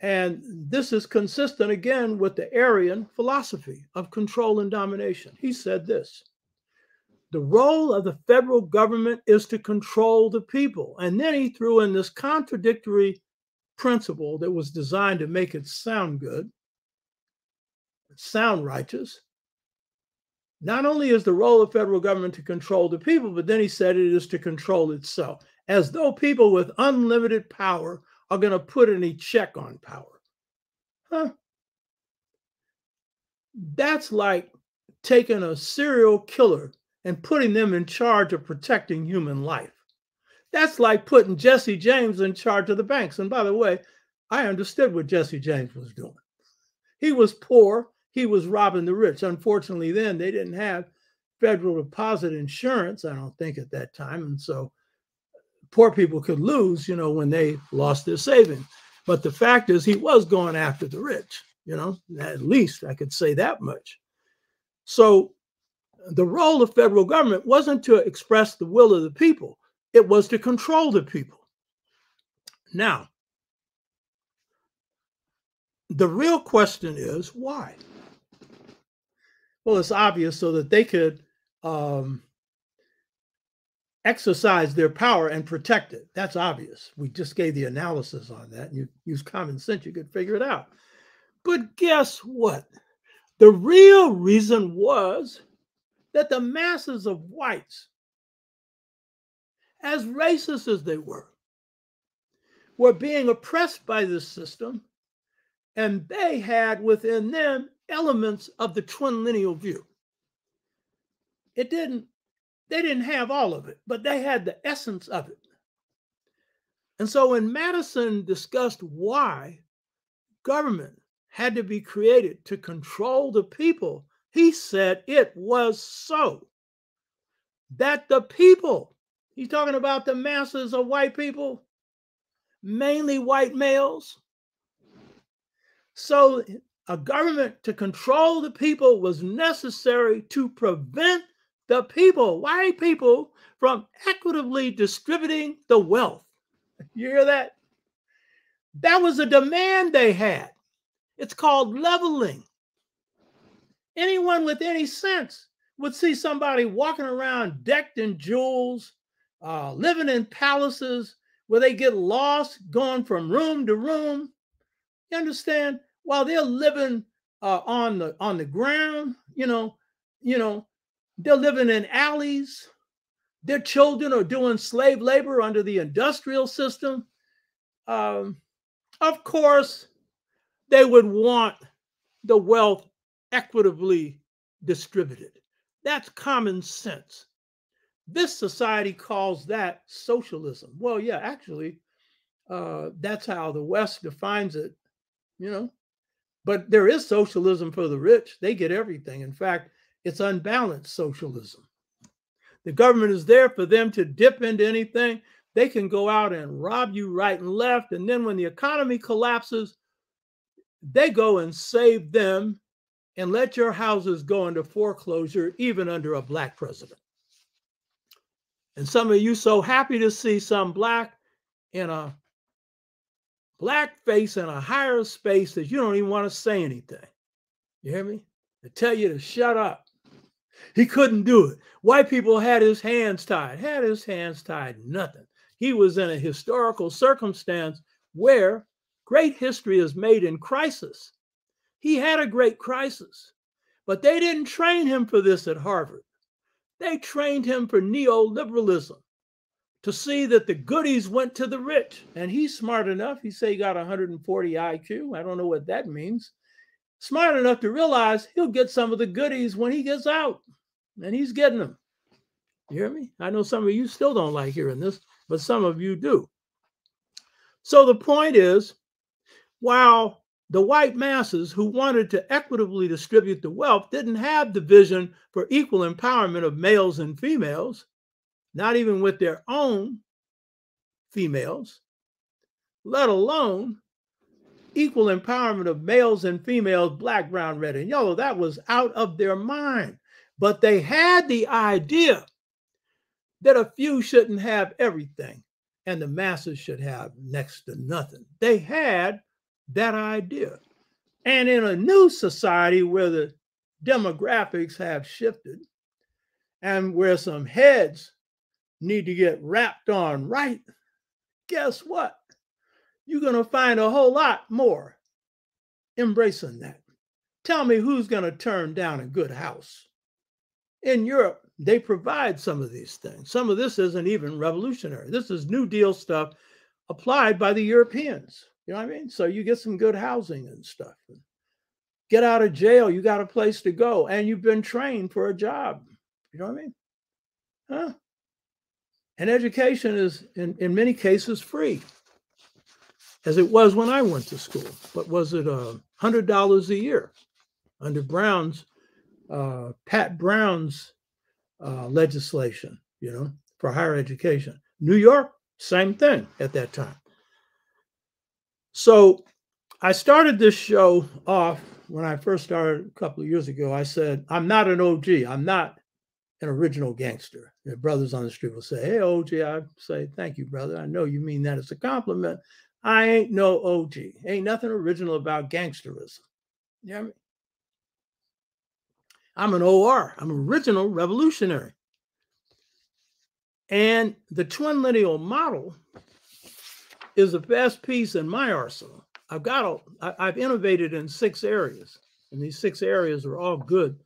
And this is consistent, again, with the Aryan philosophy of control and domination. He said this: the role of the federal government is to control the people. And then he threw in this contradictory principle that was designed to make it sound good, sound righteous. Not only is the role of federal government to control the people, but then he said it is to control itself, as though people with unlimited power are going to put any check on power. Huh? That's like taking a serial killer and putting them in charge of protecting human life. That's like putting Jesse James in charge of the banks. And by the way, I understood what Jesse James was doing. He was poor. He was robbing the rich. Unfortunately, then they didn't have federal deposit insurance, I don't think, at that time. And so poor people could lose, you know, when they lost their savings. But the fact is, he was going after the rich, you know, at least I could say that much. So the role of federal government wasn't to express the will of the people. It was to control the people. Now, the real question is why? Well, it's obvious, so that they could um, exercise their power and protect it. That's obvious. We just gave the analysis on that. You use common sense, you could figure it out. But guess what? The real reason was that the masses of whites, as racist as they were, were being oppressed by this system, and they had within them elements of the twin-lineal view. It didn't, they didn't have all of it, but they had the essence of it. And so when Madison discussed why government had to be created to control the people, he said it was so that the people, he's talking about the masses of white people, mainly white males. So a government to control the people was necessary to prevent the people, white people, from equitably distributing the wealth. You hear that? That was a demand they had. It's called leveling. Anyone with any sense would see somebody walking around decked in jewels, uh, living in palaces where they get lost, going from room to room. You understand? While they're living uh, on the on the ground, you know, you know, they're living in alleys. Their children are doing slave labor under the industrial system. Um, of course, they would want the wealth equitably distributed. That's common sense. This society calls that socialism. Well, yeah, actually, uh, that's how the West defines it, you know. But there is socialism for the rich. They get everything. In fact, it's unbalanced socialism. The government is there for them to dip into anything. They can go out and rob you right and left. And then when the economy collapses, they go and save them and let your houses go into foreclosure, even under a black president. And some of you so happy to see some black in a black face in a higher space that you don't even want to say anything. You hear me? They tell you to shut up. He couldn't do it. White people had his hands tied, had his hands tied, nothing. He was in a historical circumstance where great history is made in crisis. He had a great crisis, but they didn't train him for this at Harvard. They trained him for neoliberalism, to see that the goodies went to the rich. And he's smart enough. He said he got one hundred forty I Q. I don't know what that means. Smart enough to realize he'll get some of the goodies when he gets out. And he's getting them. You hear me? I know some of you still don't like hearing this, but some of you do. So the point is, while the white masses who wanted to equitably distribute the wealth didn't have the vision for equal empowerment of males and females, not even with their own females, let alone equal empowerment of males and females, black, brown, red, and yellow. That was out of their mind. But they had the idea that a few shouldn't have everything and the masses should have next to nothing. They had that idea. And in a new society where the demographics have shifted and where some heads need to get wrapped on right, guess what? You're going to find a whole lot more embracing that. Tell me who's going to turn down a good house. In Europe, they provide some of these things. Some of this isn't even revolutionary. This is New Deal stuff applied by the Europeans. You know what I mean? So you get some good housing and stuff. Get out of jail, you got a place to go, and you've been trained for a job. You know what I mean? Huh? And education is, in, in many cases, free. as it was when I went to school. What was it, uh, one hundred dollars a year under Brown's, uh, Pat Brown's uh, legislation, you know, for higher education. New York, same thing at that time. So I started this show off when I first started a couple of years ago. I said, I'm not an O G. I'm not an original gangster. Your brothers on the street will say, hey, O G. I say, thank you, brother. I know you mean that as a compliment. I ain't no O G. Ain't nothing original about gangsterism. You know what I mean? I'm an O R. I'm an original revolutionary. And the twin-lineal model is the best piece in my arsenal. I've got a, I, I've innovated in six areas, and these six areas are all good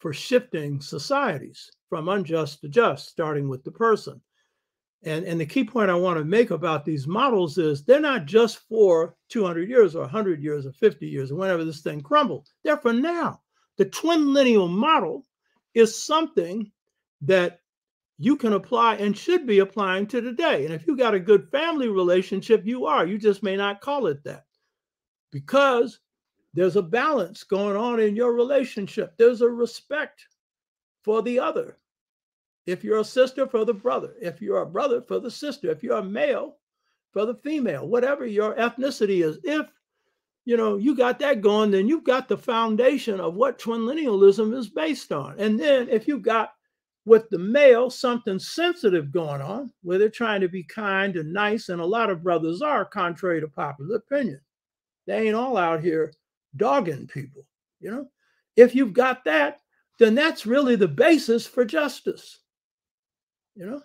for shifting societies from unjust to just, starting with the person. And, and the key point I want to make about these models is they're not just for two hundred years or one hundred years or fifty years or whenever this thing crumbles. They're for now. The twin lineal model is something that you can apply and should be applying to today. And if you got a good family relationship, you are. You just may not call it that because there's a balance going on in your relationship. There's a respect for the other. If you're a sister, for the brother. If you're a brother, for the sister. If you're a male, for the female. Whatever your ethnicity is, if you know you got that going, then you've got the foundation of what twinlinealism is based on. And then if you got with the male something sensitive going on, where they're trying to be kind and nice, and a lot of brothers are, contrary to popular opinion. They ain't all out here dogging people, you know. If you've got that, then that's really the basis for justice. You know,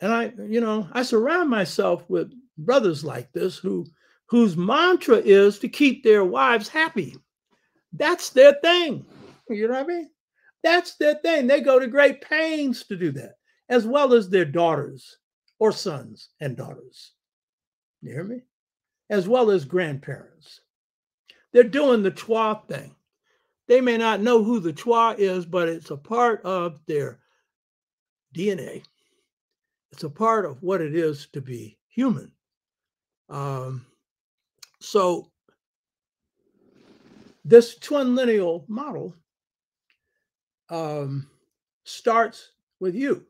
and I, you know, I surround myself with brothers like this who, whose mantra is to keep their wives happy. That's their thing. You know what I mean? That's their thing. They go to great pains to do that, as well as their daughters or sons and daughters. You hear me? As well as grandparents. They're doing the Twa thing. They may not know who the Twa is, but it's a part of their D N A. It's a part of what it is to be human. Um, so this twin-lineal model um, starts with you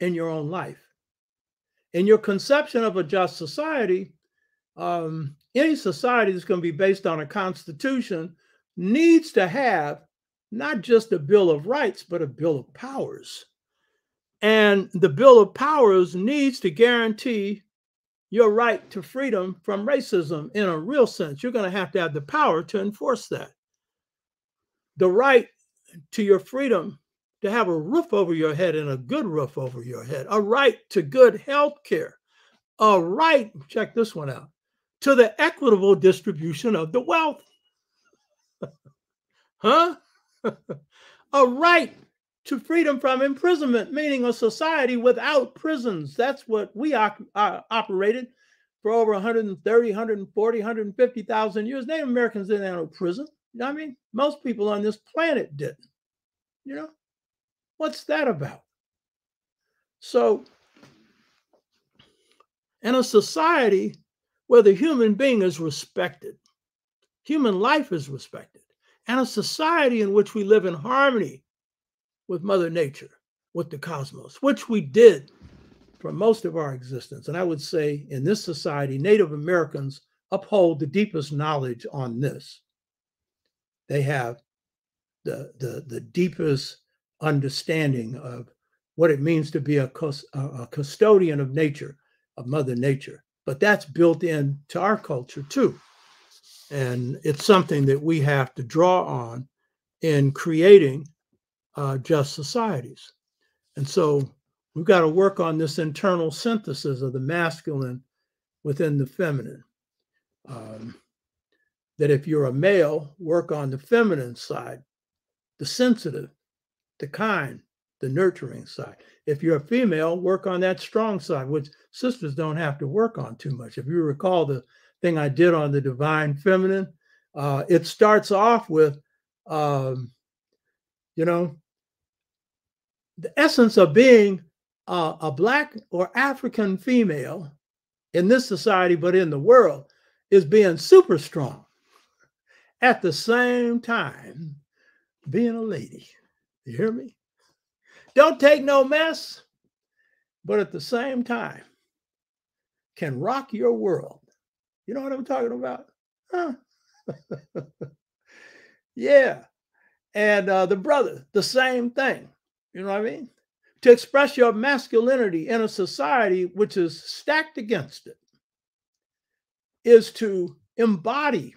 in your own life. In your conception of a just society, um, any society that's going to be based on a constitution needs to have not just a Bill of Rights, but a Bill of Powers. And the Bill of Powers needs to guarantee your right to freedom from racism in a real sense. You're going to have to have the power to enforce that. The right to your freedom to have a roof over your head and a good roof over your head. A right to good health care. A right, check this one out, to the equitable distribution of the wealth. Huh? A right to freedom from imprisonment, meaning a society without prisons. That's what we uh, operated for over one hundred thirty, one hundred forty, one hundred fifty thousand years. Native Americans didn't have no prison. You know what I mean? Most people on this planet didn't. You know? What's that about? So, in a society where the human being is respected, human life is respected, and a society in which we live in harmony with Mother Nature, with the cosmos, which we did for most of our existence. And I would say in this society, Native Americans uphold the deepest knowledge on this. They have the, the, the deepest understanding of what it means to be a, a custodian of nature, of Mother Nature. But that's built into our culture too. And it's something that we have to draw on in creating Uh, just societies. And so we've got to work on this internal synthesis of the masculine within the feminine. Um, that if you're a male, work on the feminine side, the sensitive, the kind, the nurturing side. If you're a female, work on that strong side, which sisters don't have to work on too much. If you recall the thing I did on the divine feminine, uh, it starts off with, um, you know, the essence of being uh, a Black or African female in this society, but in the world, is being super strong. At the same time, being a lady. You hear me? Don't take no mess, but at the same time, can rock your world. You know what I'm talking about? Huh? Yeah. And uh, the brother, the same thing. You know what I mean? To express your masculinity in a society which is stacked against it is to embody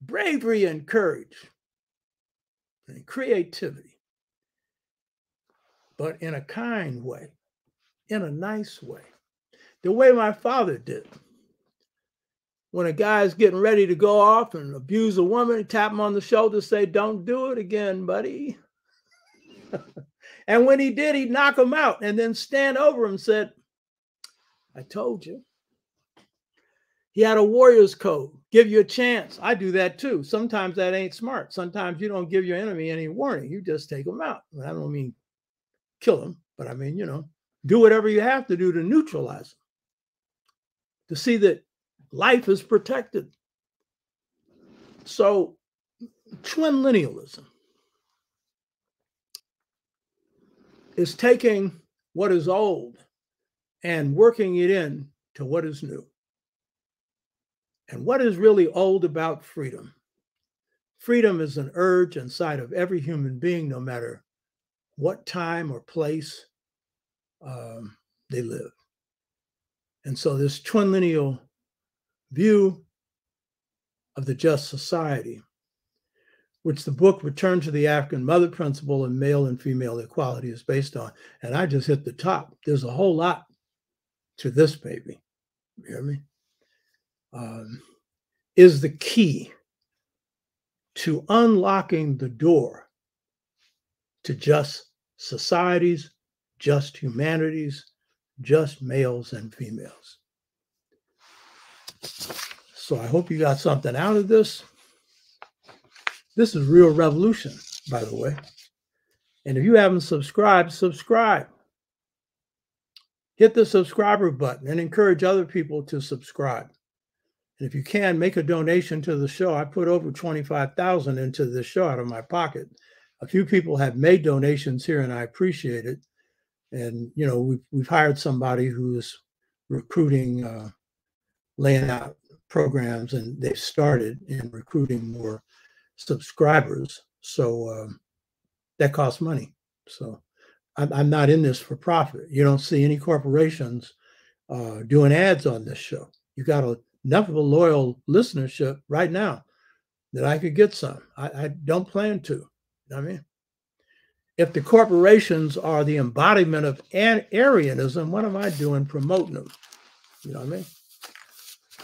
bravery and courage and creativity, but in a kind way, in a nice way, the way my father did. When a guy's getting ready to go off and abuse a woman, tap him on the shoulder, say, "Don't do it again, buddy." And when he did, he'd knock him out and then stand over him and said, "I told you." He had a warrior's code. Give you a chance. I do that too. Sometimes that ain't smart. Sometimes you don't give your enemy any warning. You just take them out. I don't mean kill them, but I mean, you know, do whatever you have to do to neutralize them, to see that life is protected. So, twin-linealism is taking what is old and working it in to what is new. And what is really old about freedom? Freedom is an urge inside of every human being, no matter what time or place um, they live. And so this twin-lineal view of the just society, which the book Return to the African Mother Principle and Male and Female Equality is based on. And I just hit the top. There's a whole lot to this baby, you hear me? Um, is the key to unlocking the door to just societies, just humanities, just males and females. So I hope you got something out of this. This is Real Revolution, by the way. And if you haven't subscribed, subscribe. Hit the subscriber button and encourage other people to subscribe. And if you can, make a donation to the show. I put over twenty-five thousand dollars into this show out of my pocket. A few people have made donations here, and I appreciate it. And, you know, we've, we've hired somebody who is recruiting, uh, laying out programs, and they've started in recruiting more subscribers. So um, that costs money. So I'm, I'm not in this for profit. You don't see any corporations uh, doing ads on this show. You got to enough of a loyal listenership right now that I could get some. I, I don't plan to. You know what I mean? If the corporations are the embodiment of Aryanism, what am I doing promoting them? You know what I mean?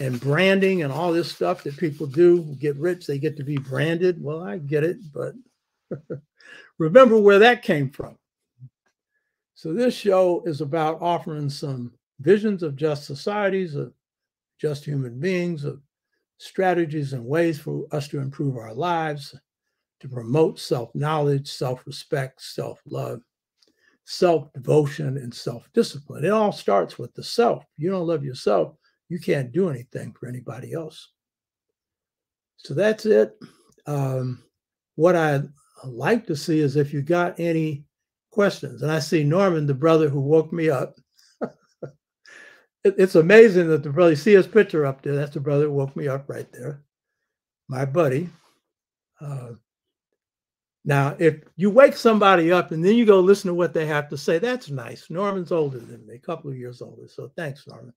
And branding and all this stuff that people do, get rich, they get to be branded. Well, I get it, but remember where that came from. So this show is about offering some visions of just societies, of just human beings, of strategies and ways for us to improve our lives, to promote self-knowledge, self-respect, self-love, self-devotion, and self-discipline. It all starts with the self. You don't love yourself, you can't do anything for anybody else. So that's it. Um, what I'd like to see is if you got any questions. And I see Norman, the brother who woke me up. it, it's amazing that the brother, see his picture up there. That's the brother who woke me up right there. My buddy. Uh, now, if you wake somebody up and then you go listen to what they have to say, that's nice. Norman's older than me, a couple of years older. So thanks, Norman.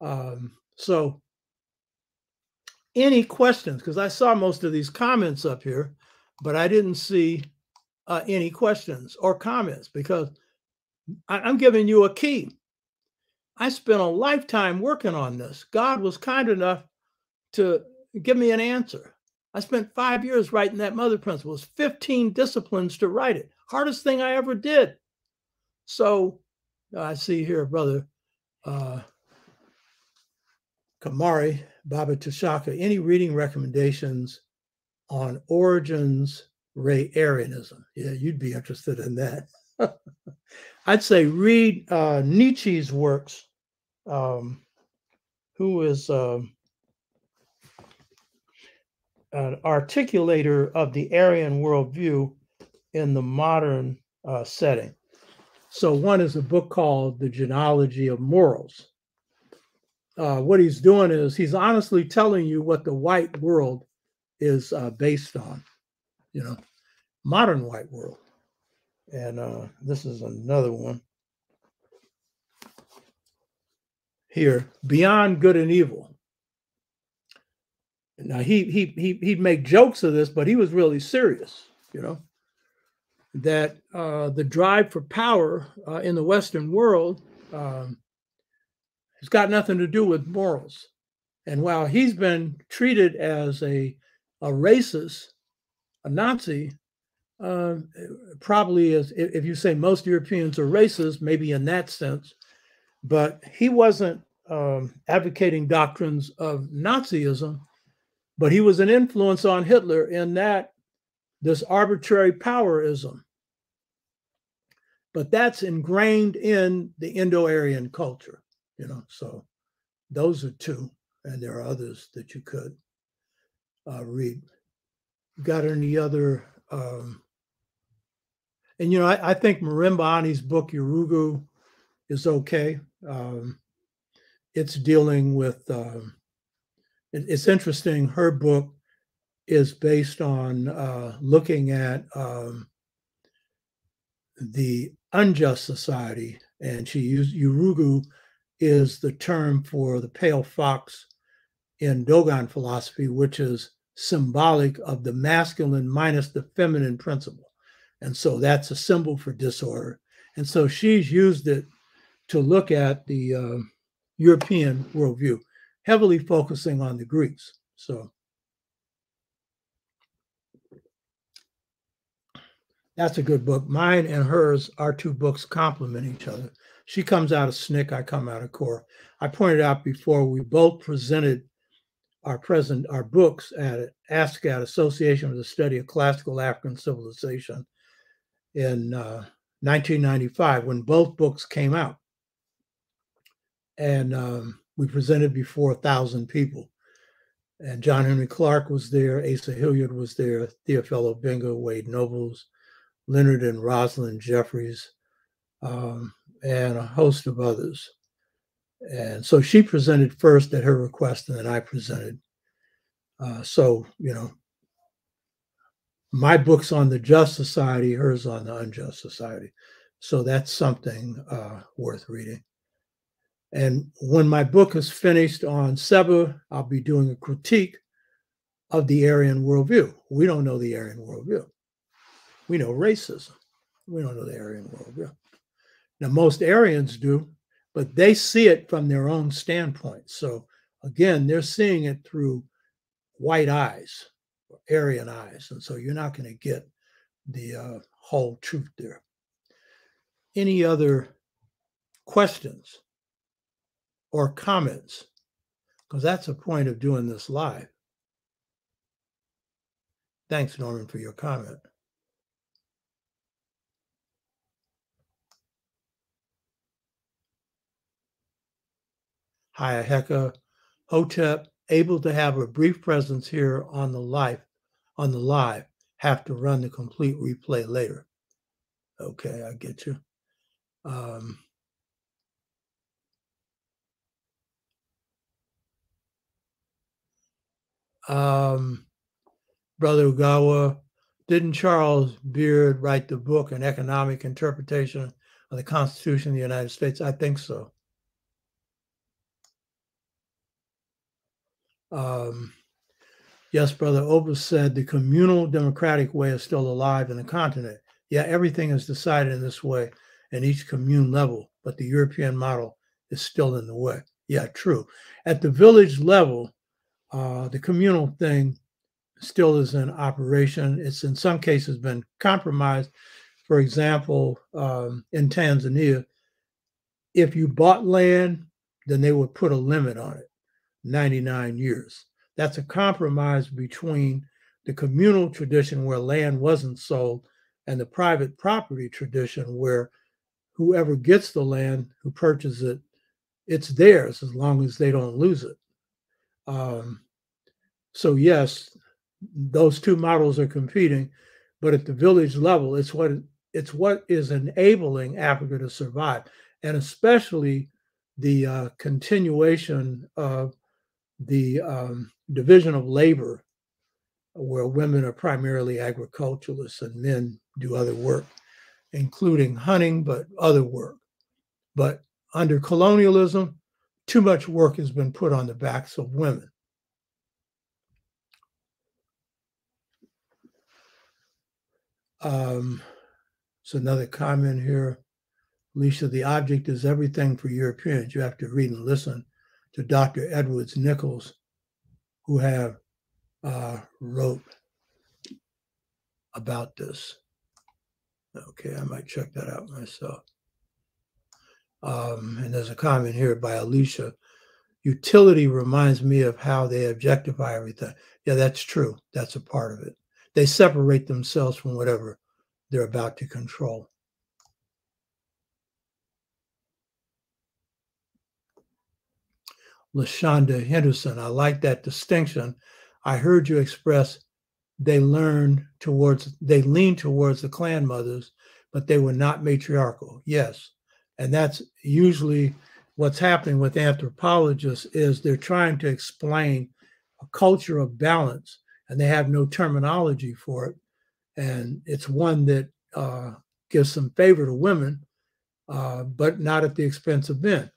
Um, so any questions? Because I saw most of these comments up here, but I didn't see uh, any questions or comments because I, I'm giving you a key. I spent a lifetime working on this. God was kind enough to give me an answer. I spent five years writing that mother principle. It's fifteen disciplines to write it. Hardest thing I ever did. So uh, I see here, brother, uh, Kamari, Baba T'Shaka, any reading recommendations on origins, Ray Aryanism? Yeah, you'd be interested in that. I'd say read uh, Nietzsche's works um, who is um, an articulator of the Aryan worldview in the modern uh, setting. So one is a book called The Genealogy of Morals. Uh, what he's doing is he's honestly telling you what the white world is uh, based on, you know, modern white world. And uh, this is another one here, Beyond Good and Evil. Now, he, he, he, he'd make jokes of this, but he was really serious, you know, that uh, the drive for power uh, in the Western world um, has got nothing to do with morals. And while he's been treated as a, a racist, a Nazi, uh, probably is, if you say most Europeans are racist, maybe in that sense, but he wasn't um, advocating doctrines of Nazism, but he was an influence on Hitler in that this arbitrary powerism. But that's ingrained in the Indo-Aryan culture, you know, so those are two, and there are others that you could uh, read. Got any other, um, and you know, I, I think Marimbani's book, Urugu, is okay. Um, it's dealing with, um, it, it's interesting, her book is based on uh, looking at um, the unjust society. And she used, Urugu is the term for the pale fox in Dogon philosophy, which is symbolic of the masculine minus the feminine principle. And so that's a symbol for disorder. And so she's used it to look at the uh, European worldview, heavily focusing on the Greeks. So that's a good book. Mine and hers, our two books complement each other. She comes out of S N C C, I come out of CORE. I pointed out before, we both presented our present our books at ASCAT, Association for the Study of Classical African Civilization, in uh, nineteen ninety-five, when both books came out. And um, we presented before one thousand people. And John Henry Clark was there, Asa Hilliard was there, Theophilo Benga, Wade Nobles, Leonard and Rosalind Jeffries, um, and a host of others. And so she presented first at her request, and then I presented. Uh, so, you know, my book's on the just society, hers on the unjust society. So that's something uh, worth reading. And when my book is finished on Seba, I'll be doing a critique of the Aryan worldview. We don't know the Aryan worldview. We know racism. We don't know the Aryan worldview. Now, most Aryans do, but they see it from their own standpoint. So again, they're seeing it through white eyes, or Aryan eyes. And so you're not going to get the uh, whole truth there. Any other questions or comments? Because that's the point of doing this live. Thanks, Norman, for your comment. Hayaheka, Hotep, able to have a brief presence here on the live, on the live, have to run the complete replay later. Okay, I get you. Um, um, Brother Ogawa, didn't Charles Beard write the book, An Economic Interpretation of the Constitution of the United States? I think so. Um, yes, Brother Oba said the communal democratic way is still alive in the continent. Yeah, everything is decided in this way in each commune level, but the European model is still in the way. Yeah, true. At the village level, uh, the communal thing still is in operation. It's in some cases been compromised. For example, um, in Tanzania, if you bought land, then they would put a limit on it. ninety-nine years. That's a compromise between the communal tradition where land wasn't sold and the private property tradition where whoever gets the land, who purchases it, it's theirs as long as they don't lose it. Um, so yes, those two models are competing, but at the village level, it's what it's what is enabling Africa to survive, and especially the uh, continuation of the um, division of labor, where women are primarily agriculturalists and men do other work, including hunting, but other work. But under colonialism, too much work has been put on the backs of women. Um, so another comment here. Lisa, the object is everything for Europeans. You have to read and listen to Doctor Edwards Nichols, who have uh, wrote about this. Okay, I might check that out myself. Um, and there's a comment here by Alicia. Utility reminds me of how they objectify everything. Yeah, that's true. That's a part of it. They separate themselves from whatever they're about to control. LaShonda Henderson, I like that distinction. I heard you express they learn towards, they lean towards the clan mothers, but they were not matriarchal. Yes. And that's usually what's happening with anthropologists, is they're trying to explain a culture of balance, and they have no terminology for it. And it's one that uh, gives some favor to women, uh, but not at the expense of men.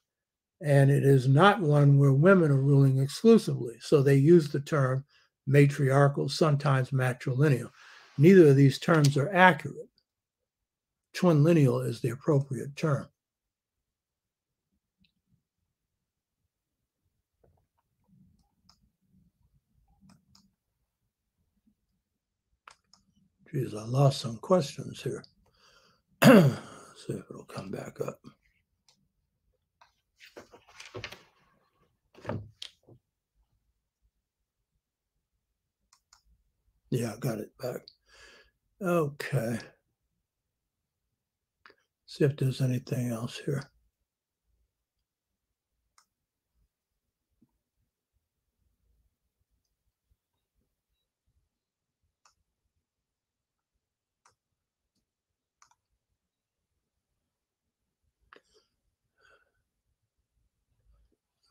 And it is not one where women are ruling exclusively. So they use the term matriarchal, sometimes matrilineal. Neither of these terms are accurate. Twin-lineal is the appropriate term. Geez, I lost some questions here. See if it'll come back up. Yeah, I got it back. Okay. See if there's anything else here.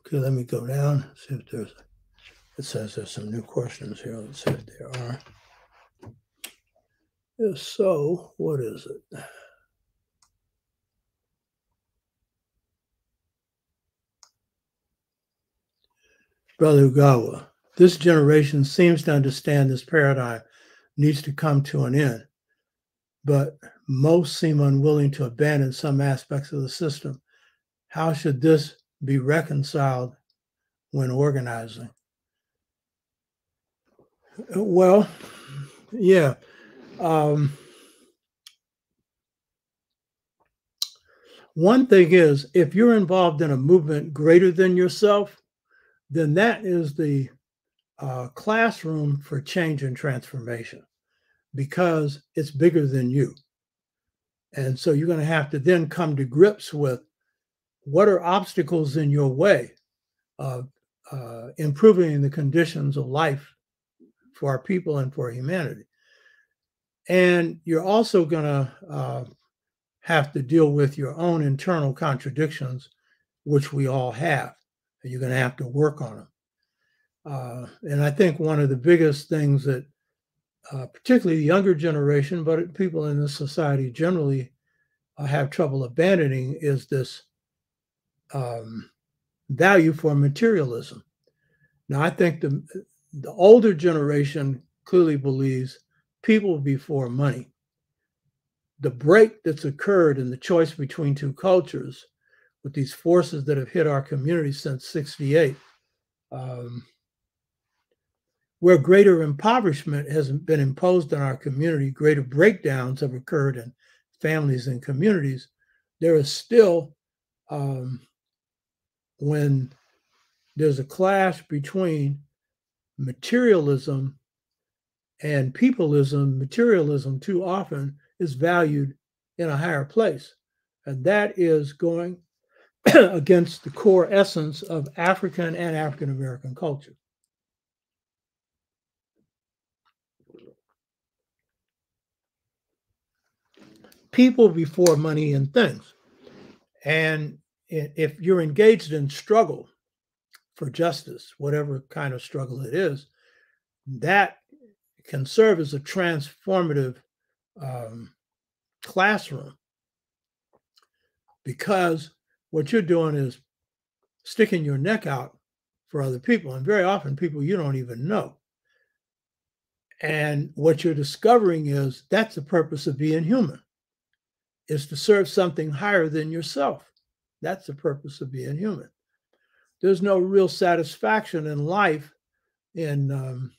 Okay, let me go down, see if there's, it says there's some new questions here. Let's see if there are. If so, what is it? Brother Ogawa, this generation seems to understand this paradigm needs to come to an end, but most seem unwilling to abandon some aspects of the system. How should this be reconciled when organizing? Well, yeah. Um, one thing is, if you're involved in a movement greater than yourself, then that is the uh, classroom for change and transformation, because it's bigger than you. And so you're going to have to then come to grips with what are obstacles in your way of uh, improving the conditions of life for our people and for humanity. And you're also going to uh, have to deal with your own internal contradictions, which we all have. You're going to have to work on them. Uh, and I think one of the biggest things that uh, particularly the younger generation, but people in this society generally uh, have trouble abandoning, is this um, value for materialism. Now, I think the, the older generation clearly believes people before money. The break that's occurred in the choice between two cultures, with these forces that have hit our community since sixty-eight, um, where greater impoverishment has been imposed on our community, greater breakdowns have occurred in families and communities, there is still, um, when there's a clash between materialism and peopleism, materialism too often is valued in a higher place. And that is going against the core essence of African and African-American culture. People before money and things. And if you're engaged in struggle for justice, whatever kind of struggle it is, that can serve as a transformative um, classroom, because what you're doing is sticking your neck out for other people, and very often people you don't even know. And what you're discovering is that's the purpose of being human, is to serve something higher than yourself. That's the purpose of being human. There's no real satisfaction in life in um,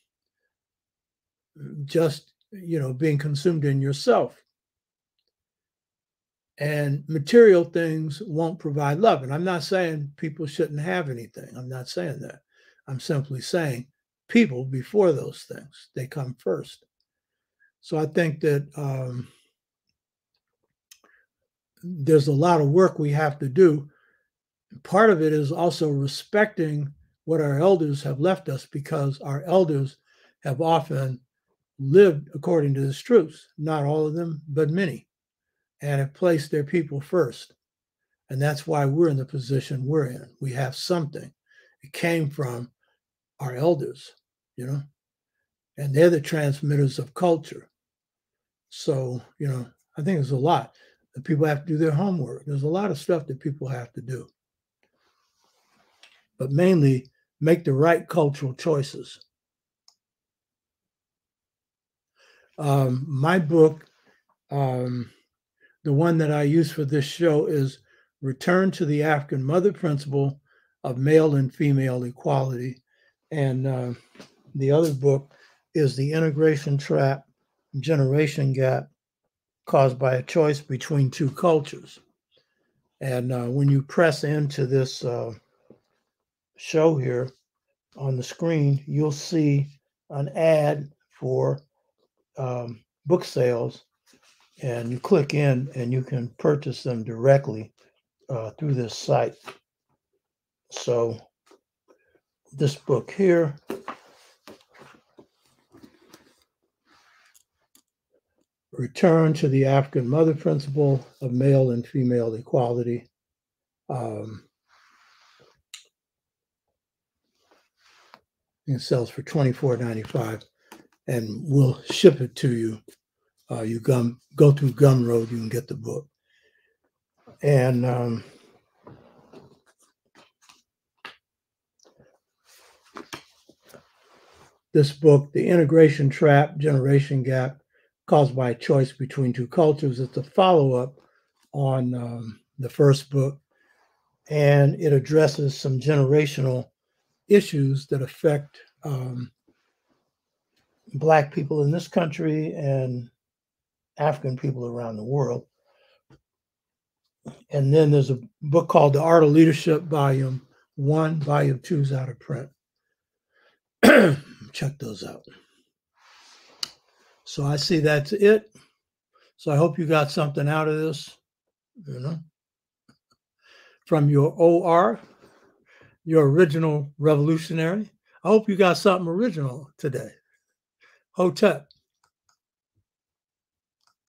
just, you know, being consumed in yourself. And material things won't provide love. And I'm not saying people shouldn't have anything. I'm not saying that. I'm simply saying people before those things, they come first. So I think that um, there's a lot of work we have to do. Part of it is also respecting what our elders have left us, because our elders have often lived according to this truth. Not all of them, but many. And have placed their people first. And that's why we're in the position we're in. We have something. It came from our elders, you know, and they're the transmitters of culture. So, you know, I think there's a lot that people have to do their homework. There's a lot of stuff that people have to do. But mainly make the right cultural choices. Um, my book, um, the one that I use for this show, is Return to the African Mother Principle of Male and Female Equality. And uh, the other book is The Integration Trap, Generation Gap Caused by a Choice Between Two Cultures. And uh, when you press into this uh, show here on the screen, you'll see an ad for um, book sales. And you click in and you can purchase them directly uh, through this site. So this book here, Return to the African Mother Principle of Male and Female Equality. Um, it sells for twenty-four ninety-five, and we'll ship it to you. Uh, you gum, go through Gumroad, you can get the book. And um, this book, The Integration Trap, Generation Gap Caused by a Choice Between Two Cultures, it's a follow-up on um, the first book. And it addresses some generational issues that affect um, Black people in this country and African people around the world. And then there's a book called The Art of Leadership, Volume One. Volume Two is out of print. Check those out. So I see that's it. So I hope you got something out of this, you know, from your O R, your original revolutionary. I hope you got something original today. Hotep.